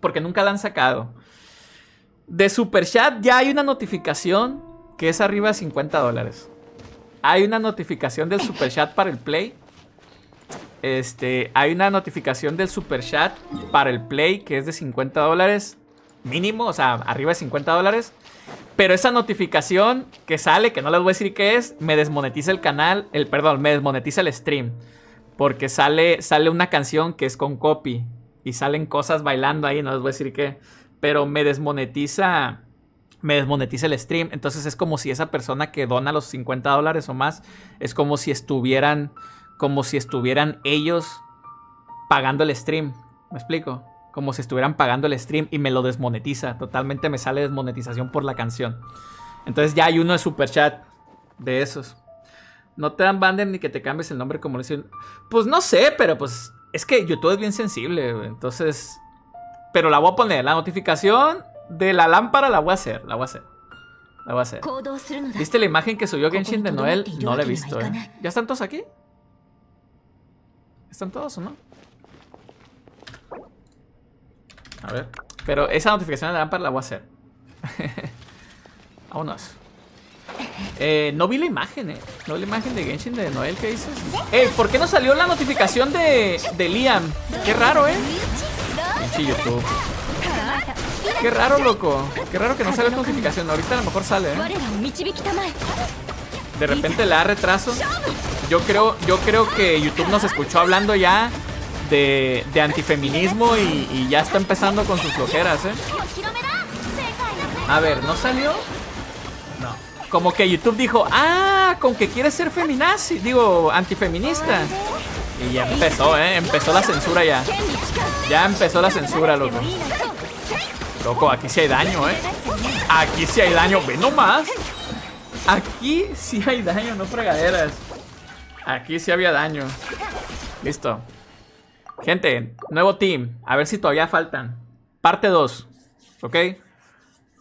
porque nunca la han sacado. De Super Chat ya hay una notificación que es arriba de $50. Hay una notificación del Super Chat para el Play. Hay una notificación del Super Chat para el Play que es de $50 mínimo, o sea, arriba de $50. Pero esa notificación que sale, que no les voy a decir qué es, me desmonetiza el canal, me desmonetiza el stream. Porque sale una canción que es con copy y salen cosas bailando ahí, no les voy a decir qué, pero me desmonetiza el stream. Entonces es como si esa persona que dona los $50 o más, es como si estuvieran ellos pagando el stream. ¿Me explico? Como si estuvieran pagando el stream y me lo desmonetiza. Totalmente me sale desmonetización por la canción. Entonces ya hay uno de Super Chat de esos. No te dan bander ni que te cambies el nombre como lo dicen. Pues no sé, pero pues es que YouTube es bien sensible. Entonces, pero la voy a poner, la notificación de la lámpara la voy a hacer. ¿Viste la imagen que subió Genshin de Noel? No la he visto, ¿Ya están todos aquí? ¿Están todos o no? A ver. Pero esa notificación de la lámpara la voy a hacer. Vámonos. No vi la imagen, No vi la imagen de Genshin de Noel, ¿qué dices? ¿Por qué no salió la notificación de Liam? Qué raro, Pinche YouTube. Qué raro, loco. Qué raro que no sale la notificación. Ahorita a lo mejor sale, De repente le da retraso. Yo creo que YouTube nos escuchó hablando ya de antifeminismo y ya está empezando con sus flojeras, A ver, ¿no salió? No. Como que YouTube dijo, ah, con que quieres ser feminazi, digo, antifeminista. Y ya empezó, Empezó la censura ya. Ya empezó la censura, loco. Loco, aquí sí hay daño, Aquí sí hay daño, ve nomás. Aquí sí hay daño, no fregaderas. Aquí sí había daño. Listo. Gente, nuevo team. A ver si todavía faltan. Parte 2. ¿Ok?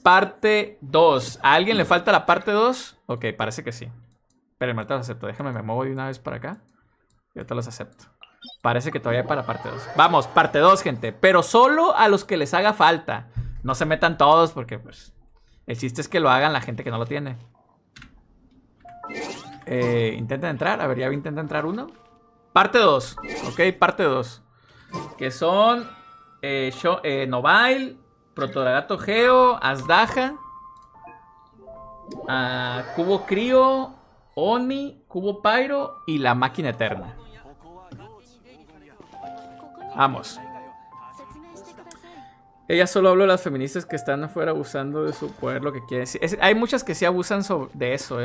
Parte 2. ¿A alguien le falta la parte 2? Ok, parece que sí. Pero ahorita los acepto. Déjame, me muevo de una vez para acá. Y ahorita los acepto. Parece que todavía hay para parte 2. Vamos, parte 2, gente. Pero solo a los que les haga falta. No se metan todos porque, pues, el chiste es que lo hagan la gente que no lo tiene. Intenten entrar. A ver, ya intenta entrar uno. Parte 2. Ok, parte 2. Que son Novail, Protodragato Geo, Azdaja, Cubo Crío, Oni, Cubo Pyro y la Máquina Eterna. Vamos. Ella solo habló de las feministas que están afuera abusando de su poder, lo que quiere decir. Hay muchas que sí abusan de eso,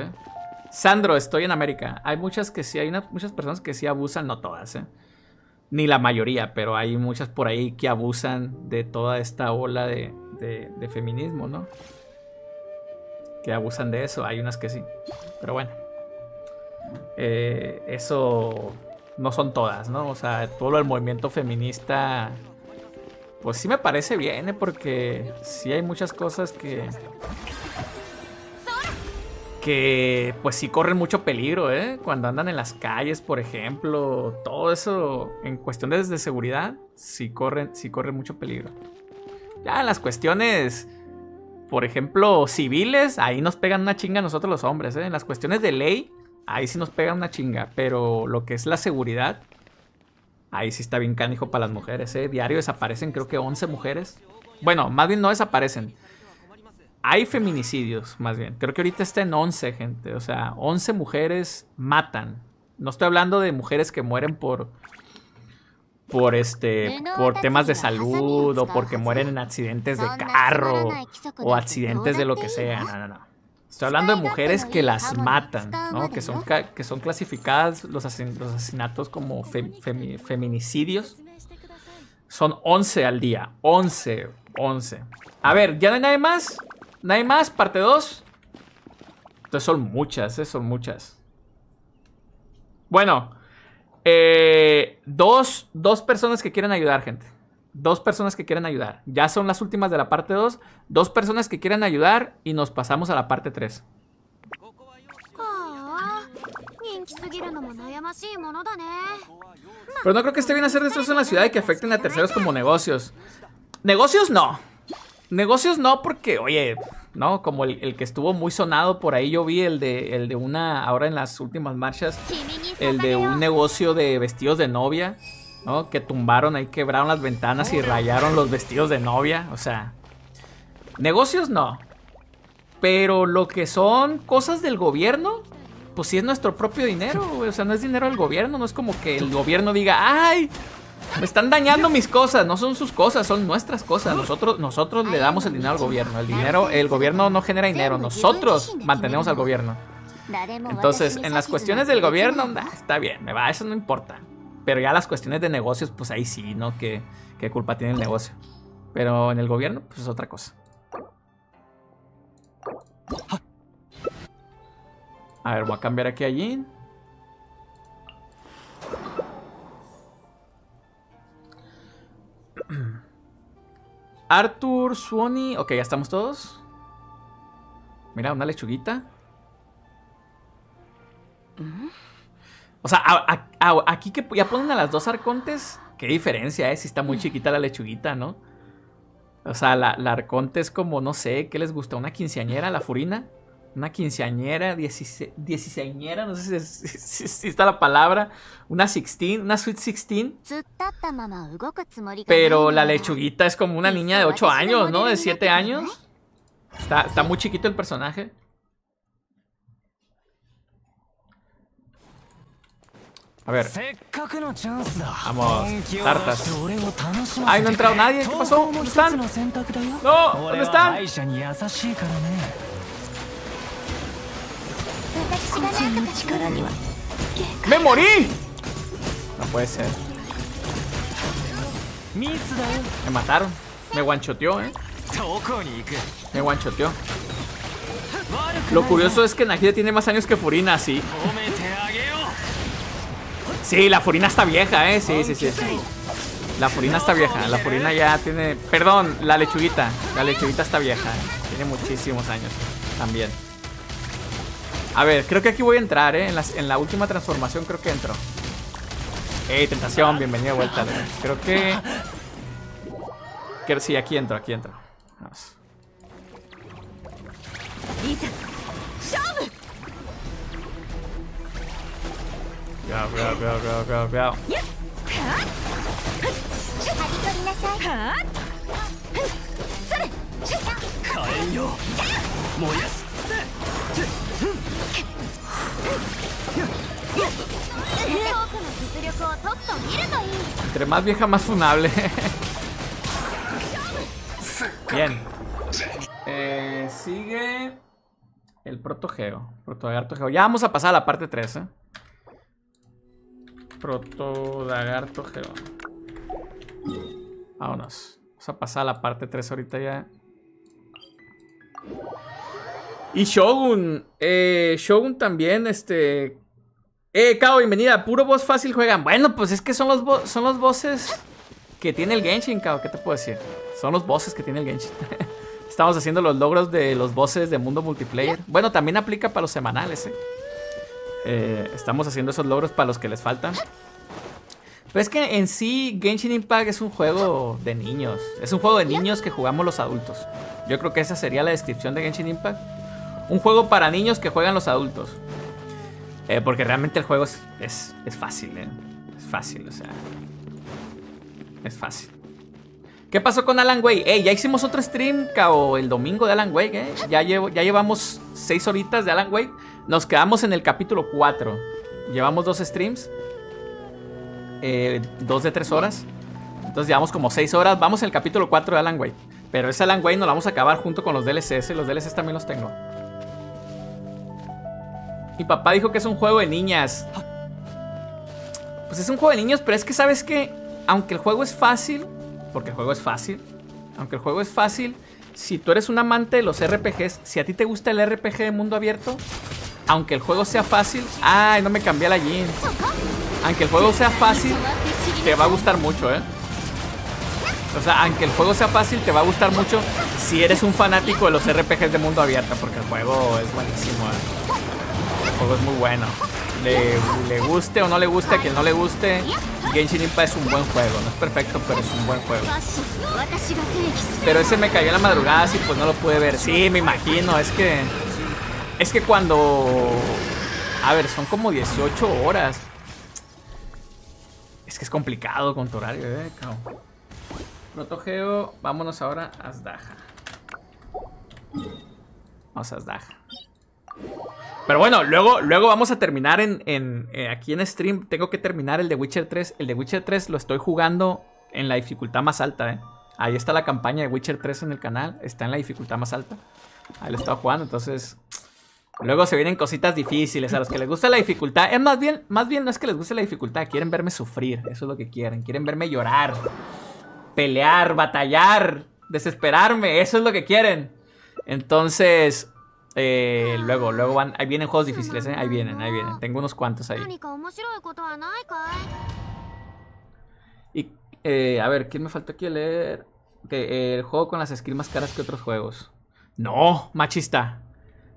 Sandro, estoy en América. Hay muchas personas que sí abusan, no todas, ni la mayoría, pero hay muchas por ahí que abusan de toda esta ola de feminismo, ¿no? Que abusan de eso, hay unas que sí, pero bueno, eso no son todas, ¿no? O sea, todo el movimiento feminista, pues sí me parece bien, porque sí hay muchas cosas que pues sí corren mucho peligro, cuando andan en las calles, por ejemplo, todo eso en cuestiones de seguridad, sí corren mucho peligro. Ya en las cuestiones, por ejemplo, civiles, ahí nos pegan una chinga a nosotros los hombres, en las cuestiones de ley, ahí sí nos pegan una chinga, pero lo que es la seguridad, ahí sí está bien canijo para las mujeres, diario desaparecen creo que 11 mujeres, bueno, más bien no desaparecen. Hay feminicidios, más bien. Creo que ahorita está en 11, gente. O sea, 11 mujeres matan. No estoy hablando de mujeres que mueren por temas de salud, o porque mueren en accidentes de carro, o accidentes de lo que sea. No, no, no. Estoy hablando de mujeres que las matan, ¿no? Que son clasificadas los asesinatos como feminicidios. Son 11 al día. 11. A ver, ¿ya no hay nadie más? ¿Nadie más? Parte 2. Entonces son muchas, son muchas. Bueno, dos personas que quieren ayudar, gente. Dos personas que quieren ayudar. Ya son las últimas de la parte 2. Dos personas que quieren ayudar y nos pasamos a la parte 3. Pero no creo que esté bien hacer destrozos en la ciudad y que afecten a terceros como negocios. Negocios no. Negocios no, porque, oye, ¿no? Como el que estuvo muy sonado por ahí, yo vi el de una, ahora en las últimas marchas, el de un negocio de vestidos de novia, ¿no? Que tumbaron ahí, quebraron las ventanas y rayaron los vestidos de novia, o sea, negocios no. Pero lo que son cosas del gobierno, pues sí es nuestro propio dinero, o sea, no es dinero del gobierno, no es como que el gobierno diga, ¡ay! Me están dañando mis cosas, no son sus cosas, son nuestras cosas. Nosotros le damos el dinero al gobierno. El gobierno no genera dinero, nosotros mantenemos al gobierno. Entonces, en las cuestiones del gobierno, está bien, me va, eso no importa. Pero ya las cuestiones de negocios, pues ahí sí, ¿no? ¿Qué culpa tiene el negocio? Pero en el gobierno, pues es otra cosa. A ver, voy a cambiar aquí a Jean. Arthur, Suoni. Ok, ya estamos todos. Mira, una lechuguita. O sea, aquí que ya ponen a las dos arcontes. Qué diferencia, si está muy chiquita la lechuguita, ¿no? O sea, la arconte es como, no sé, ¿qué les gusta? ¿Una quinceañera, la Furina? Una quinceañera, dieciseñera, no sé si está la palabra. Una sixteen, una sweet sixteen. Pero la lechuguita es como una niña de 8 años, ¿no? De 7 años. Está muy chiquito el personaje. A ver. Vamos, tartas. Ay, no ha entrado nadie, ¿qué pasó? ¿Dónde están? No, ¿dónde están? ¡Me morí! No puede ser. Me mataron. Me guanchoteó, Me guanchoteó. Lo curioso es que Nahida tiene más años que Furina, sí. Sí, la Furina está vieja, sí. La Furina está vieja. La Furina ya tiene... Perdón, la lechuguita. La lechuguita está vieja. Tiene muchísimos años también. A ver, creo que aquí voy a entrar, en la última transformación creo que entro. Ey, tentación, bienvenida de vuelta. Creo que... Sí, aquí entro. Vamos. Cuidado. Entre más vieja, más funable. Bien. Sigue el protogeo. Ya vamos a pasar a la parte 3. Protolagarto Geón. Vámonos. Vamos a pasar a la parte 3 ahorita ya. Y Shogun. Shogun también, Kao, bienvenida. Puro boss fácil juegan. Bueno, pues es que son los bosses que tiene el Genshin, Kao. ¿Qué te puedo decir? Son los bosses que tiene el Genshin. Estamos haciendo los logros de los bosses de mundo multiplayer. Bueno, también aplica para los semanales, estamos haciendo esos logros para los que les faltan. Pero es que en sí Genshin Impact es un juego de niños. Es un juego de niños que jugamos los adultos. Yo creo que esa sería la descripción de Genshin Impact. Un juego para niños que juegan los adultos. Porque realmente el juego es fácil, Es fácil, o sea. Es fácil. ¿Qué pasó con Alan Wake? Ya hicimos otro stream, Kao, el domingo de Alan Wake, Ya llevamos 6 horitas de Alan Wake. Nos quedamos en el capítulo 4. Llevamos 2 streams. 2 de 3 horas. Entonces llevamos como 6 horas. Vamos en el capítulo 4 de Alan Wake. Pero ese Alan Wake nos lo vamos a acabar junto con los DLCs. Los DLCs también los tengo. Mi papá dijo que es un juego de niñas. Pues es un juego de niños, pero es que sabes que aunque el juego es fácil... Porque el juego es fácil. Aunque el juego es fácil, si tú eres un amante de los RPGs, si a ti te gusta el RPG de mundo abierto, aunque el juego sea fácil... ¡Ay, no me cambié la Jean! Aunque el juego sea fácil, te va a gustar mucho, O sea, aunque el juego sea fácil, te va a gustar mucho si eres un fanático de los RPGs de mundo abierto. Porque el juego es buenísimo, El juego es muy bueno. Le guste o no le guste, a quien no le guste, Genshin Impact es un buen juego. No es perfecto, pero es un buen juego. Pero ese me cayó en la madrugada, así pues no lo pude ver. Sí, me imagino, es que cuando... A ver, son como 18 horas. Es que es complicado con tu horario, cabrón. Protogeo, vámonos ahora a Asdaja. Vamos a Asdaja. Pero bueno, luego vamos a terminar aquí en stream. Tengo que terminar el de Witcher 3. El de Witcher 3 lo estoy jugando en la dificultad más alta, Ahí está la campaña de Witcher 3 en el canal. Está en la dificultad más alta. Ahí lo estaba jugando, entonces... Luego se vienen cositas difíciles. A los que les gusta la dificultad... Es más bien no es que les guste la dificultad. Quieren verme sufrir. Eso es lo que quieren. Quieren verme llorar. Pelear, batallar. Desesperarme. Eso es lo que quieren. Entonces... luego van, ahí vienen juegos difíciles, ahí vienen, tengo unos cuantos ahí. Y, a ver, ¿quién me faltó aquí leer? El juego con las skins más caras que otros juegos. No, machista.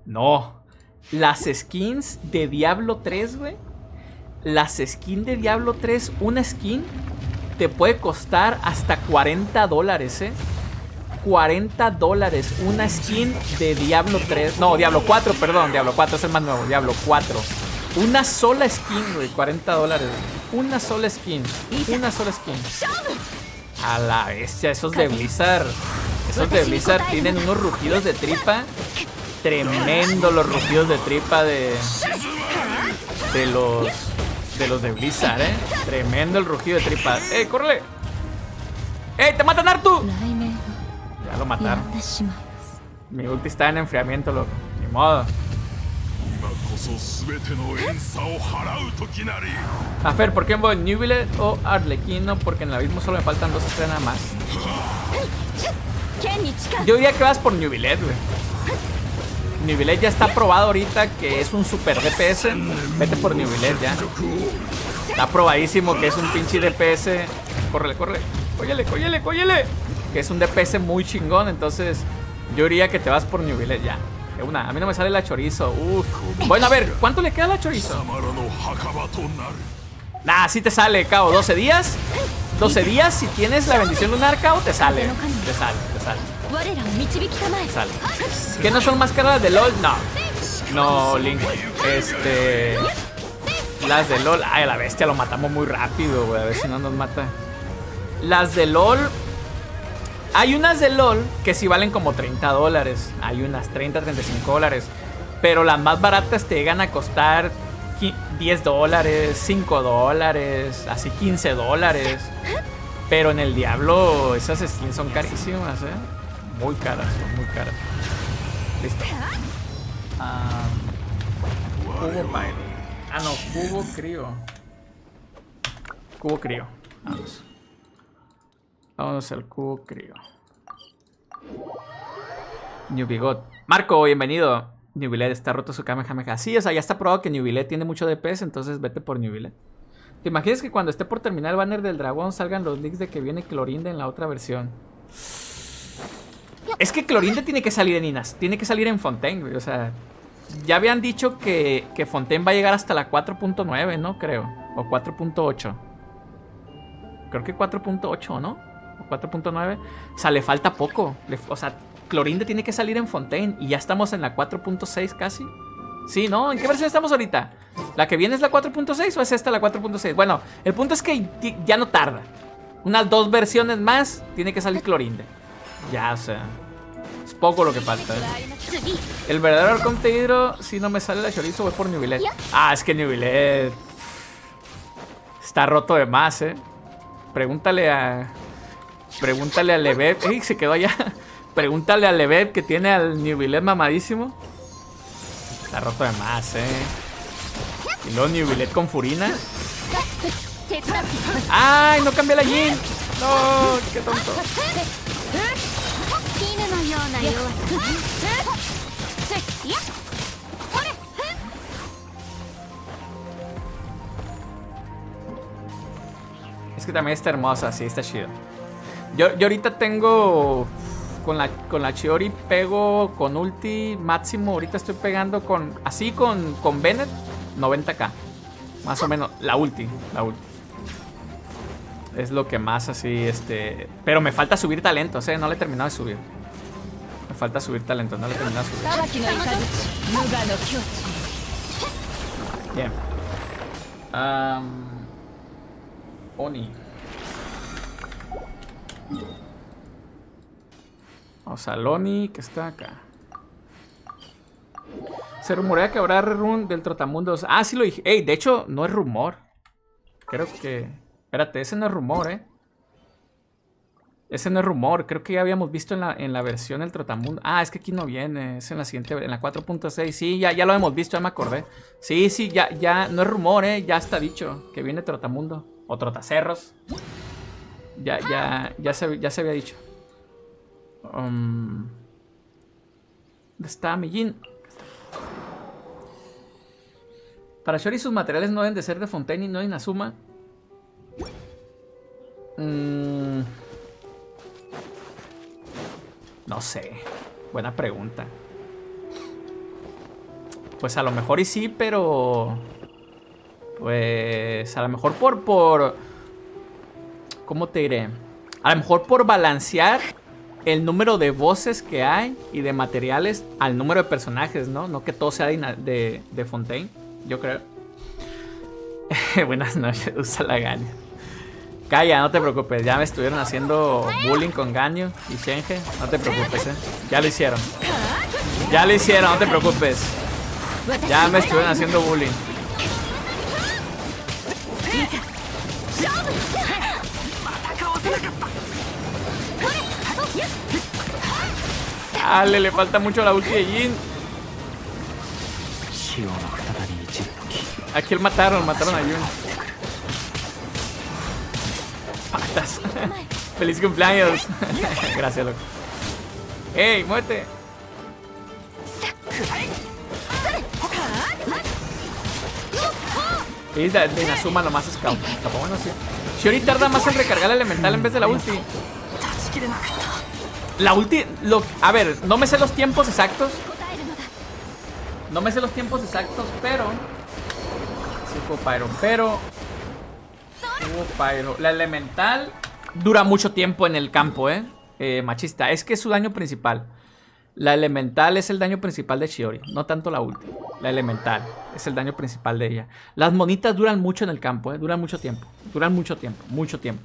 No. Las skins de Diablo 3, güey. Las skins de Diablo 3, una skin te puede costar hasta $40, $40 una skin de Diablo 3. No, Diablo 4, perdón. Diablo 4 es el más nuevo. Diablo 4. Una sola skin, güey. $40. Una sola skin. Una sola skin. A la bestia. Esos de Blizzard. Esos de Blizzard tienen unos rugidos de tripa. Tremendo los rugidos de tripa de los de Blizzard, Tremendo el rugido de tripa. ¡Ey, córrele! ¡Ey, te matan, Artu! Ya lo mataron. Mi ulti está en enfriamiento, loco. Ni modo. A ver, ¿por qué voy? ¿Neuvillette o Arlecchino? Porque en el abismo solo me faltan 2 estrellas más. Yo diría que vas por Neuvillette, güey. Neuvillette ya está probado ahorita que es un super DPS. Vete por Neuvillette ya. Está probadísimo que es un pinche DPS. Córrele, córrele. Cóyele, cóyele, cóyele. Que es un DPS muy chingón, entonces yo diría que te vas por Neuvillette ya. A mí no me sale la chorizo. Uf. Bueno, a ver, ¿cuánto le queda la chorizo? Nah, sí te sale, Kao. 12 días. 12 días, si tienes la bendición lunar, Kao, te sale. Te sale, te sale. Te sale. ¿Qué no son máscaras de LOL? No. No, Link. Las de LOL. Ay, la bestia, lo matamos muy rápido, güey. A ver si no nos mata. Las de LOL. Hay unas de LOL que sí valen como $30. Hay unas $30, $35. Pero las más baratas te llegan a costar $10, $5, así $15. Pero en el Diablo esas skins son carísimas, Muy caras, son muy caras. Listo. Cubo Pine. Ah, no, cubo crío. Cubo crío. Vamos. Vámonos al cubo crío. New Bigot. Marco, bienvenido. Neuvillette está roto su Kamehameha. Sí, o sea, ya está probado que Neuvillette tiene mucho DPS, entonces vete por Neuvillette. ¿Te imaginas que cuando esté por terminar el banner del dragón salgan los leaks de que viene Clorinde en la otra versión? Es que Clorinde tiene que salir en Inas, tiene que salir en Fontaine, güey. O sea, ya habían dicho que Fontaine va a llegar hasta la 4.9, ¿no? Creo. O 4.8. Creo que 4.8, ¿no? O 4.9. O sea, le falta poco. O sea, Clorinde tiene que salir en Fontaine y ya estamos en la 4.6 casi. Sí, ¿no? ¿En qué versión estamos ahorita? ¿La que viene es la 4.6 o es esta la 4.6? Bueno, el punto es que ya no tarda. Unas dos versiones más tiene que salir Clorinde. Ya, o sea, es poco lo que falta, ¿eh? El verdadero arco de hidro, si no me sale la chorizo, voy por Neuvillette. Ah, es que Neuvillette está roto de más, ¿eh? Pregúntale a Leveb. ¡Ey, se quedó allá! Pregúntale a Leveb que tiene al Neuvillette mamadísimo. Está roto de más, ¿eh? Y luego Neuvillette con Furina. ¡Ay, no cambié la Jean! ¡No! ¡Qué tonto! Es que también está hermosa, sí, está chido. Yo ahorita tengo con la Chiori, pego con ulti máximo. Ahorita estoy pegando con Bennett 90k. Más o menos, la ulti. Es lo que más así, pero me falta subir talentos, ¿eh? No le he terminado de subir. Me falta subir talentos, no le he terminado de subir. Bien. Oni. Vamos al Oni, que está acá. Se rumorea que habrá rerun del Trotamundos. Ah, sí lo dije. Ey, de hecho, no es rumor. Creo que... Espérate, ese no es rumor, ¿eh? Ese no es rumor. Creo que ya habíamos visto en la versión del Trotamundo. Ah, es que aquí no viene. Es en la siguiente, en la 4.6. Sí, ya lo hemos visto, ya me acordé. Sí, ya no es rumor, ¿eh? Ya está dicho que viene Trotamundo. O Trotacerros. Ya se había dicho. ¿Dónde está mi Jin? Para Shori sus materiales no deben de ser de Fontaine y no de Inazuma. No sé. Buena pregunta. Pues a lo mejor y sí, pero... Pues a lo mejor por... ¿Cómo te diré? A lo mejor por balancear el número de voces que hay y de materiales al número de personajes, ¿no? No que todo sea de Fontaine, yo creo. Buenas noches, usa la Ganyu. Calla, no te preocupes, ya me estuvieron haciendo bullying con Ganyu y Shenhe. No te preocupes, ¿eh? Ya lo hicieron, no te preocupes. Ya me estuvieron haciendo bullying. Dale, le falta mucho la ulti de Jin. Aquí él mataron a Jun. Patas. Feliz cumpleaños. Gracias, loco. ¡Ey, muévete! Y de Inazuma nomás scout. Tampoco no sé. Chiori tarda más en recargar la elemental en vez de la ulti. La ulti. A ver, no me sé los tiempos exactos. Pero. Sí, fue Pyron. Pero la elemental dura mucho tiempo en el campo, machista. Es que es su daño principal. La elemental es el daño principal de Chiori. No tanto la ulti. La elemental es el daño principal de ella. Las monitas duran mucho en el campo, duran mucho tiempo. Duran mucho tiempo.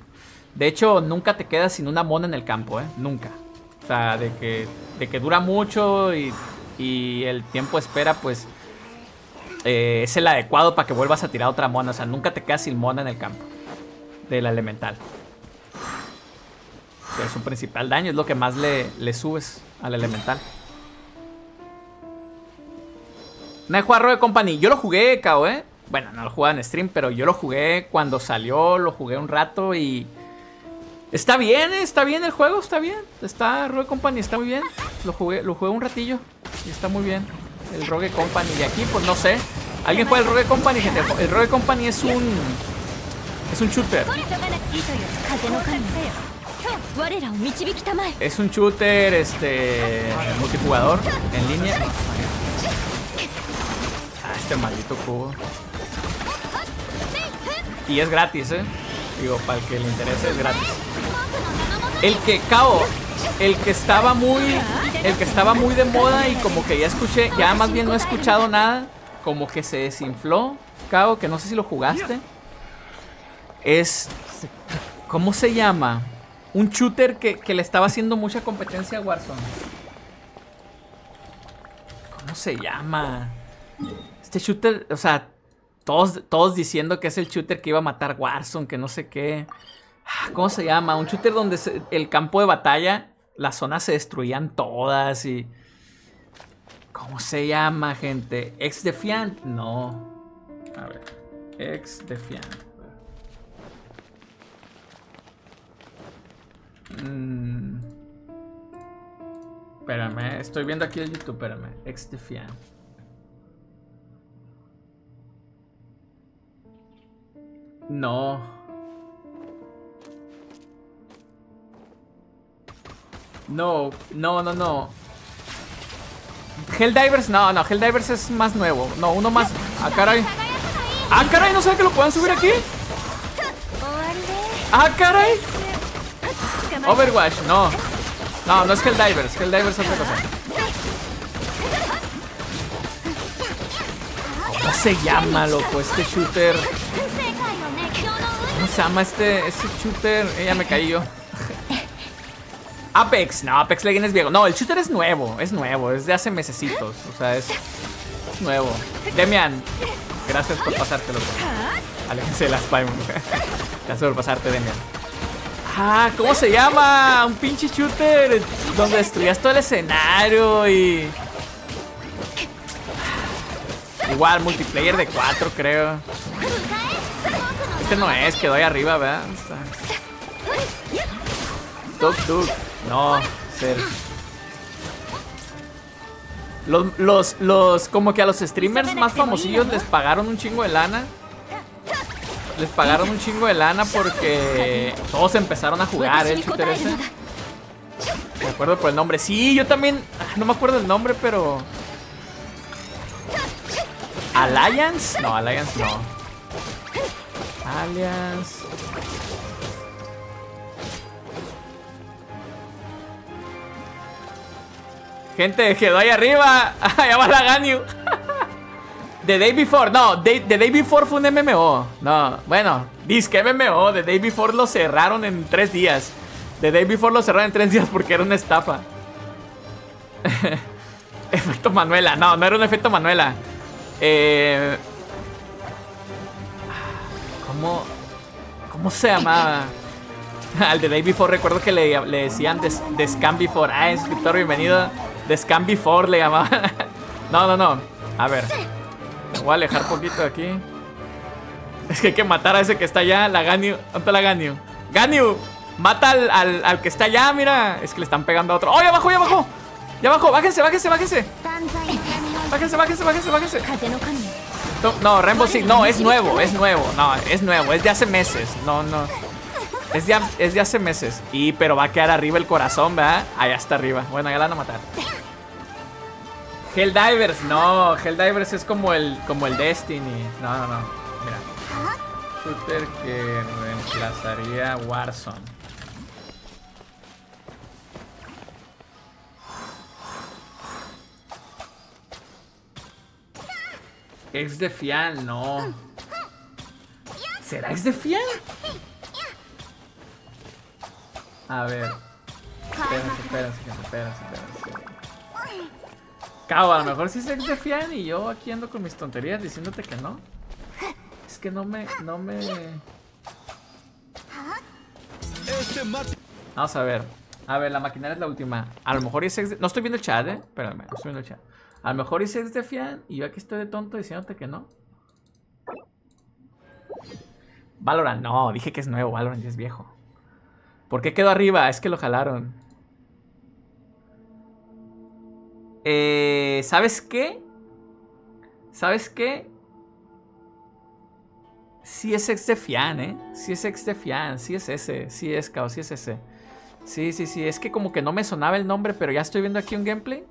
De hecho, nunca te quedas sin una mona en el campo, nunca. O sea, de que dura mucho y el tiempo espera, pues es el adecuado para que vuelvas a tirar otra mona. O sea, nunca te quedas sin mona en el campo. De la elemental. Pero su principal daño es lo que más le subes a la elemental. No he jugado Rogue Company. Yo lo jugué, Kao, Bueno, no lo jugaba en stream, pero yo lo jugué cuando salió, lo jugué un rato y... Está bien el juego, está bien. Está Rogue Company, está muy bien. Lo jugué un ratillo y está muy bien. El Rogue Company de aquí, pues no sé. ¿Alguien juega el Rogue Company? Gente, el Rogue Company es un... es un shooter. Es un shooter, multijugador, en línea. Ah, este maldito cubo. Y es gratis, digo, para el que le interese es gratis. El que estaba muy de moda y como que ya escuché, ya más bien no he escuchado nada, como que se desinfló, Kao, que no sé si lo jugaste. Es... ¿cómo se llama? Un shooter que le estaba haciendo mucha competencia a Warzone. ¿Cómo se llama? Este shooter, o sea, todos diciendo que es el shooter que iba a matar Warzone, que no sé qué. ¿Cómo se llama? Un shooter donde el campo de batalla, las zonas se destruían todas y... ¿cómo se llama, gente? XDefiant, no. A ver, XDefiant. Espérame, estoy viendo aquí el YouTube, espérame. XDefiant. No. No. Helldivers, no, Helldivers es más nuevo. No, uno más. Ah, caray. Ah, caray, no sé que lo puedan subir aquí. Ah, caray. Overwatch, no es Helldivers, Helldivers es otra cosa. ¿Cómo se llama, loco, este shooter? ¿Cómo se llama este shooter? Ya me caí yo. Apex, no, Apex Legends es viejo. No, el shooter es nuevo, es de hace mesecitos. O sea, es nuevo. Demian, gracias por pasártelo. Aléjense de las Paimon. Gracias por pasarte, Demian. Ah, ¿cómo se llama? Un pinche shooter donde destruyas todo el escenario y... igual, multiplayer de 4, creo. Este no es, quedó ahí arriba, ¿verdad? Tuk-tuk. No, ser. Como que a los streamers más famosillos les pagaron un chingo de lana. Les pagaron un chingo de lana porque todos empezaron a jugar, el shooter ese. Me acuerdo por el nombre. Sí, yo también. No me acuerdo el nombre, pero... ¿Alliance? No, Alliance no. Alliance. Gente, quedó ahí arriba. Allá va la Ganyu. The Day Before, no, The Day Before fue un MMO. No, bueno, disque MMO. The Day Before lo cerraron en 3 días. The Day Before lo cerraron en 3 días porque era una estafa. Efecto Manuela, no era un efecto Manuela. ¿Cómo se llamaba? Al The Day Before recuerdo que le decían The Scam Before. Ah, inscriptor, bienvenido. The Scam Before le llamaban. No, a ver. Voy a alejar poquito de aquí. Es que hay que matar a ese que está allá. La Ganyu. ¿Dónde está la Ganyu? ¡Ganyu! Mata al que está allá, mira. Es que le están pegando a otro. ¡Oh, ya bajó, ya bajó! ¡Ya bajó! ¡Bájense! ¡Bájense! No, Rainbow Six. No, es nuevo. No, es nuevo. Es de hace meses. No. Es de hace meses. Y, pero va a quedar arriba el corazón, ¿verdad? Allá está arriba. Bueno, ya la van a matar. Helldivers, no, Helldivers es como el Destiny. No, mira. Shooter que reemplazaría Warzone. XDefiant, no. ¿Será XDefiant? A ver. Espérense. Cabo, a lo mejor sí es XDefiant y yo aquí ando con mis tonterías diciéndote que no. Es que no me... Vamos a ver. A ver, la maquinaria es la última. A lo mejor es XDefiant. No estoy viendo el chat, Espérame, no estoy viendo el chat. A lo mejor es XDefiant y yo aquí estoy de tonto diciéndote que no. Valorant, no, dije que es nuevo, Valorant ya es viejo. ¿Por qué quedó arriba? Es que lo jalaron. ¿Sabes qué? ¿Sabes qué? Sí es XDefiant, Sí es XDefiant, sí es ese, sí es Chaos, sí es ese. Sí, sí, sí, es que como que no me sonaba el nombre, pero ya estoy viendo aquí un gameplay.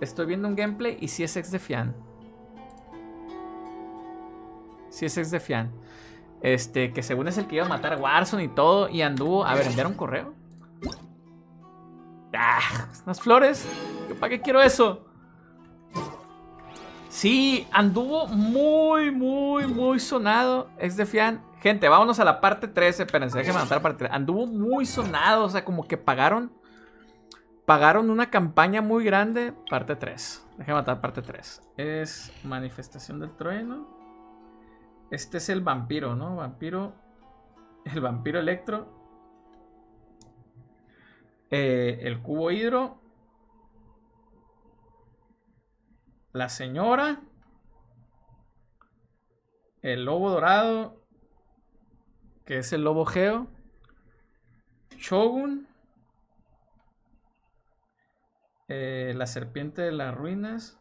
Estoy viendo un gameplay y sí es XDefiant. Sí es XDefiant. Que según es el que iba a matar a Warzone y todo, y anduvo a ver, enviar un correo. ¡Ah! Unas flores. ¿Para qué quiero eso? Sí, anduvo muy, muy, muy sonado XDefiant. Gente, vámonos a la parte 13. Espérense, déjenme anotar la parte 13. Anduvo muy sonado, o sea, como que pagaron. Pagaron una campaña muy grande. Parte 3. Déjenme anotar parte 3. Es manifestación del trueno. Este es el vampiro, ¿no? Vampiro. El vampiro electro. El cubo hidro. La señora. El lobo dorado. Que es el lobo geo. Shogun. La serpiente de las ruinas.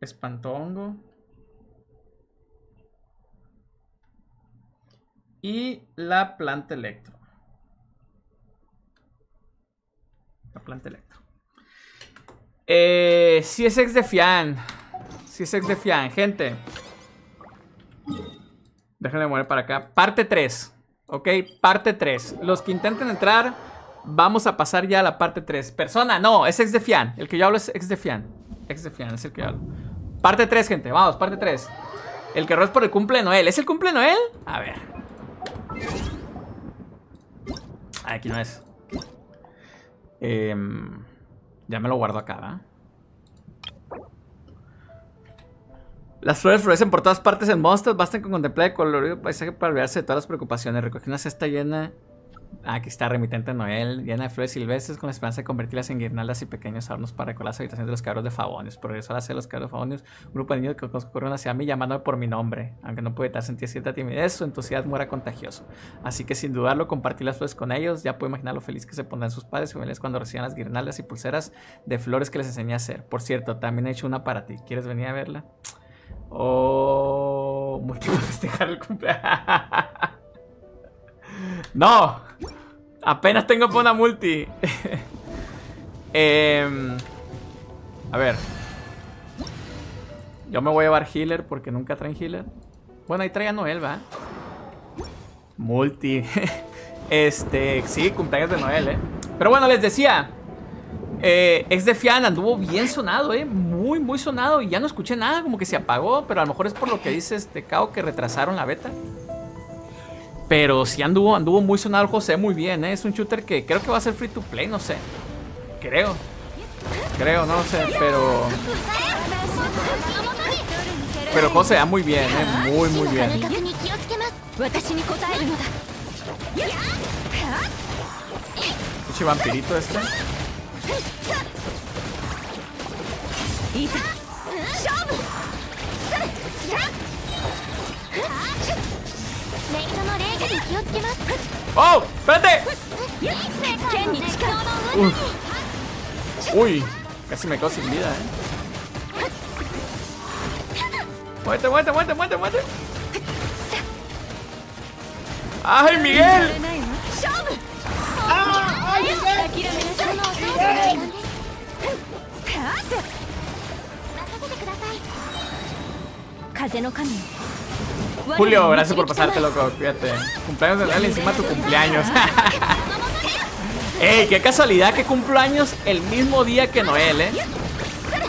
Espantongo. Y la planta electro. La planta electro. Si es XDefiant. Si es XDefiant, gente. Déjenme mover para acá. Parte 3. Ok, parte 3. Los que intenten entrar, vamos a pasar ya a la parte 3. Persona, no, es XDefiant. El que yo hablo es XDefiant. XDefiant es el que yo hablo. Parte 3, gente, vamos, parte 3. El que roba es por el cumple de Noel. ¿Es el cumple de Noel? A ver. Ah, aquí no es. Ya me lo guardo acá, ¿verdad? Las flores florecen por todas partes en Monsters. Basta con contemplar el colorido paisaje para olvidarse de todas las preocupaciones. Recogí una cesta llena. Aquí está, remitente Noel, llena de flores silvestres, con la esperanza de convertirlas en guirnaldas y pequeños adornos para decorar las habitaciones de los cabros de Favonius. Progresó a la sede de los cabros de Favonius, un grupo de niños que corrieron hacia mí llamándome por mi nombre. Aunque no pude evitar sentir cierta timidez, su entusiasmo era contagioso. Así que sin dudarlo, compartí las flores con ellos. Ya puedo imaginar lo feliz que se pondrán sus padres y familiares cuando reciban las guirnaldas y pulseras de flores que les enseñé a hacer. Por cierto, también he hecho una para ti. ¿Quieres venir a verla? Oh, muy que festejar el cumpleaños. ¡No! Apenas tengo para una multi. A ver. Yo me voy a llevar healer porque nunca traen healer. Bueno, ahí trae a Noel, ¿va? Multi. Sí, cumpleaños de Noel, Pero bueno, les decía. XDefiant anduvo bien sonado, Muy, muy sonado. Y ya no escuché nada, como que se apagó. Pero a lo mejor es por lo que dice este Kao que retrasaron la beta. Pero sí anduvo muy sonado el José, muy bien, Es un shooter que creo que va a ser free to play, no sé. Creo, no sé, pero José va muy bien, Muy, muy bien. Pinche vampirito este. ¡Oh! ¡Espérate! ¡Uy! Casi me quedo sin vida, ¡Muerte, muerte, muerte, muerte, muerte! ¡Ay, Miguel! ¡Ay, Miguel! Julio, gracias por pasarte, loco, cuídate. Cumpleaños de Noel, encima tu cumpleaños. Ey, qué casualidad que cumplo años el mismo día que Noel,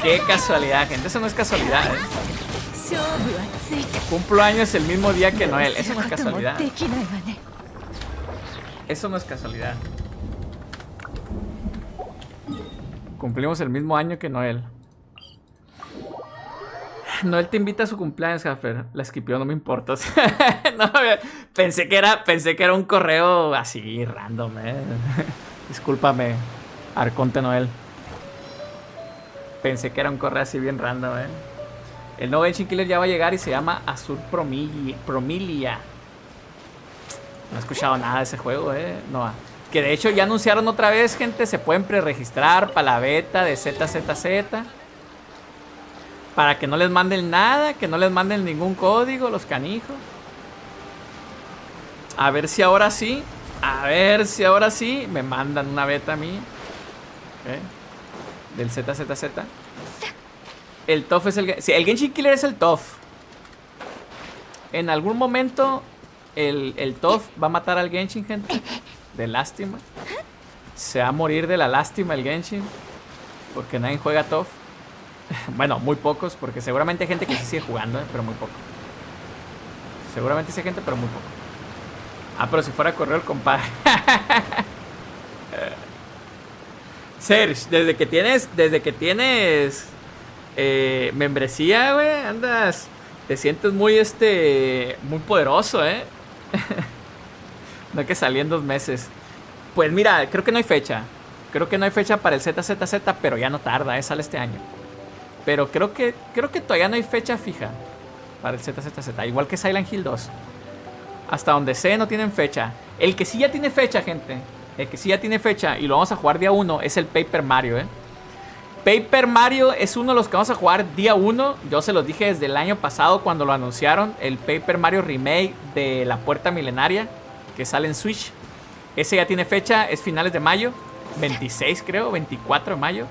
Qué casualidad, gente, eso no es casualidad, Cumplo años el mismo día que Noel, eso no es casualidad. Eso no es casualidad. Cumplimos el mismo año que Noel. Noel te invita a su cumpleaños, Jaffer. La esquipió, no me importa. No, pensé que era un correo así, random, Discúlpame, Arconte Noel. Pensé que era un correo así bien random, ¿eh? El nuevo Genshin Killer ya va a llegar y se llama Azur Promilia. No he escuchado nada de ese juego, ¿eh? No. Que de hecho ya anunciaron otra vez, gente. Se pueden preregistrar para la beta de ZZZ. Para que no les manden nada, que no les manden ningún código, los canijos. A ver si ahora sí. A ver si ahora sí me mandan una beta a mí. ¿Eh? Del ZZZ. El TOF es el... Sí, el Genshin Killer es el TOF. En algún momento el TOF va a matar al Genshin, gente. De lástima. Se va a morir de la lástima el Genshin. Porque nadie juega TOF. Bueno, muy pocos. Porque seguramente hay gente que sí sigue jugando, pero muy poco. Seguramente sí hay gente, pero muy poco. Ah, pero si fuera correo el compadre. Serge, desde que tienes membresía, güey, andas, te sientes muy, muy poderoso, ¿eh? No que salí en 2 meses. Pues mira, creo que no hay fecha. Creo que no hay fecha para el ZZZ, pero ya no tarda, sale este año. Pero creo que todavía no hay fecha fija para el ZZZ, igual que Silent Hill 2. Hasta donde sé, no tienen fecha. El que sí ya tiene fecha, gente. El que sí ya tiene fecha y lo vamos a jugar día 1 es el Paper Mario, ¿eh? Paper Mario es uno de los que vamos a jugar día 1. Yo se los dije desde el año pasado cuando lo anunciaron. El Paper Mario Remake de La Puerta Milenaria, que sale en Switch. Ese ya tiene fecha, es finales de mayo. 26 creo, 24 de mayo.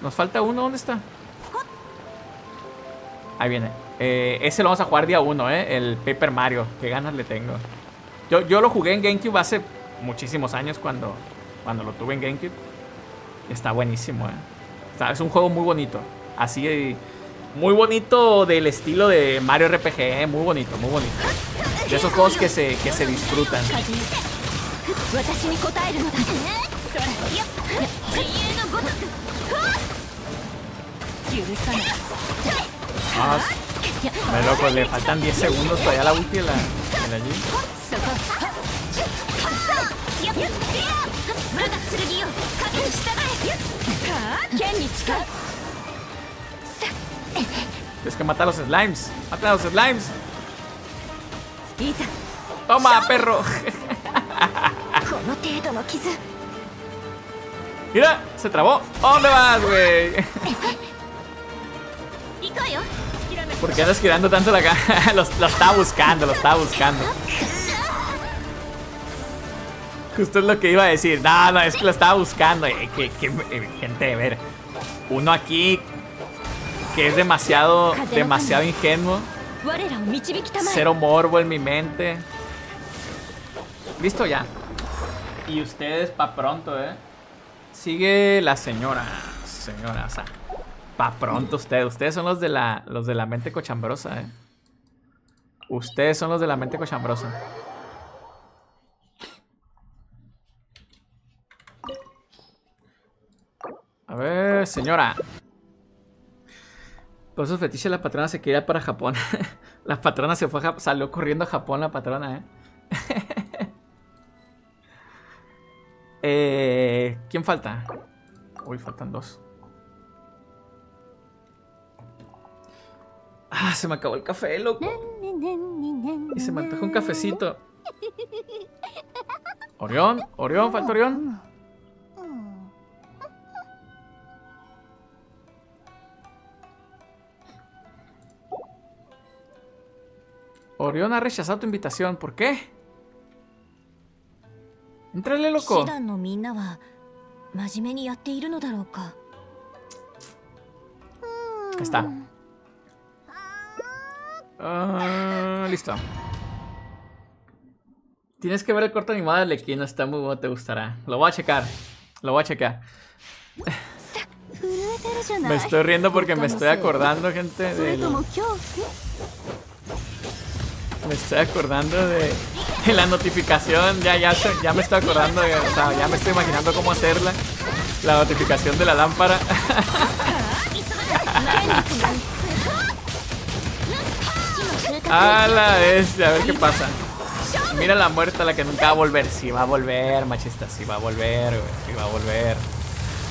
Nos falta uno, ¿dónde está? Ahí viene. Ese lo vamos a jugar día 1, ¿eh? El Paper Mario, qué ganas le tengo. Yo lo jugué en GameCube hace muchísimos años cuando lo tuve en GameCube. Está buenísimo, ¿eh? Es un juego muy bonito. Así, muy bonito del estilo de Mario RPG, ¿eh? Muy bonito, muy bonito. De esos juegos que se disfrutan. Ah, me loco, le faltan 10 segundos todavía la ulti de la allí. Tienes que matar a los slimes. Mata a los slimes. Toma, perro. Mira, se trabó. ¿Dónde vas, güey? ¿Por qué andas girando tanto la cara? Lo estaba buscando, lo estaba buscando. Justo es lo que iba a decir. No, no, es que lo estaba buscando. Gente, a ver. Uno aquí que es demasiado, demasiado ingenuo. Cero morbo en mi mente. Listo ya. Y ustedes pa' pronto, ¿eh? Sigue la señora. Señora, o sea, pa' pronto ustedes. Ustedes son los de la mente cochambrosa, ¿eh? Ustedes son los de la mente cochambrosa. A ver, señora. Por esos fetiches la patrona se quería para Japón. La patrona se fue, salió corriendo a Japón la patrona, ¿eh? ¿Quién falta? Uy, faltan 2. Ah, se me acabó el café, loco. Y se me antojó un cafecito. Orión, Orión, falta Orión. Orión ha rechazado tu invitación, ¿por qué? Entrale, loco. Está. Listo. Tienes que ver el corto animado de Arlecchino, está muy bueno, te gustará. Lo voy a checar, lo voy a checar. Me estoy riendo porque me estoy acordando, gente, me estoy acordando de la notificación. Ya me estoy acordando, o sea, ya me estoy imaginando cómo hacerla. La notificación de la lámpara. A la vez, a ver qué pasa. Mira la muerta, la que nunca va a volver. Sí va a volver, machista, sí va a volver, güey. Sí va a volver.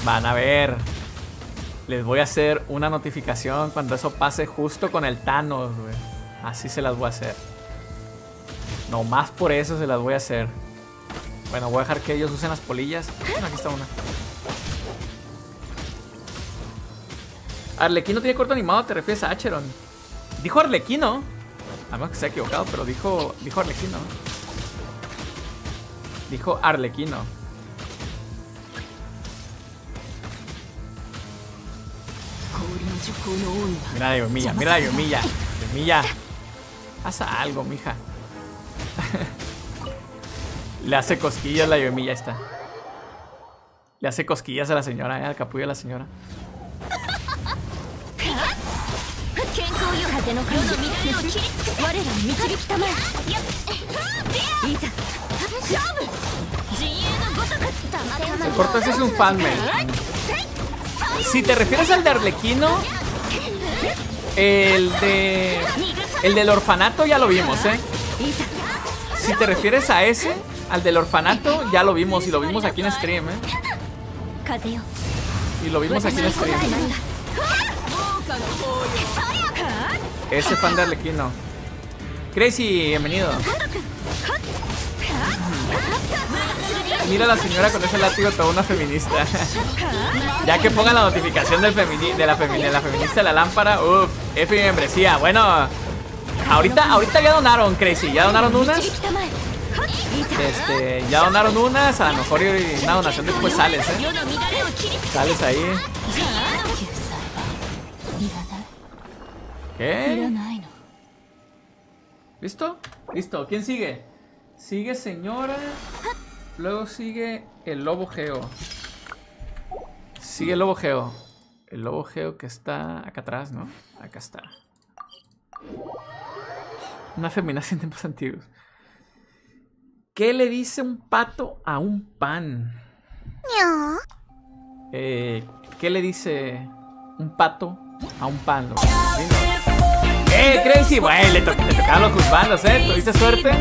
Van a ver. Les voy a hacer una notificación cuando eso pase justo con el Thanos, güey. Así se las voy a hacer. Nomás por eso se las voy a hacer. Bueno, voy a dejar que ellos usen las polillas. Bueno, aquí está una. Arlecchino tiene corto animado, ¿te refieres a Acheron? Dijo Arlecchino. A menos que sea equivocado, pero dijo Arlecchino. Dijo Arlecchino. Mira la Yomilla, mira la Yomilla. Yomilla, haz algo, mija. Le hace cosquillas la Yomilla esta. Le hace cosquillas a la señora, al capullo de la señora. El cortazo es un fanmail. Si te refieres al de Arlecchino, el del orfanato ya lo vimos, ¿eh? Si te refieres a ese, al del orfanato, ya lo vimos. Y lo vimos aquí en stream, ¿eh? Y lo vimos aquí en stream. Ese fan de Arlecchino. Crazy, bienvenido. Mira a la señora con ese látigo, toda una feminista. Ya que pongan la notificación de la feminista de la lámpara. Uff, F y membresía. Bueno, ahorita ya donaron, Crazy. Ya donaron unas. Ya donaron unas. A lo mejor una donación después sales, ¿eh? Sales ahí. ¿Qué? ¿Listo? Listo. ¿Quién sigue? Sigue señora. Luego sigue el lobo geo. Sigue el lobo geo. El lobo geo que está acá atrás, ¿no? Acá está. Una feminación en tiempos antiguos. ¿Qué le dice un pato a un pan? ¿Qué le dice un pato a un pan? Crazy, güey, le tocaron los juzbandos, ¿Tuviste suerte?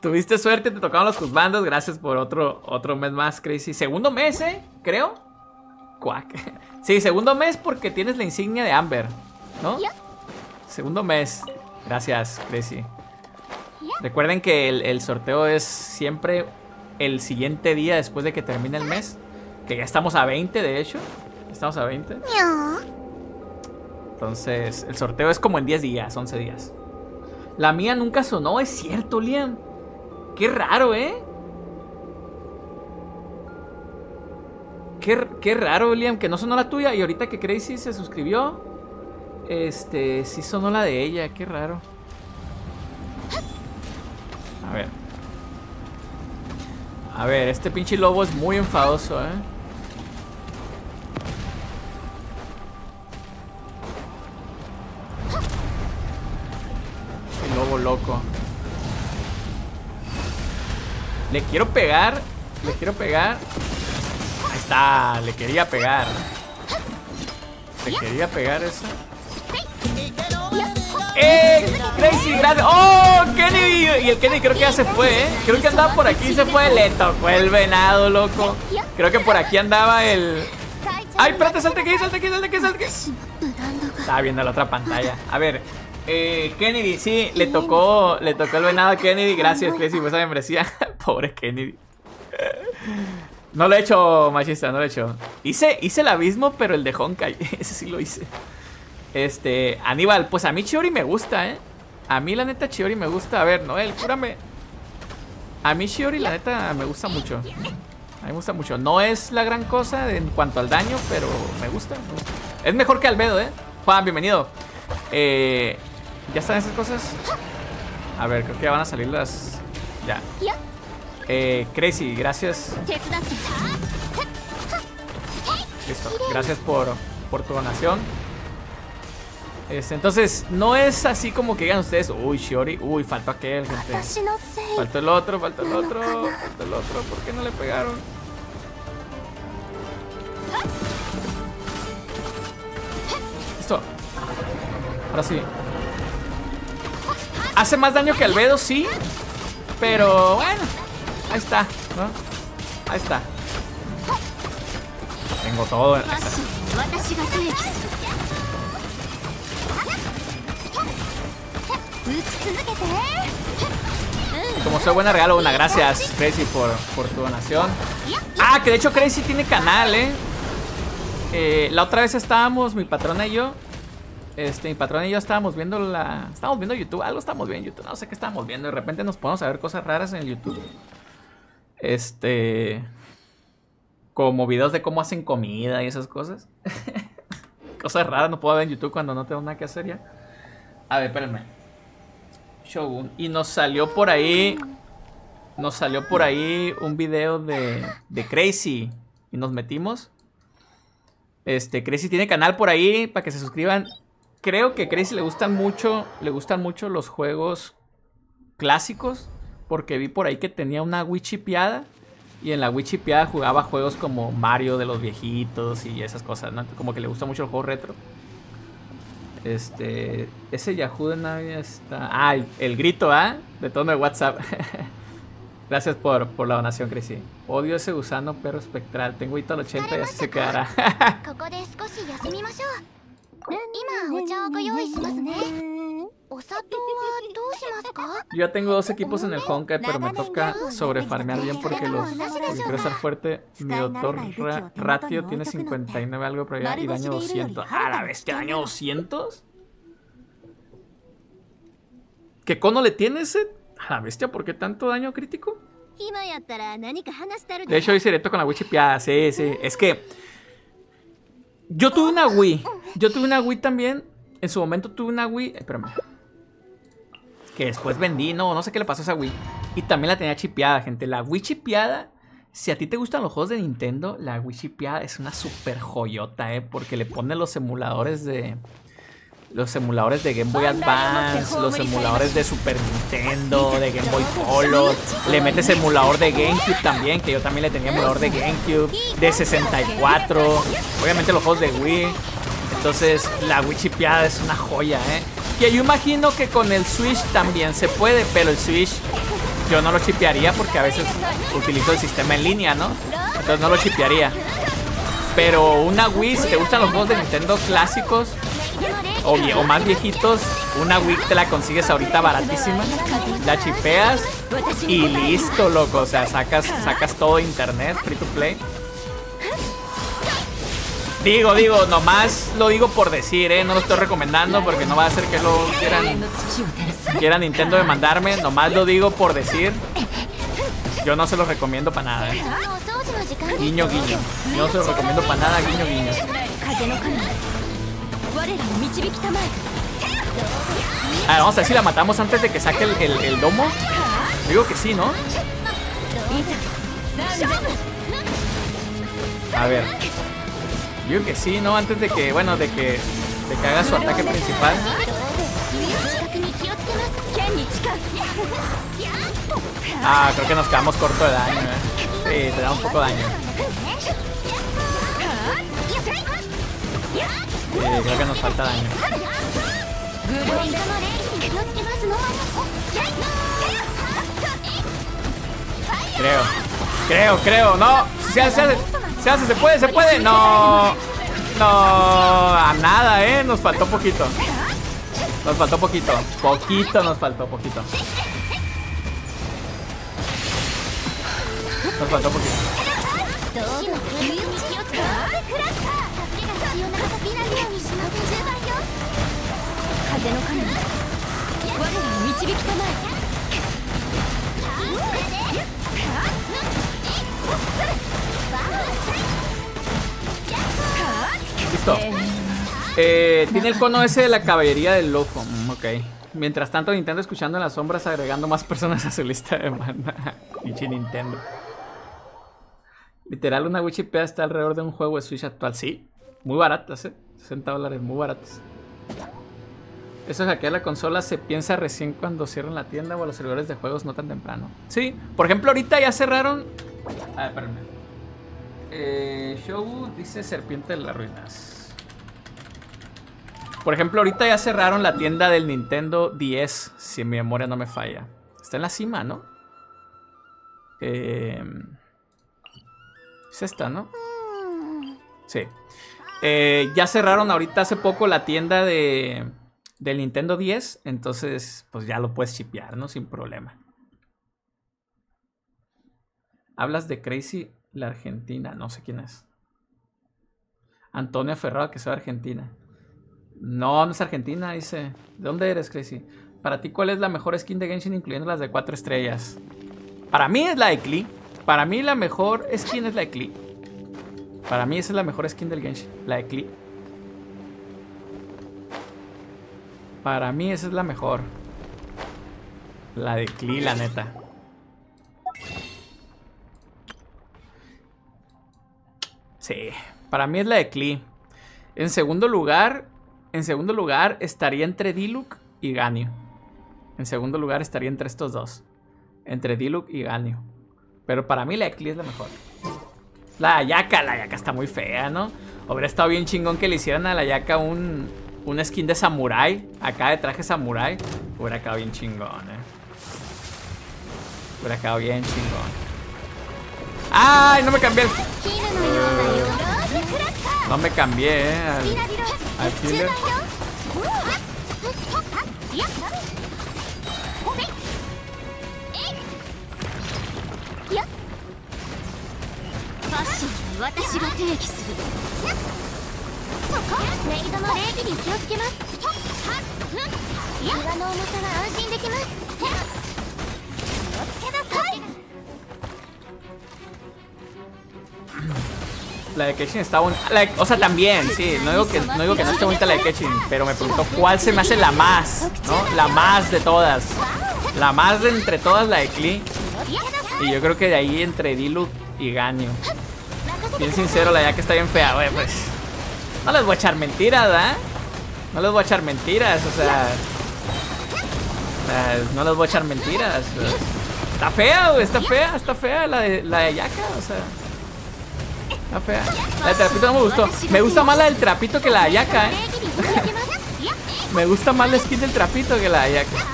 Tuviste suerte, te tocaron los juzbandos. Gracias por otro mes más, Crazy. Segundo mes, creo. Cuac. Sí, segundo mes porque tienes la insignia de Amber, ¿no? Segundo mes. Gracias, Crazy. Recuerden que el sorteo es siempre el siguiente día después de que termine el mes. Que ya estamos a 20, de hecho. Estamos a 20. Entonces, el sorteo es como en 10 días, 11 días. La mía nunca sonó, es cierto, Liam. Qué raro, ¿eh? Qué raro, Liam, que no sonó la tuya. Y ahorita que Crazy se suscribió, sí sonó la de ella. Qué raro. A ver. A ver, este pinche lobo es muy enfadoso, ¿eh? El lobo loco. Le quiero pegar. Le quiero pegar. Ahí está. Le quería pegar. Le quería pegar eso. Crazy, gracias. ¡Oh! Kenny. Y el Kenny creo que ya se fue, ¿eh? Creo que andaba por aquí y se fue. Le tocó el venado, loco. Creo que por aquí andaba el... ¡Ay, espérate! ¡Salte aquí! ¡Salte aquí! ¡Salte aquí! ¡Salte aquí! Estaba viendo la otra pantalla. A ver... Kennedy, sí, le tocó el venado a Kennedy. Gracias, Crazy, por esa membresía. Pobre Kennedy. No lo he hecho, machista, no lo he hecho. Hice el abismo, pero el de Honkai. Ese sí lo hice. Aníbal, pues a mí Chiori me gusta, ¿eh? A mí la neta Chiori me gusta. A ver, Noel, cúrame. A mí Chiori la neta me gusta mucho. A mí me gusta mucho. No es la gran cosa en cuanto al daño, pero me gusta. Es mejor que Albedo, ¿eh? Juan, bienvenido. ¿Ya están esas cosas? A ver, creo que ya van a salir las... Ya. Crazy, gracias. Listo, gracias por tu donación. Entonces, no es así como que digan ustedes, uy, Chiori, uy, faltó aquel, gente. Faltó el otro, faltó el otro, faltó el otro. ¿Por qué no le pegaron? Listo. Ahora sí. Hace más daño que Albedo, sí. Pero bueno. Ahí está, ¿no? Ahí está. Tengo todo en estas. Como soy buena, regalo una. Gracias, Crazy, por tu donación. Ah, que de hecho Crazy tiene canal, la otra vez estábamos, mi patrona y yo. Mi patrona y yo estábamos viendo la... Estábamos viendo YouTube, algo estábamos viendo en YouTube. No sé qué estábamos viendo, de repente nos ponemos a ver cosas raras en YouTube. Como videos de cómo hacen comida y esas cosas. Cosas raras no puedo ver en YouTube cuando no tengo nada que hacer ya. A ver, espérenme. Shogun. Y nos salió por ahí... Nos salió por ahí un video de Crazy. Y nos metimos. Crazy tiene canal por ahí para que se suscriban. Creo que a Crazy le gustan mucho los juegos clásicos, porque vi por ahí que tenía una wichipiada y en la wichipiada jugaba juegos como Mario de los viejitos y esas cosas, ¿no? Como que le gusta mucho el juego retro. Ese Yahoo de Navidad está... Ah, el grito, ¿ah? De tono de WhatsApp. Gracias por la donación, Crazy. Odio ese gusano perro espectral. Tengo hito al 80 y así se quedará. Yo tengo dos equipos en el Honkai, pero me toca sobrefarmear bien porque quiero estar fuerte. Mi doctor ratio tiene 59 algo por allá y daño 200. ¡Ah, la bestia! ¿Daño 200? ¿Qué cono le tiene ese? A la bestia, ¿por qué tanto daño crítico? De hecho, hice directo con la Wii chipeada. Sí, sí. Es que... Yo tuve una Wii. Yo tuve una Wii también. En su momento tuve una Wii... Espérame. Que después vendí. No sé qué le pasó a esa Wii. Y también la tenía chipeada, gente. La Wii chipeada... Si a ti te gustan los juegos de Nintendo, la Wii chipeada es una super joyota, porque le ponen los emuladores de... Los emuladores de Game Boy Advance, los emuladores de Super Nintendo, de Game Boy Color. Le metes emulador de GameCube también, que yo también le tenía emulador de GameCube, de 64. Obviamente los juegos de Wii. Entonces la Wii chipeada es una joya, ¿eh? Que yo imagino que con el Switch también se puede, pero el Switch yo no lo chipearía porque a veces utilizo el sistema en línea, ¿no? Entonces no lo chipearía. Pero una Wii, si te gustan los juegos de Nintendo clásicos... O más viejitos, una Wii te la consigues ahorita baratísima, la chipeas y listo, loco. O sea, sacas todo internet, free to play. Digo, nomás lo digo por decir, no lo estoy recomendando porque no va a ser que lo quieran Nintendo demandarme. Nomás lo digo por decir. Yo no se los recomiendo para nada, Guiño, guiño. Yo no se los recomiendo para nada, guiño, guiño. A ver, vamos a ver si la matamos antes de que saque el domo. Digo que sí, ¿no? A ver. Digo que sí, ¿no? Antes de que, bueno, de que haga su ataque principal. Ah, creo que nos quedamos corto de daño, ¿eh? Sí, te da un poco de daño. Creo que nos falta daño. Creo. No, se hace, se puede. No, a nada, nos faltó poquito. Nos faltó poquito. Listo. Tiene el cono ese de la caballería del loco. Ok. Mientras tanto, Nintendo escuchando en las sombras, agregando más personas a su lista de demanda. Pinche Nintendo. Literal, una wichipea está alrededor de un juego de Switch actual. Sí, muy baratas, $60, muy baratas. Eso es aquí a la consola se piensa recién cuando cierran la tienda o a los servidores de juegos no tan temprano. Sí, por ejemplo, ahorita ya cerraron. A ver, espérame. Shogu dice Serpiente de las Ruinas. Por ejemplo, ahorita ya cerraron la tienda del Nintendo 10, si mi memoria no me falla. Está en la cima, ¿no? Es esta, ¿no? Sí. Ya cerraron ahorita hace poco la tienda del Nintendo 10. Entonces, pues ya lo puedes chipear, ¿no? Sin problema. Hablas de Crazy, la Argentina. No sé quién es. Antonio Ferrado, que sea Argentina. No, no es Argentina, dice. ¿De dónde eres, Crazy? Para ti, ¿cuál es la mejor skin de Genshin, incluyendo las de 4 estrellas? Para mí es la de Klee. Para mí la mejor skin es la de Klee. Para mí esa es la mejor skin del Genshin, la de Klee. Para mí esa es la mejor. La de Klee, la neta. Sí, para mí es la de Klee. En segundo lugar estaría entre Diluc y Ganyu. En segundo lugar estaría entre estos dos. Entre Diluc y Ganyu. Pero para mí la de Klee es la mejor. La Yaca está muy fea, ¿no? Habría estado bien chingón que le hicieran a la Yaca un skin de samurái. Acá de traje samurái. Hubiera quedado bien chingón, Hubiera quedado bien chingón. ¡Ay! No me cambié. No me cambié, al killer. La de Genshin está bonita. O sea, también, sí. No digo que no esté bonita la de Genshin, pero me preguntó cuál se me hace la más, ¿no? La más de todas. La más de entre todas, la de Klee. Y yo creo que de ahí entre Diluc y Ganyu. Bien sincero, la Yaca está bien fea, güey, pues. No les voy a echar mentiras, ¿eh? No les voy a echar mentiras, o sea. No les voy a echar mentiras. Pues. Está fea, güey, está fea la de Yaca, o sea. Está fea. La de Trapito no me gustó. Me gusta más la del Trapito que la de Yaca, ¿eh? Me gusta más la skin del Trapito que la de Yaca.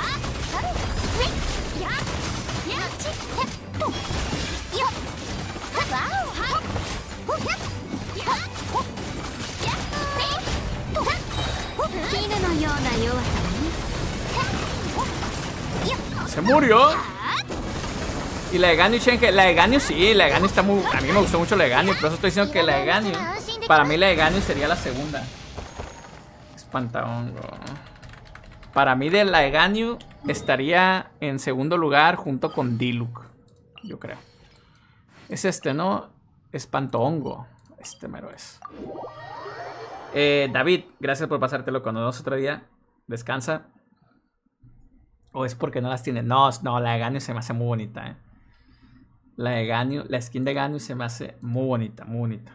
Se murió. Y la de Ganyu, Shenhe. La de Ganyu sí, la de Ganyu está muy... A mí me gustó mucho la de Ganyu, por eso estoy diciendo que la de Ganyu... Para mí la de Ganyu sería la segunda. Espantahongo. Para mí de la de Ganyu estaría en segundo lugar junto con Diluc. Yo creo. Es este, ¿no? Espantahongo. Este mero es. David, gracias por pasártelo con nosotros otro día. Descansa. ¿O es porque no las tiene? No, la de Ganyu se me hace muy bonita, La de Ganyu, la skin de Ganyu se me hace muy bonita, muy bonita.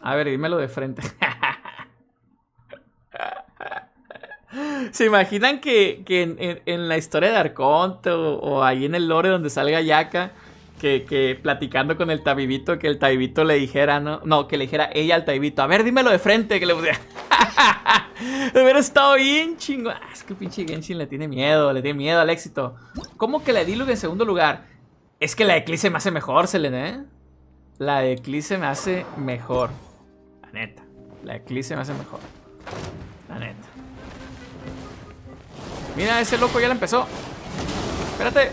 A ver, dímelo de frente. ¿Se imaginan que en la historia de Arconte o ahí en el lore donde salga Yaca, que platicando con el Tabibito, que el Tabibito le dijera, que le dijera ella al Tabibito, a ver, dímelo de frente, que le pusiera? Hubiera estado bien chingón. Es que pinche Genshin le tiene miedo al éxito. ¿Cómo que la de Diluc en segundo lugar? Es que la de Klee se me hace mejor, Selene, La de Klee se me hace mejor. La neta. La de Klee se me hace mejor. La neta. Mira, ese loco ya la empezó. Espérate.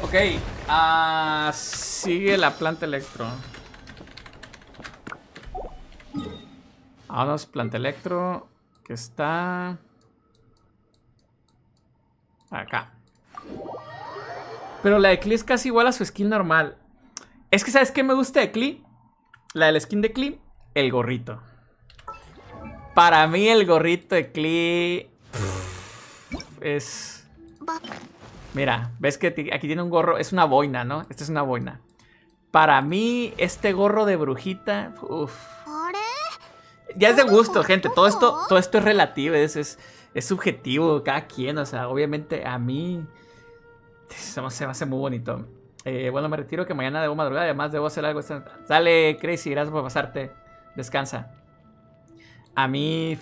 Ok, sigue la planta electro. Ahora es planta electro que está acá. Pero la de Klee es casi igual a su skin normal. Es que ¿sabes qué me gusta de Klee? La del skin de Klee, el gorrito. Para mí el gorrito de Klee es... Mira, ves que aquí tiene un gorro. Es una boina, ¿no? Esta es una boina. Para mí, este gorro de brujita... Uf. Ya es de gusto, gente. Todo esto es relativo. Es subjetivo. Cada quien. O sea, obviamente a mí... Se me hace muy bonito. Bueno, me retiro que mañana debo madrugar. Además, debo hacer algo. Dale, Crazy. Gracias por pasarte. Descansa. A mí,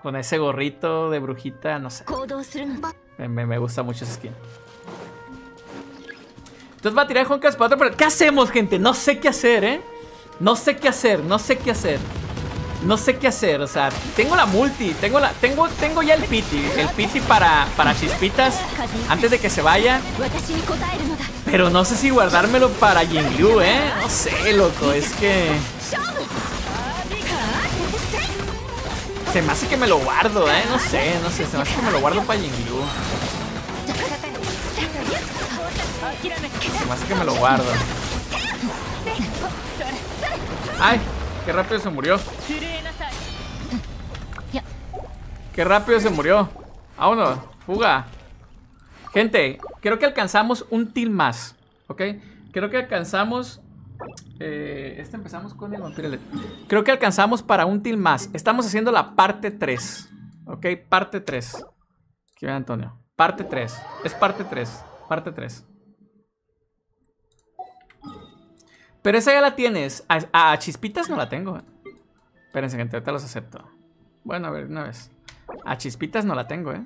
con ese gorrito de brujita, no sé. Me gusta mucho esa skin. Entonces va a tirar Honkai para otro, pero ¿qué hacemos, gente? No sé qué hacer, ¿eh? No sé qué hacer, o sea, tengo la multi, tengo ya el piti para chispitas antes de que se vaya. Pero no sé si guardármelo para Jingliu, ¿eh? No sé, loco, es que... Se me hace que me lo guardo, ¿eh? No sé, se me hace que me lo guardo para Jingliu. Se me hace que me lo guardo. ¡Ay! ¡Qué rápido se murió! ¡Qué rápido se murió! ¡Vámonos! ¡Fuga! Gente, creo que alcanzamos un team más, ¿ok? Creo que alcanzamos... este empezamos con el Vampire. Creo que alcanzamos para un team más. Estamos haciendo la parte 3. Ok, parte 3. Aquí va Antonio. Parte 3. Es parte 3. Parte 3. Pero esa ya la tienes. A Chispitas no la tengo. Espérense, gente, ahorita los acepto. Bueno, a ver, una vez. A Chispitas no la tengo, ¿eh?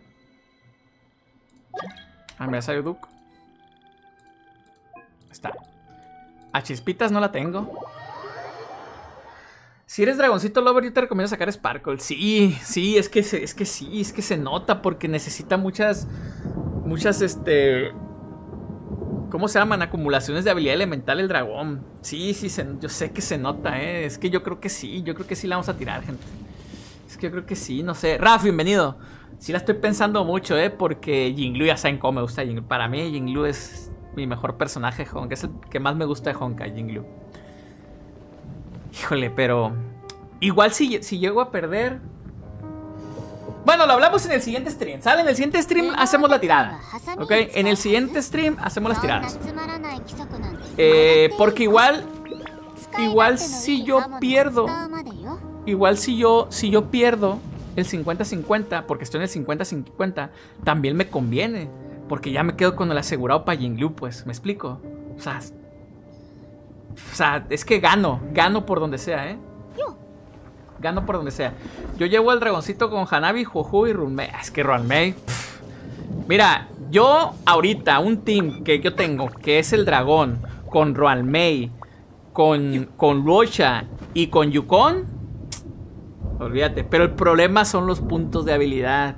Ah, mira, salió Duke. Está. A Chispitas no la tengo. Si eres Dragoncito Lover, yo te recomiendo sacar Sparkle. Sí, es que se nota porque necesita muchas, ¿cómo se llaman? Acumulaciones de habilidad elemental el dragón. Sí, yo sé que se nota, ¿eh? Es que yo creo que sí la vamos a tirar, gente. Es que yo creo que sí, no sé. Raf, bienvenido. Sí la estoy pensando mucho, ¿eh? Porque Jingliu, ya saben cómo me gusta Jingliu. Para mí Jingliu es... mi mejor personaje de Honkai. Es el que más me gusta de Honkai, Jingliu. Híjole, pero... igual si llego a perder... Bueno, lo hablamos en el siguiente stream, ¿sale? En el siguiente stream hacemos la tirada, ¿ok? En el siguiente stream hacemos las tiradas. Porque igual si yo pierdo... igual si yo pierdo el 50-50, porque estoy en el 50-50, también me conviene. Porque ya me quedo con el asegurado para Jingliu, pues, ¿me explico? O sea, es que gano por donde sea, ¿eh? Gano por donde sea. Yo llevo al dragoncito con Hanabi, Joju y Ruan Mei. Es que Ruan Mei... Mira, yo ahorita, un team que yo tengo, que es el dragón, con Ruan Mei, con Luocha y con Yukon, olvídate. Pero el problema son los puntos de habilidad.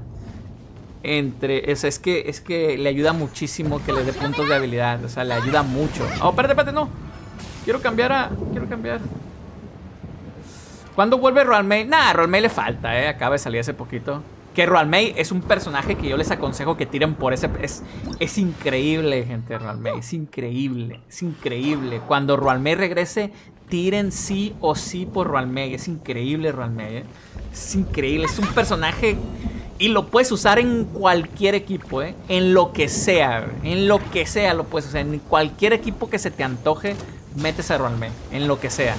Entre, o sea, es que le ayuda muchísimo que le dé puntos de habilidad. O sea, le ayuda mucho. Oh, espérate, no. Quiero cambiar. ¿Cuándo vuelve Ruan Mei? Nah, Ruan Mei le falta, acaba de salir hace poquito. Que Ruan Mei es un personaje que yo les aconsejo que tiren por ese. Es increíble, gente. Ruan Mei, es increíble. Cuando Ruan Mei regrese, tiren sí o sí por Ruan Mei. Es increíble, Ruan Mei, Es increíble, es un personaje. Y lo puedes usar en cualquier equipo, ¿eh? En lo que sea, lo puedes usar. En cualquier equipo que se te antoje, metes a Ruan Mei, en lo que sea.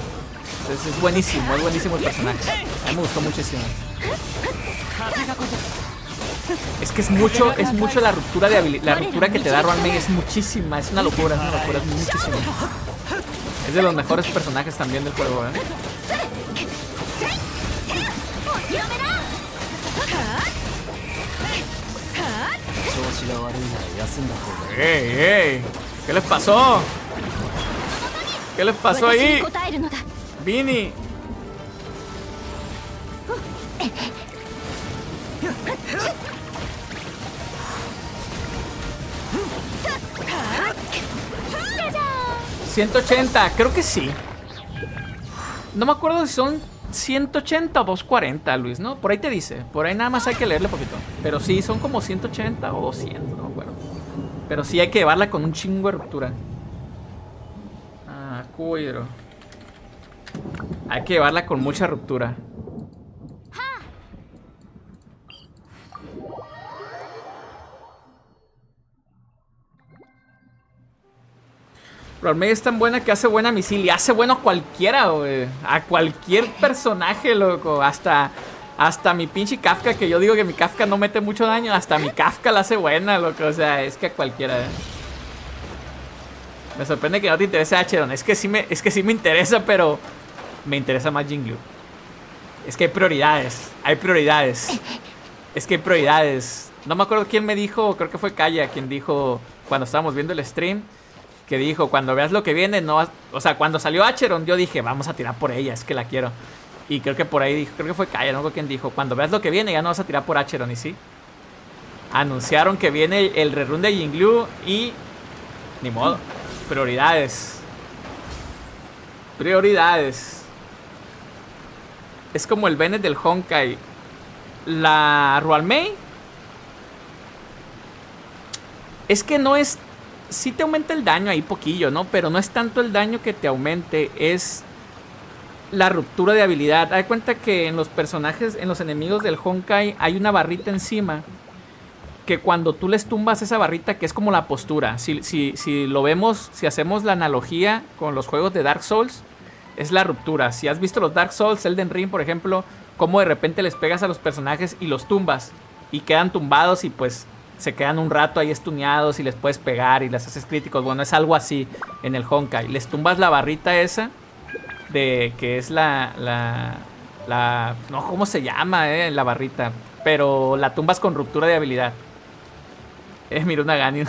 Entonces es buenísimo el personaje. A mí me gustó muchísimo. Es que es mucho la ruptura de habilidad. La ruptura que te da Ruan Mei es muchísima, es una locura, es muchísima. Es de los mejores personajes también del juego, ¿eh? ¡Ey! ¿Qué les pasó? ¿Qué les pasó ahí? ¡Vini! ¡180! Creo que sí. No me acuerdo si son 180 o 240, Luis, ¿no? Por ahí te dice. Por ahí nada más hay que leerle poquito. Pero sí, son como 180 o 200, no me acuerdo. Pero sí hay que llevarla con un chingo de ruptura. Ah, cuidado. Hay que llevarla con mucha ruptura. Ruan Mei es tan buena que hace buena misil y hace bueno a cualquiera, güey. A cualquier personaje, loco. Hasta mi pinche Kafka, que yo digo que mi Kafka no mete mucho daño. Hasta mi Kafka la hace buena, loco. O sea, es que a cualquiera, güey. Me sorprende que no te interese Acheron. Es que sí me interesa, pero me interesa más Jingliu. Es que hay prioridades. No me acuerdo quién me dijo, creo que fue Kaya quien dijo cuando estábamos viendo el stream, que dijo, cuando veas lo que viene, no vas... O sea, cuando salió Acheron, yo dije, vamos a tirar por ella, es que la quiero. Y creo que por ahí dijo, creo que fue Kaya, no sé quién dijo, cuando veas lo que viene, ya no vas a tirar por Acheron, y sí. Anunciaron que viene el rerun de Jingliu y... Ni modo. Prioridades. Prioridades. Es como el Bennett del Honkai. La Ruan Mei... Es que no es... Sí te aumenta el daño ahí poquillo, ¿no? Pero no es tanto el daño que te aumente, es la ruptura de habilidad. Haz cuenta que en los personajes, en los enemigos del Honkai, hay una barrita encima que cuando tú les tumbas esa barrita, que es como la postura. Si lo vemos, si hacemos la analogía con los juegos de Dark Souls, es la ruptura. Si has visto los Dark Souls, Elden Ring, por ejemplo, cómo de repente les pegas a los personajes y los tumbas y quedan tumbados y pues... se quedan un rato ahí estuneados y les puedes pegar y les haces críticos. Bueno, es algo así en el Honkai. Les tumbas la barrita esa de que es la no, ¿cómo se llama, la barrita? Pero la tumbas con ruptura de habilidad. Mira una Ganyu.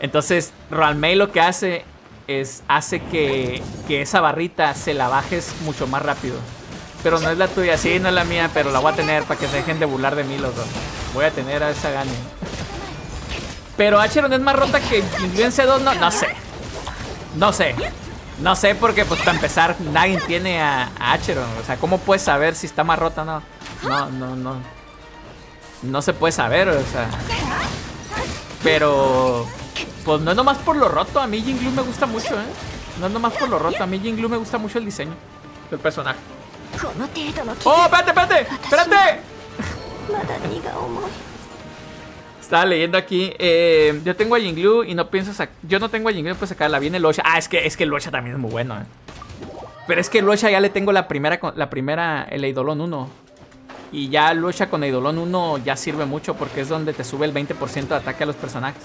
Entonces, Ruan Mei lo que hace es hace que esa barrita se la bajes mucho más rápido. Pero no es la tuya, sí, no es la mía, pero la voy a tener para que se dejen de burlar de mí los dos. Voy a tener a esa Ganyu. Pero Acheron es más rota que Jingliu en C2, no sé porque pues para empezar nadie tiene a Acheron. O sea, ¿cómo puedes saber si está más rota o no? No se puede saber, o sea. Pero pues no es nomás por lo roto, a mí Jingliu me gusta mucho, No es nomás por lo roto, a mí Jingliu me gusta mucho el diseño del personaje. ¡Oh, espérate! Estaba leyendo aquí, yo tengo a Jingliu y no pienso sacar... Yo no tengo a Jingliu, pues sacarla, viene Luocha. Ah, es que Luocha también es muy bueno, Pero es que Luocha ya le tengo la primera, el Eidolon 1. Y ya Luocha con Eidolon 1 ya sirve mucho porque es donde te sube el 20% de ataque a los personajes.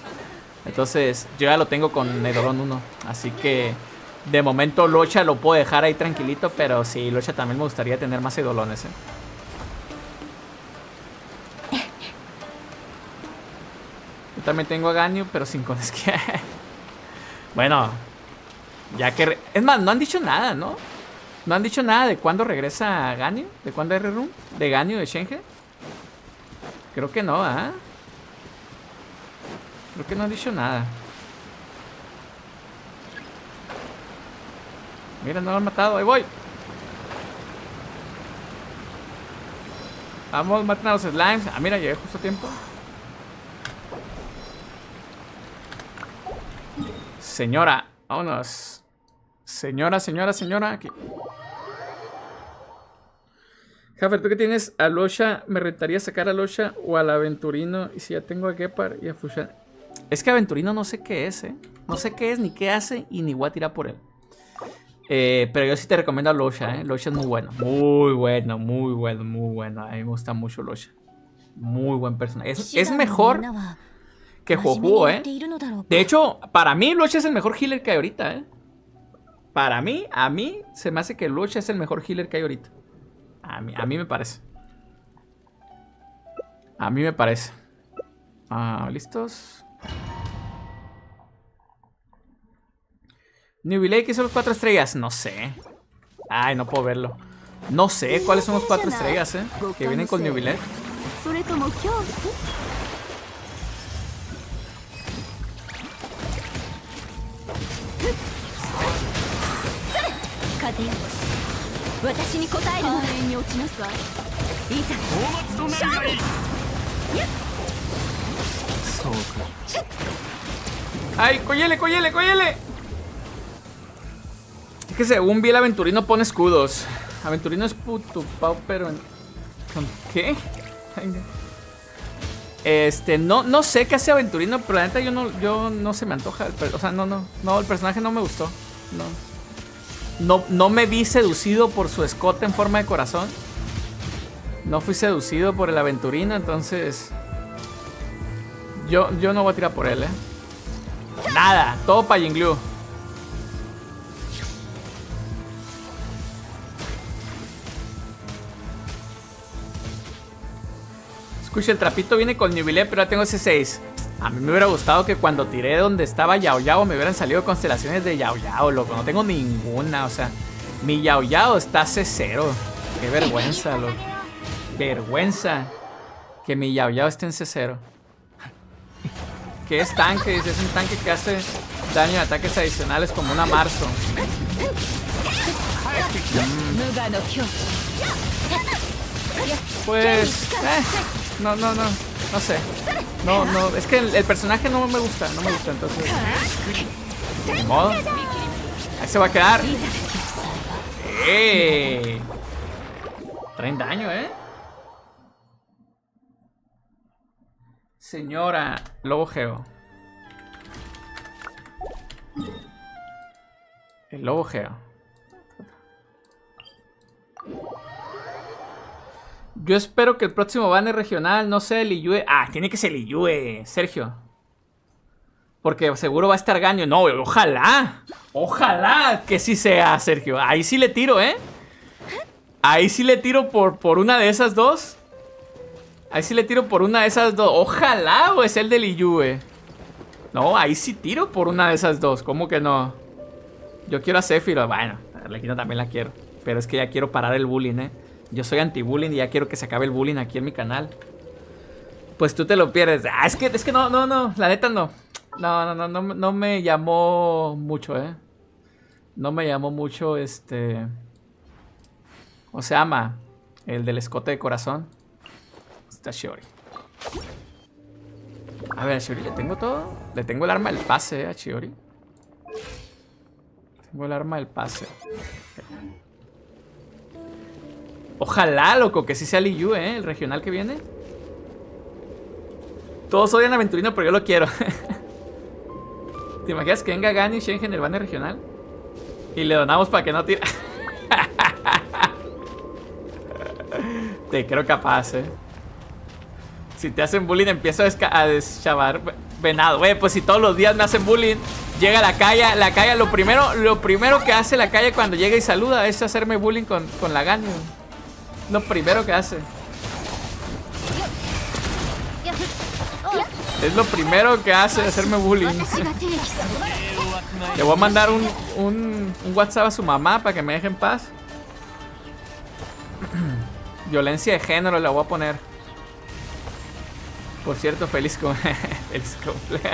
Entonces, yo ya lo tengo con Eidolon 1. Así que, de momento Luocha lo puedo dejar ahí tranquilito, pero sí, Luocha también me gustaría tener más Eidolones, Yo también tengo a Ganyu, pero sin con esquina. Bueno, ya que... Es más, no han dicho nada, ¿no? No han dicho nada de cuándo regresa Ganyu. ¿De cuándo hay reroom? ¿De Ganyu, de Shenhe? Creo que no, Creo que no han dicho nada. Mira, no lo han matado. Ahí voy. Vamos, maten a los slimes. Ah, mira, llegué justo a tiempo. Señora, vámonos. Señora, aquí. Jaffer, tú que tienes a Luocha, me rentaría sacar a Luocha o al Aventurino. Y si ya tengo a Gepard y a Fushan. Es que Aventurino no sé qué es, No sé qué es, ni qué hace, y ni voy a tirar por él. Pero yo sí te recomiendo a Luocha, Luocha es muy bueno. Muy bueno. A mí me gusta mucho Luocha. Muy buen personaje. Es mejor... que Joju, De hecho, para mí Luocha es el mejor healer que hay ahorita, Para mí, se me hace que Luocha es el mejor healer que hay ahorita. A mí me parece. ¿Listos? Neuvillette, ¿qué son los 4 estrellas? No sé. Ay, no puedo verlo. No sé cuáles son los 4 estrellas, que vienen con Neuvillette. ¡Ay, cóyele! Es que según vi el Aventurino pone escudos. Aventurino es puto pau, pero... ¿Con qué? No sé qué hace Aventurino, pero la neta yo no se me antoja. O sea, el personaje no me gustó. No me vi seducido por su escote en forma de corazón. No fui seducido por el Aventurino, entonces... Yo no voy a tirar por él, Nada, todo para Jingliu. Escucha, el trapito viene con Neuvillette, pero ya tengo C6. A mí me hubiera gustado que cuando tiré donde estaba Yaoyao me hubieran salido constelaciones de Yaoyao, loco. No tengo ninguna, o sea, mi Yaoyao está C0. Qué vergüenza, loco. Vergüenza que mi Yaoyao esté en C0. Que es tanque, dice, es un tanque que hace daño en ataques adicionales como una marzo. Pues... no sé. No, es que el personaje no me gusta, entonces... De modo. Ahí se va a quedar. ¡Ey! Traen daño, Señora Lobo Geo. El Lobo Geo. Yo espero que el próximo banner regional no sea el Iyue. Ah, tiene que ser el Iyue, Sergio. Porque seguro va a estar Ganyu. No, ojalá. Ojalá que sí sea, Sergio. Ahí sí le tiro, Ahí sí le tiro por una de esas dos. Ahí sí le tiro por una de esas dos. Ojalá, o es el del Iyue. No, ahí sí tiro por una de esas dos. ¿Cómo que no? Yo quiero a Sephiroth. Bueno, a Arlecchino también la quiero. Pero es que ya quiero parar el bullying, Yo soy anti-bullying y ya quiero que se acabe el bullying aquí en mi canal. Pues tú te lo pierdes. Ah, es que no. La neta no. No me llamó mucho, No me llamó mucho ¿Cómo se llama? El del escote de corazón. Está Chiori. A ver, a Chiori, ¿le tengo todo? Le tengo el arma del pase, a Chiori. Tengo el arma del pase. Ojalá, loco, que sí sea el Iyue, el regional que viene. Todos odian a Aventurino, pero yo lo quiero. ¿Te imaginas que venga Ganyu y Shenhe en el banner regional? Y le donamos para que no tire. Te creo capaz, Si te hacen bullying, empiezo a deschavar venado. Güey, pues si todos los días me hacen bullying, llega la calle, lo primero que hace la calle cuando llega y saluda es hacerme bullying con la Ganyu. Lo primero que hace. Es lo primero que hace, hacerme bullying. Le voy a mandar un WhatsApp a su mamá para que me deje en paz. Violencia de género la voy a poner. Por cierto, feliz cumpleaños,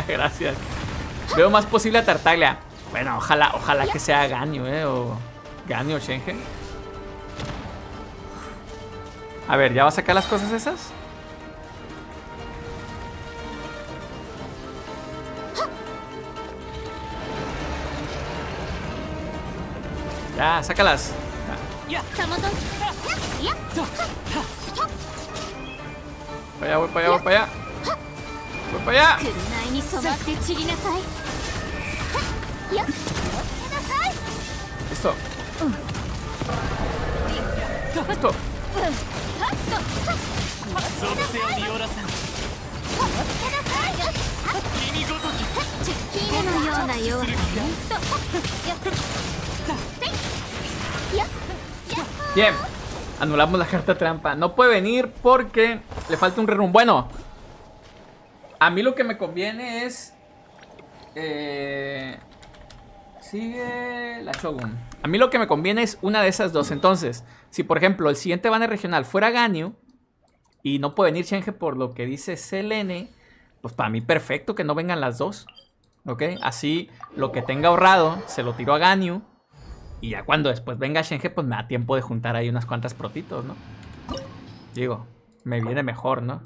gracias. Veo más posible a Tartaglia. Bueno, ojalá que sea Ganyu, o Ganyu o Shenhe. A ver, ¿ya va a sacar las cosas esas? Ya, sácalas. Voy para allá. Voy para allá. Listo. Bien. Anulamos la carta trampa. No puede venir porque le falta un rerun. Bueno, a mí lo que me conviene es sigue la Shogun. A mí lo que me conviene es una de esas dos. Entonces, si por ejemplo el siguiente banner regional fuera Ganyu y no puede venir Shenhe por lo que dice Selene, pues para mí perfecto que no vengan las dos. ¿Ok? Así lo que tenga ahorrado se lo tiro a Ganyu. Y ya cuando después venga Shenhe, pues me da tiempo de juntar ahí unas cuantas protitos, ¿no? Digo, me viene mejor, ¿no?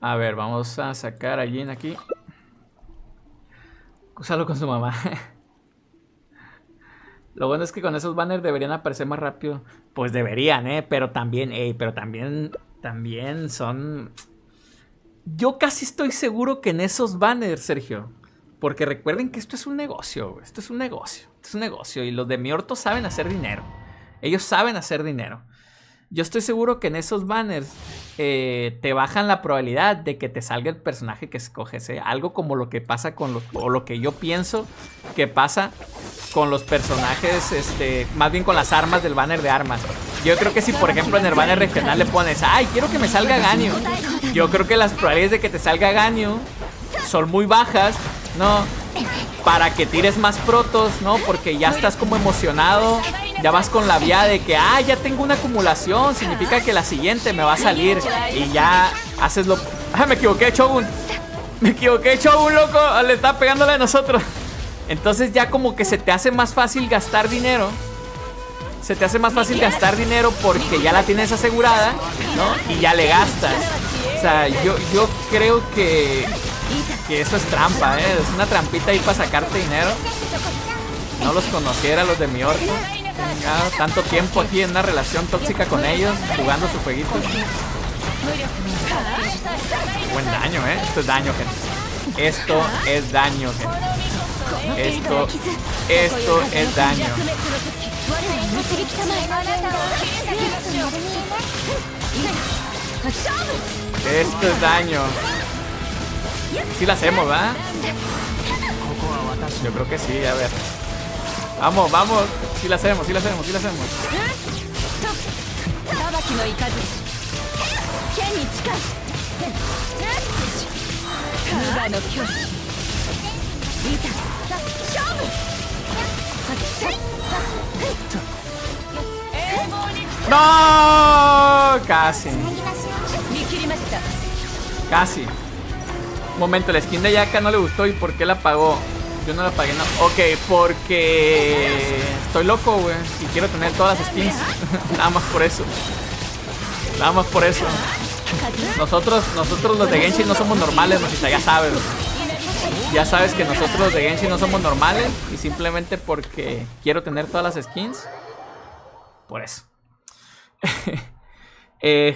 A ver, vamos a sacar a Jean aquí. Úsalo con su mamá. Lo bueno es que con esos banners deberían aparecer más rápido. Pues deberían, pero también También son... Yo casi estoy seguro que en esos banners, Sergio. Porque recuerden que esto es un negocio. Esto es un negocio. Esto es un negocio. Y los de Miorto saben hacer dinero. Ellos saben hacer dinero. Yo estoy seguro que en esos banners te bajan la probabilidad de que te salga el personaje que escoges. Algo como lo que pasa con los... O lo que yo pienso que pasa con los personajes, más bien con las armas del banner de armas. Yo creo que si, por ejemplo, en el banner regional le pones, ay, quiero que me salga Ganyu, yo creo que las probabilidades de que te salga Ganyu son muy bajas, ¿no? Para que tires más protos, ¿no? Porque ya estás como emocionado, ya vas con la vía de que, ah, ya tengo una acumulación, significa que la siguiente me va a salir. Y ya haces lo... Ah, me equivoqué, Shogun. Me equivoqué, Shogun, loco. Le está pegándole a nosotros. Entonces ya como que se te hace más fácil gastar dinero. Se te hace más fácil gastar dinero porque ya la tienes asegurada, ¿no? Y ya le gastas. O sea, yo creo que eso es trampa, ¿eh? Es una trampita ahí para sacarte dinero. No los conociera los de mi orto. Tenía tanto tiempo aquí en una relación tóxica con ellos, jugando su jueguito. Buen daño, ¿eh? Esto es daño, gente. Esto es daño, gente. Esto es daño. Esto es daño. Sí la hacemos, ¿verdad? Yo creo que sí, a ver. Vamos, vamos. Sí la hacemos, sí la hacemos, sí la hacemos. No, casi. Casi. Un momento, la skin de Yaka no le gustó. ¿Y por qué la pagó? Yo no la pagué, no. Ok, porque estoy loco, güey. Y quiero tener todas las skins. Nada más por eso. Nada más por eso. Nosotros los de Genshin no somos normales, Rosita, ya sabes. Ya sabes que nosotros los de Genshin no somos normales. Y simplemente porque quiero tener todas las skins. Por eso.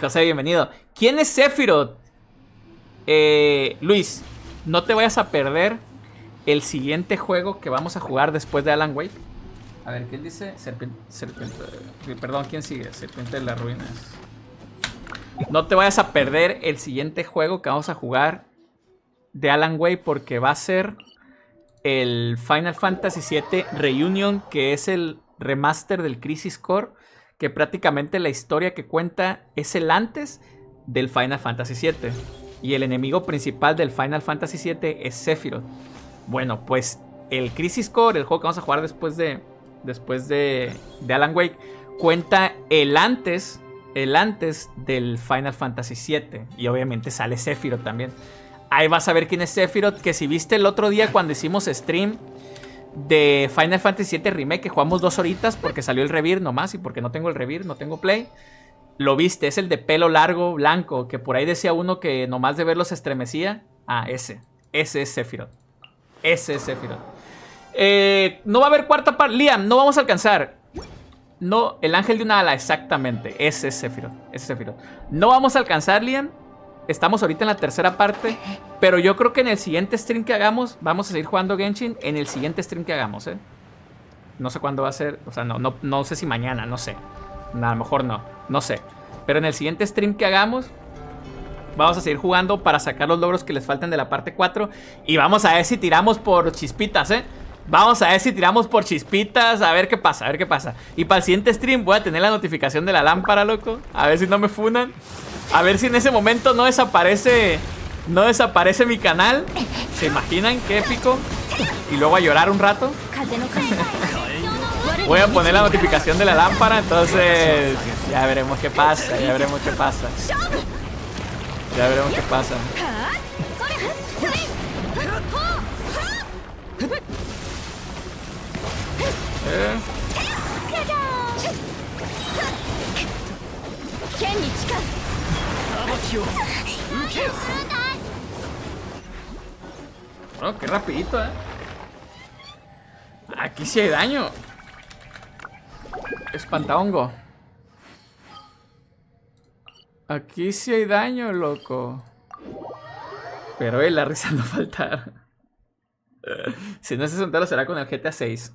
José, bienvenido. ¿Quién es Sephiroth? Luis, no te vayas a perder el siguiente juego que vamos a jugar después de Alan Wake. A ver, ¿qué él dice? Perdón, ¿quién sigue? Serpiente de las Ruinas. No te vayas a perder el siguiente juego que vamos a jugar de Alan Wake, porque va a ser el Final Fantasy VII Reunion, que es el remaster del Crisis Core, que prácticamente la historia que cuenta es el antes del Final Fantasy VII. Y el enemigo principal del Final Fantasy VII es Sephiroth. Bueno, pues el Crisis Core, el juego que vamos a jugar después de Alan Wake, cuenta el antes del Final Fantasy VII. Y obviamente sale Sephiroth también. Ahí vas a ver quién es Sephiroth, que si viste el otro día cuando hicimos stream de Final Fantasy VII Remake, que jugamos 2 horitas porque salió el Rebirth nomás y porque no tengo el Rebirth, no tengo play. Lo viste, es el de pelo largo, blanco, que por ahí decía uno que nomás de verlo se estremecía. Ah, ese. Ese es Sephiroth. Ese es Sephiroth. No va a haber cuarta parte. Liam, no vamos a alcanzar. No, el ángel de una ala, exactamente. Ese es Sephiroth. Ese es Sephiroth. No vamos a alcanzar, Liam. Estamos ahorita en la tercera parte. Pero yo creo que en el siguiente stream que hagamos, vamos a seguir jugando Genshin. En el siguiente stream que hagamos, no sé cuándo va a ser. O sea, no sé si mañana, no sé. A lo mejor no sé. Pero en el siguiente stream que hagamos vamos a seguir jugando para sacar los logros que les faltan de la parte 4. Y vamos a ver si tiramos por chispitas, Vamos a ver si tiramos por chispitas. A ver qué pasa, a ver qué pasa. Y para el siguiente stream voy a tener la notificación de la lámpara, loco. A ver si no me funan. A ver si en ese momento no desaparece mi canal. ¿Se imaginan? Qué épico. Y luego a llorar un rato. Voy a poner la notificación de la lámpara, entonces ya veremos qué pasa, ya veremos qué pasa. Ya veremos qué pasa. Bueno, qué rapidito, Aquí sí hay daño. Espantahongo. Aquí sí hay daño, loco. Pero la risa no faltará. Si no es 60, lo será con el GTA 6.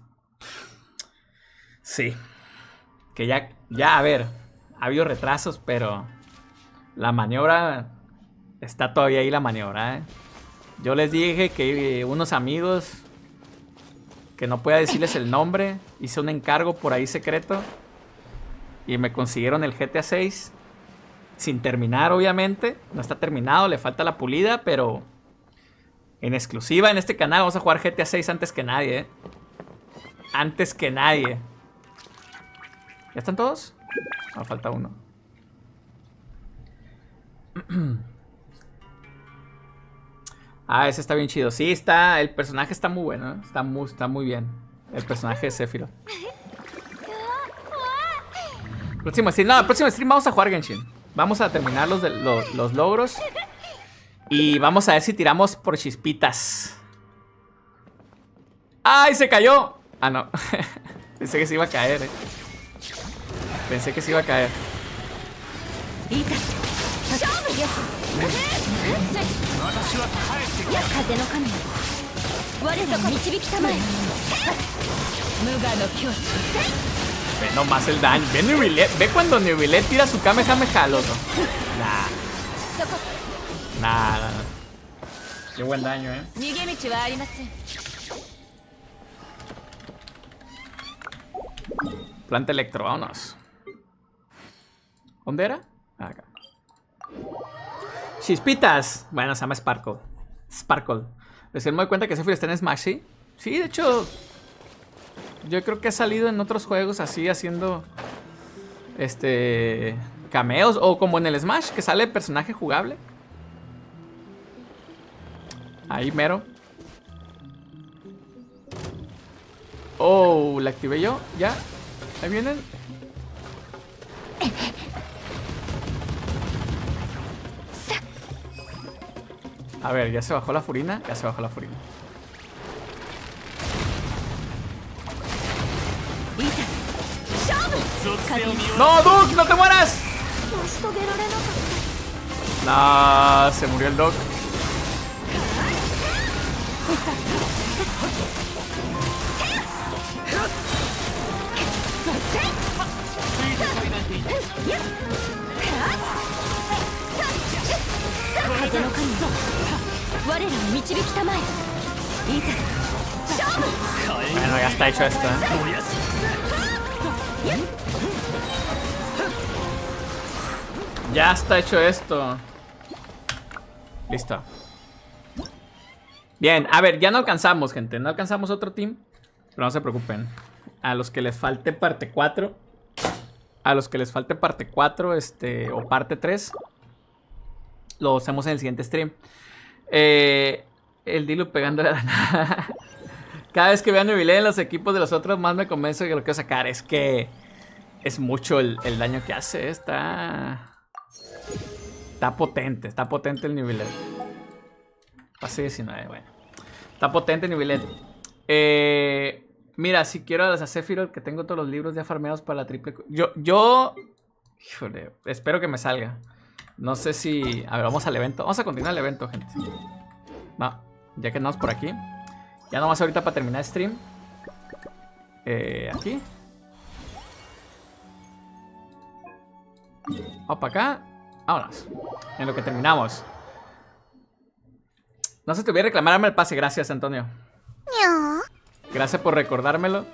Sí. Que ya, a ver. Ha habido retrasos, pero la maniobra... Está todavía ahí la maniobra, ¿eh? Yo les dije que unos amigos... Que no pueda decirles el nombre. Hice un encargo por ahí secreto. Y me consiguieron el GTA 6. Sin terminar, obviamente. No está terminado, le falta la pulida, pero... En exclusiva, en este canal, vamos a jugar GTA 6 antes que nadie, ¿eh? Antes que nadie. ¿Ya están todos? No, falta uno. Ah, ese está bien chido. Sí, está... El personaje está muy bueno, ¿eh? Está muy bien. El personaje de Sephiroth. Próximo stream. No, el próximo stream vamos a jugar Genshin. Vamos a terminar los logros. Y vamos a ver si tiramos por chispitas. ¡Ay, se cayó! Ah, no. Pensé que se iba a caer, Pensé que se iba a caer. Ve nomás el daño. Ve Neuvillette. Ve cuando Neuvillette tira su Kamehameha, loco. Nah. Qué buen daño, Planta electro, vámonos. ¿Dónde era? Acá. Chispitas. Bueno, se llama Sparkle. Recién me doy cuenta que Sephiroth está en Smash, ¿sí? Sí, de hecho... Yo creo que ha salido en otros juegos así haciendo cameos o como en el Smash que sale personaje jugable. Ahí mero. Oh, la activé yo, ya. Ahí vienen. A ver, ya se bajó la Furina, ¡No, Duke! ¡No te mueras! No, se murió el Duke. Bueno, ya está hecho esto, Ya está hecho esto. Listo. Bien, a ver, ya no alcanzamos, gente. No alcanzamos otro team. Pero no se preocupen. A los que les falte parte 4. O parte 3. Lo hacemos en el siguiente stream. El Diluc pegándole a la nada. Cada vez que vean Neuvillette en los equipos de los otros, más me convenzo de que lo quiero sacar. Es que es mucho el daño que hace. Está potente el Neuvillette. Pase 19, bueno. Está potente el Neuvillette. Mira, si quiero a las Sephiroth, que tengo todos los libros ya farmeados para la triple... Híjole, espero que me salga. No sé si... A ver, vamos al evento. Vamos a continuar el evento, gente. No, ya que andamos por aquí. Ya nomás ahorita para terminar el stream. Aquí. Vamos para acá. Vámonos. En lo que terminamos. No se te olvide reclamarme el pase. Gracias, Antonio. Gracias por recordármelo.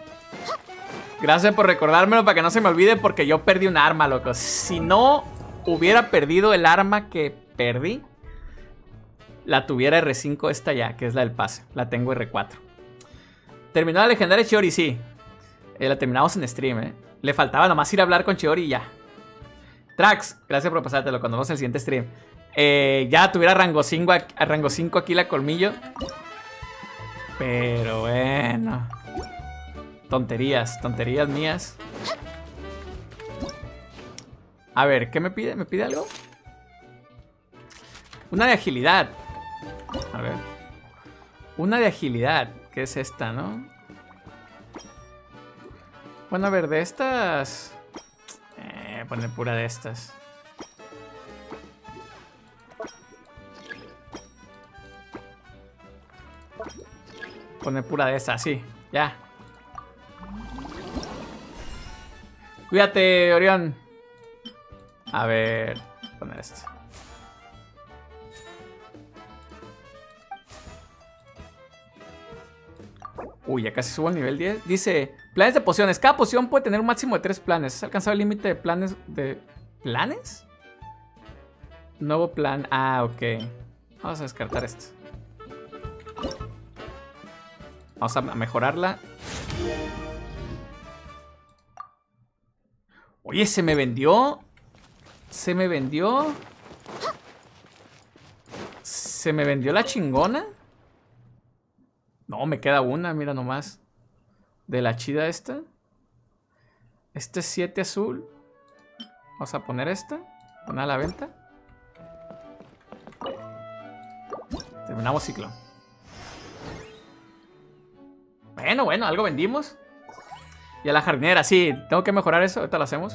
Para que no se me olvide, porque yo perdí un arma, loco. Si no hubiera perdido el arma que perdí, la tuviera R5 esta ya, que es la del pase. La tengo R4. Terminó la legendaria Chiori, sí. La terminamos en stream, Le faltaba nomás ir a hablar con Chiori y ya. Trax, gracias por pasártelo. Cuando vamos al siguiente stream. Ya tuviera rango 5 aquí la colmillo. Pero bueno. Tonterías mías. A ver, ¿qué me pide? ¿Me pide algo? Una de agilidad. A ver. Una de agilidad. Que es esta, ¿no? Bueno, a ver, de estas... poner pura de estas. Poner pura de esa, sí. Ya. Cuídate, Orión. A ver, poner esto. Uy, ya casi subo al nivel 10. Dice, planes de pociones. Cada poción puede tener un máximo de 3 planes. ¿Has alcanzado el límite de planes de... ¿Planes? Nuevo plan. Ah, ok. Vamos a descartar esto. Vamos a mejorarla. Oye, se me vendió. Se me vendió. Se me vendió la chingona. No, me queda una, mira nomás. De la chida esta. Este es 7 azul. Vamos a poner esta. Poner a la venta. Terminamos ciclo. Bueno, algo vendimos. Y a la jardinera, sí. Tengo que mejorar eso, ahorita lo hacemos.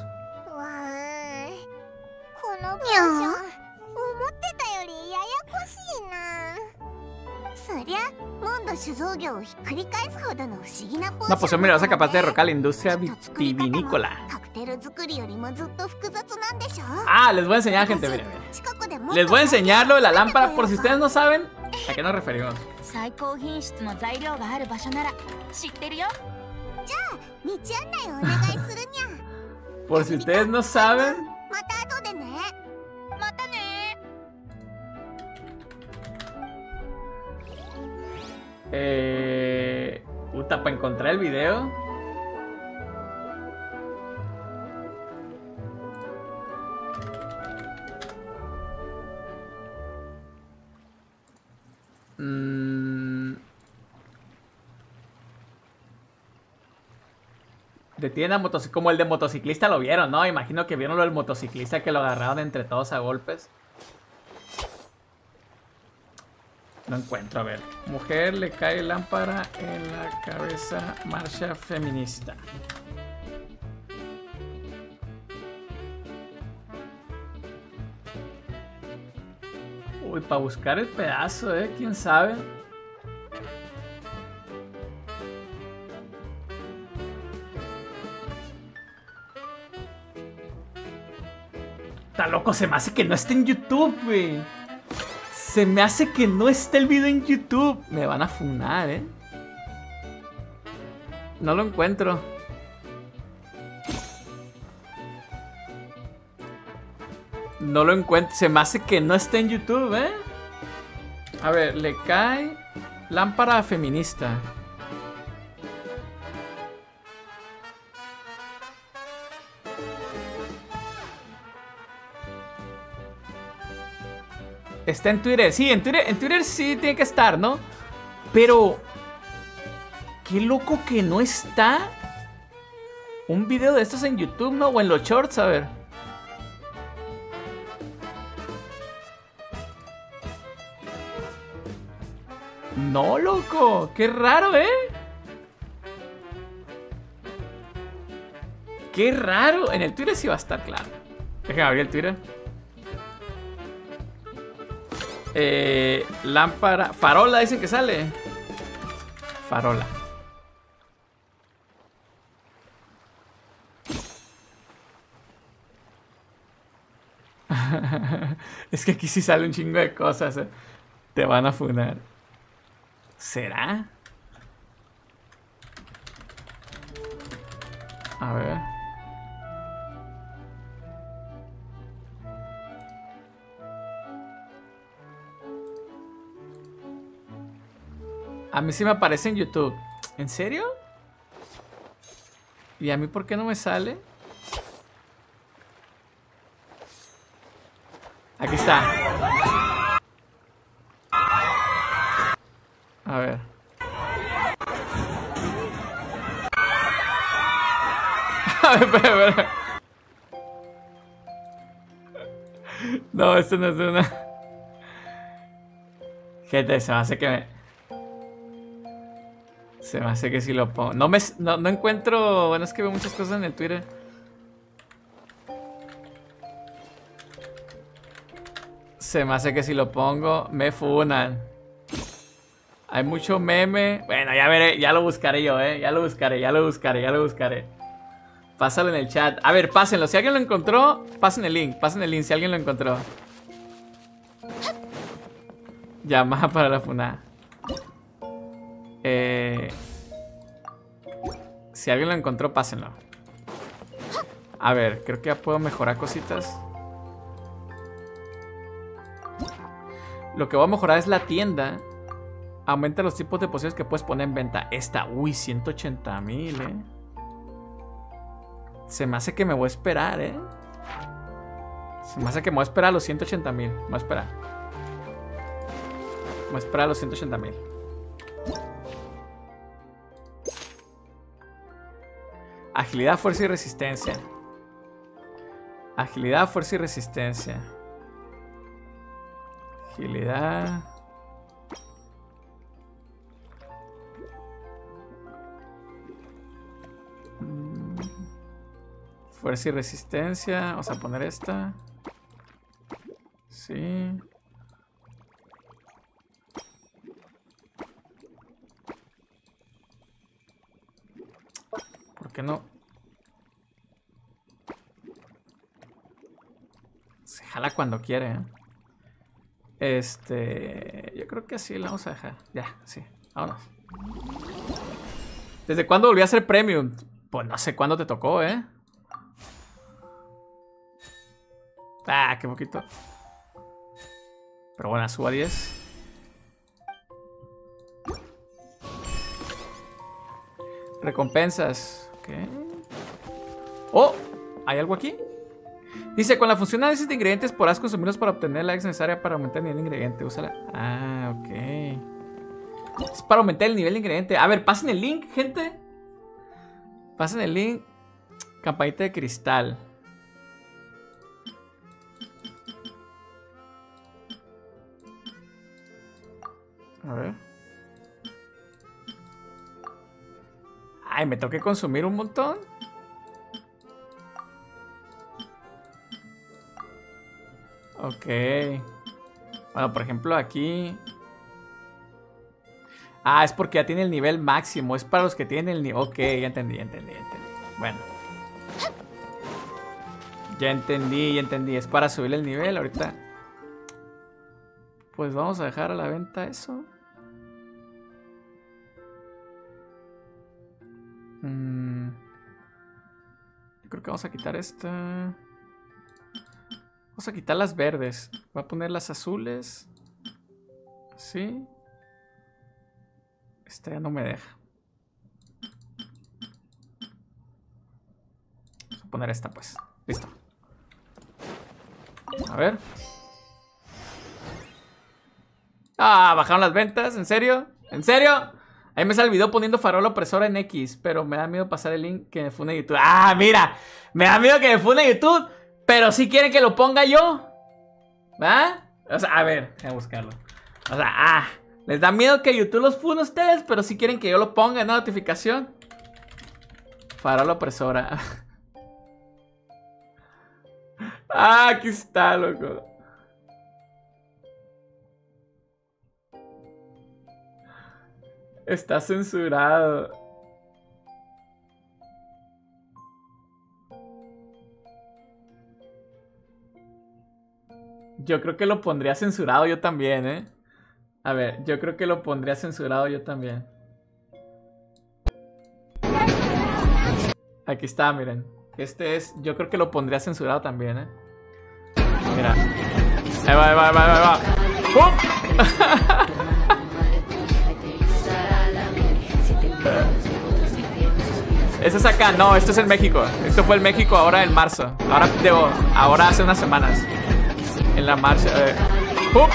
No, pues mira, vas a capaz de derrocar la industria vitivinícola. Ah, les voy a enseñar, gente, miren. Les voy a enseñar lo de la lámpara, por si ustedes no saben a qué nos referimos. Por si ustedes no saben. Puta, para encontrar el video. Detienen a motociclista. Como el de motociclista lo vieron, ¿no? Imagino que vieron lo del motociclista que lo agarraron entre todos a golpes. No encuentro, a ver. Mujer le cae lámpara en la cabeza, marcha feminista. Uy, para buscar el pedazo, quién sabe. Está loco, se me hace que no esté en YouTube, güey. Se me hace que no esté el video en YouTube. Me van a funar, ¿eh? No lo encuentro. No lo encuentro. Se me hace que no esté en YouTube, ¿eh? A ver, le cae lámpara feminista. Está en Twitter. Sí, en Twitter sí tiene que estar, ¿no? Pero... qué loco que no está un video de estos en YouTube, ¿no? O en los shorts, a ver. No, loco. Qué raro, ¿eh? Qué raro. En el Twitter sí va a estar, claro. Déjenme abrir el Twitter. Lámpara. Farola, dicen que sale. Farola. Es que aquí sí sale un chingo de cosas, ¿eh? Te van a funar. ¿Será? A ver. A mí sí me aparece en YouTube. ¿En serio? ¿Y a mí por qué no me sale? Aquí está. A ver. A ver, espera. No, esto no es una... Gente, se me hace que me... Se me hace que si lo pongo... No encuentro... Bueno, es que veo muchas cosas en el Twitter. Se me hace que si lo pongo... Me funan. Hay mucho meme. Bueno, ya veré, ya lo buscaré yo, ya lo buscaré. Pásalo en el chat. A ver, pásenlo. Si alguien lo encontró, pasen el link si alguien lo encontró. Llamada para la funada. Si alguien lo encontró, pásenlo. A ver, creo que ya puedo mejorar cositas. Lo que voy a mejorar es la tienda. Aumenta los tipos de pociones que puedes poner en venta. Esta, uy, 180,000, Se me hace que me voy a esperar, Se me hace que me voy a esperar a los 180,000. Me voy a esperar. Me voy a esperar a los 180,000. Agilidad, fuerza y resistencia. Agilidad, fuerza y resistencia. Agilidad. Fuerza y resistencia. Vamos a poner esta. Sí. ¿Por qué no? Se jala cuando quiere, yo creo que así la vamos a dejar. Ya, sí. Vámonos. ¿Desde cuándo volví a ser premium? Pues no sé cuándo te tocó, Ah, qué poquito. Pero bueno, suba 10. Recompensas. Okay. Oh, ¿hay algo aquí? Dice, con la función de análisis de ingredientes podrás consumirlos para obtener la X necesaria para aumentar el nivel de ingrediente. Úsala. Ah, ok. Es para aumentar el nivel de ingrediente. A ver, pasen el link, gente. Pasen el link. Campanita de cristal. A ver. Ay, me toqué consumir un montón. Ok. Bueno, por ejemplo aquí. Ah, es porque ya tiene el nivel máximo. Es para los que tienen el nivel. Ok, ya entendí. Bueno. Ya entendí. Es para subir el nivel ahorita. Pues vamos a dejar a la venta eso. Yo creo que vamos a quitar esta. Vamos a quitar las verdes. Voy a poner las azules. Sí. Esta ya no me deja. Vamos a poner esta pues. Listo. A ver. Ah, bajaron las ventas, ¿en serio? ¿En serio? Ahí me sale el video poniendo farola opresora en X, pero me da miedo pasar el link que me fune YouTube. ¡Ah, mira! Me da miedo que me fune YouTube, pero sí quieren que lo ponga yo. ¿Va? O sea, a ver, voy a buscarlo. O sea, les da miedo que YouTube los fune a ustedes, pero sí quieren que yo lo ponga en la notificación. Farola opresora. Ah, aquí está, loco. Está censurado. Yo creo que lo pondría censurado yo también, A ver, yo creo que lo pondría censurado yo también. Aquí está, miren. Este es, yo creo que lo pondría censurado también, Mira. Ahí va. ¡Pum! Esto es acá, no, esto es en México. Esto fue en México ahora en marzo. Ahora hace unas semanas. En la marcha. ¡Pum!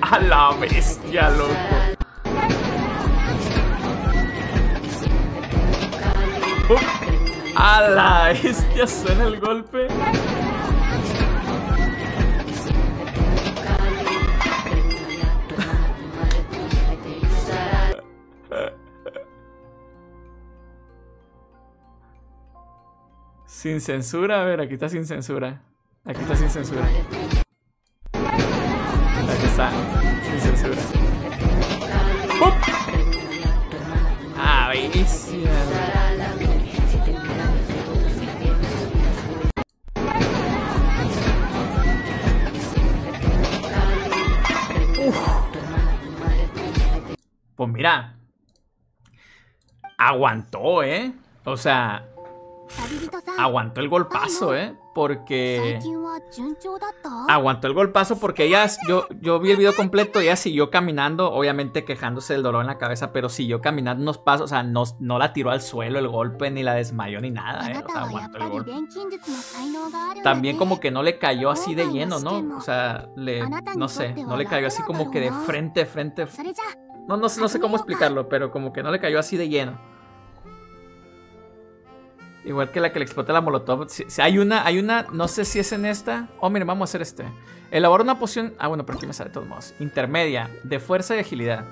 A la bestia, loco. ¡Pum! A la bestia, suena el golpe. Sin censura, a ver, aquí está sin censura. Aquí está sin censura. Aquí está sin censura. ¡Hop! Ah, bellísimo. Pues mira, aguantó, ¿eh? O sea, aguantó el golpazo, ¿eh? Porque aguantó el golpazo porque ella, yo vi el video completo, ella siguió caminando, obviamente quejándose del dolor en la cabeza, pero siguió caminando unos pasos, o sea, no la tiró al suelo el golpe, ni la desmayó, ni nada, ¿eh? O sea, aguantó el golpe. También como que no le cayó así de lleno, ¿no? O sea, no sé, no le cayó así como que de frente. No sé cómo explicarlo, pero como que no le cayó así de lleno. Igual que la que le explota la molotov. Si hay una, no sé si es en esta. Oh, miren, vamos a hacer este. Elabora una poción. Ah, bueno, pero aquí me sale de todos modos. Intermedia, de fuerza y agilidad.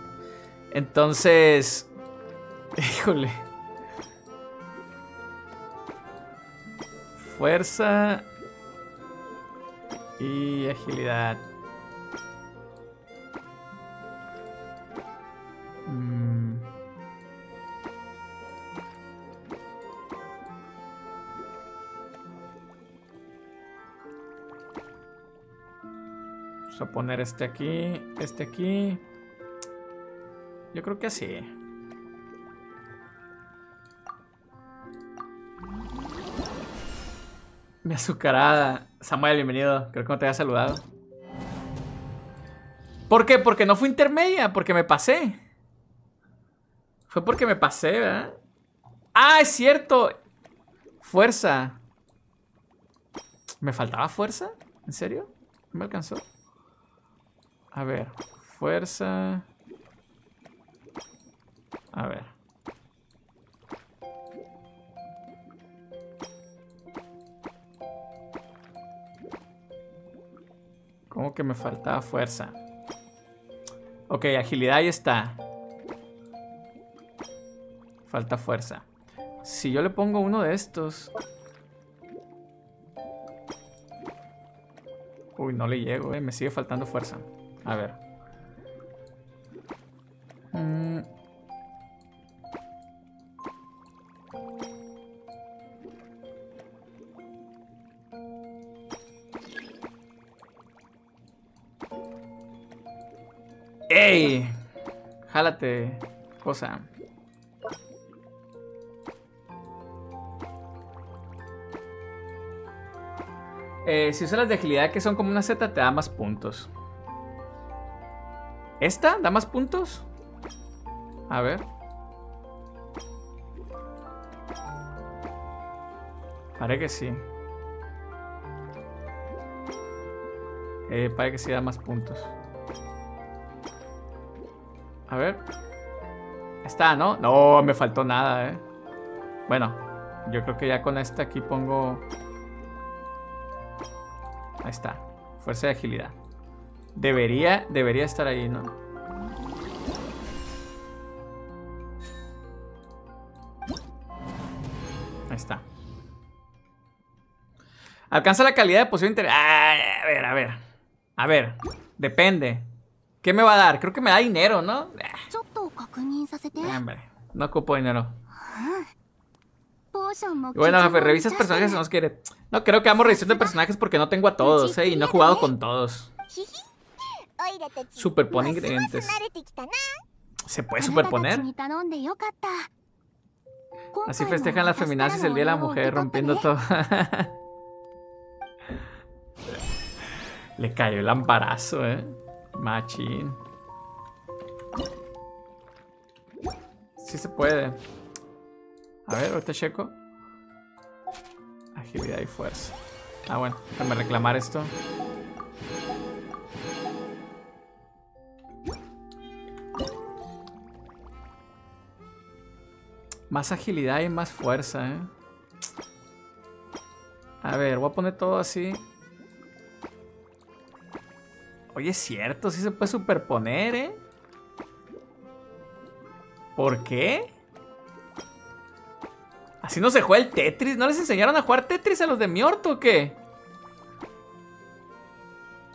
Entonces, híjole. Fuerza y agilidad. Vamos a poner este aquí. Yo creo que así. Mi azucarada. Samuel, bienvenido. Creo que no te había saludado. ¿Por qué? Porque no fue intermedia. Porque me pasé. Fue porque me pasé, ¿verdad? ¡Ah, es cierto! Fuerza. ¿Me faltaba fuerza? ¿En serio? ¿No me alcanzó? A ver, fuerza. A ver. ¿Cómo que me faltaba fuerza? Ok, agilidad ahí está. Falta fuerza. Si yo le pongo uno de estos. Uy, no le llego, me sigue faltando fuerza. A ver. ¡Ey! Jálate, cosa. Si usas las de agilidad que son como una Z, te da más puntos. ¿Esta da más puntos? A ver. Parece que sí. Parece que sí da más puntos. A ver. Está, ¿no? No, me faltó nada, ¿eh? Bueno, yo creo que ya con esta aquí pongo... Ahí está. Fuerza de agilidad. Debería estar ahí, ¿no? Ahí está. Alcanza la calidad de poción interior. A ver. Depende. ¿Qué me va a dar? Creo que me da dinero, ¿no? Hombre, no ocupo dinero. Bueno, jefe, revisas personajes o no quiere. No, creo que amo revisión de personajes porque no tengo a todos, y no he jugado con todos. Superpone ingredientes. ¿Se puede superponer? Así festejan las feminazis el Día de la Mujer, rompiendo todo. Le cayó el amparazo, Machín. Sí se puede. A ver, ahorita checo. Agilidad y fuerza. Ah, bueno, déjame reclamar esto. Más agilidad y más fuerza, A ver, voy a poner todo así. Oye, es cierto, sí se puede superponer, ¿Por qué? ¿Así no se juega el Tetris? ¿No les enseñaron a jugar Tetris a los de mi orto o qué?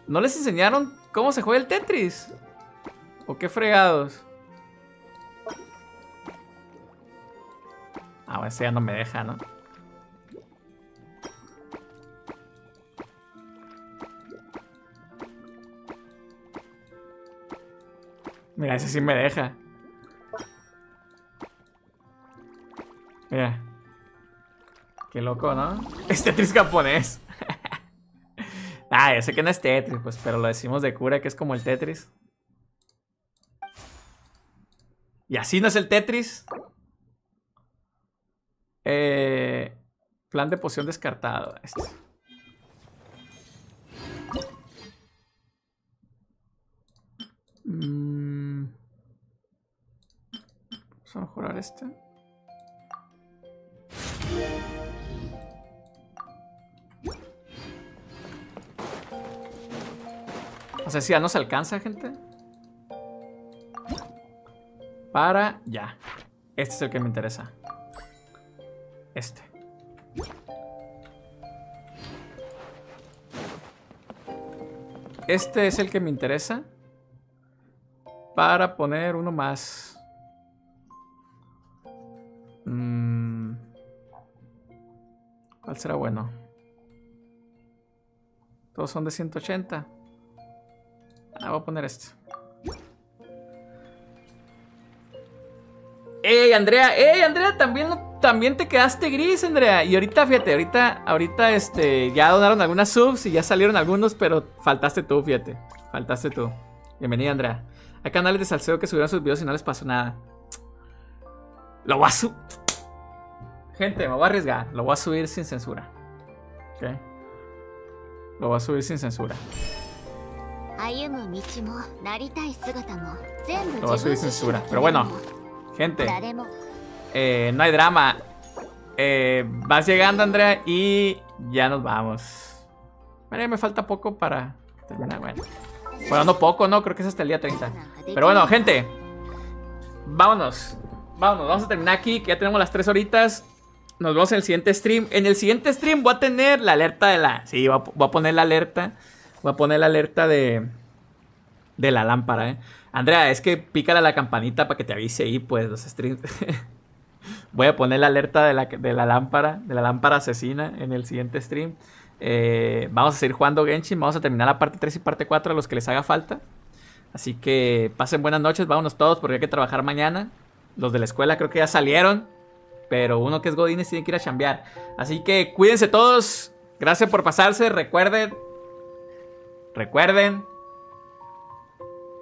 ¿No les enseñaron cómo se juega el Tetris? ¿O qué fregados? Ah, bueno, ese ya no me deja, ¿no? Mira, ese sí me deja. Mira. Qué loco, ¿no? Es Tetris japonés. Ah, yo sé que no es Tetris, pues, pero lo decimos de cura, que es como el Tetris. Y así no es el Tetris. Plan de poción descartado. Este. Vamos a mejorar este. O sea, si ya nos alcanza, gente. Para ya. Este es el que me interesa. Este. Este es el que me interesa. Para poner uno más. ¿Cuál será bueno? Todos son de 180. Ah, voy a poner este. ¡Ey, Andrea! ¡Ey, Andrea! También te quedaste gris, Andrea. Y ahorita, fíjate, ahorita ya donaron algunas subs y ya salieron algunos, pero faltaste tú, fíjate. Faltaste tú. Bienvenida, Andrea. Hay canales de salseo que subieron sus videos y no les pasó nada. Lo voy a subir. Gente, me voy a arriesgar. Lo voy a subir sin censura. ¿Ok? Lo voy a subir sin censura. Lo voy a subir sin censura. Pero bueno, gente, no hay drama. Vas llegando, Andrea, y ya nos vamos. Bueno, me falta poco para terminar. Bueno, no poco, no, creo que es hasta el día 30. Pero bueno, gente, vámonos. Vámonos, vamos a terminar aquí, que ya tenemos las 3 horitas. Nos vemos en el siguiente stream. En el siguiente stream voy a tener la alerta de la... Sí, voy a poner la alerta. Voy a poner la alerta de la lámpara, ¿eh? Andrea, es que pícale a la campanita para que te avise ahí, pues, los streams. Voy a poner la alerta de la lámpara asesina en el siguiente stream. Vamos a seguir jugando Genshin. Vamos a terminar la parte 3 y parte 4 a los que les haga falta. Así que pasen buenas noches. Vámonos todos porque hay que trabajar mañana. Los de la escuela creo que ya salieron. Pero uno que es Godínez tiene que ir a chambear. Así que cuídense todos. Gracias por pasarse. Recuerden.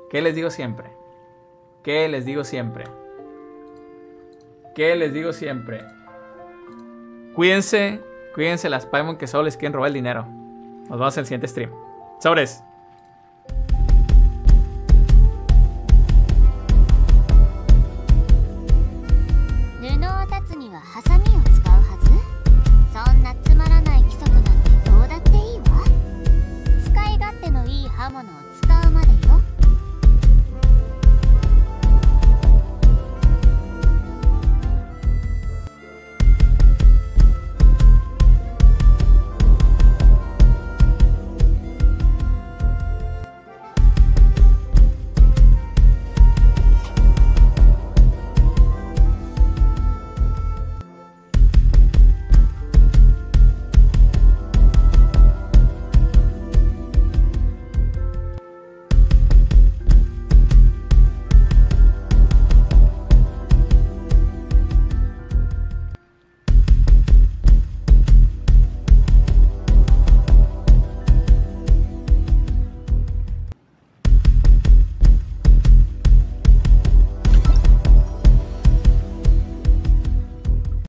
¿Qué les digo siempre? ¿Qué les digo siempre? ¿Qué les digo siempre? Cuídense. Cuídense las Paimon que solo les quieren robar el dinero. Nos vemos en el siguiente stream. ¡Sobres!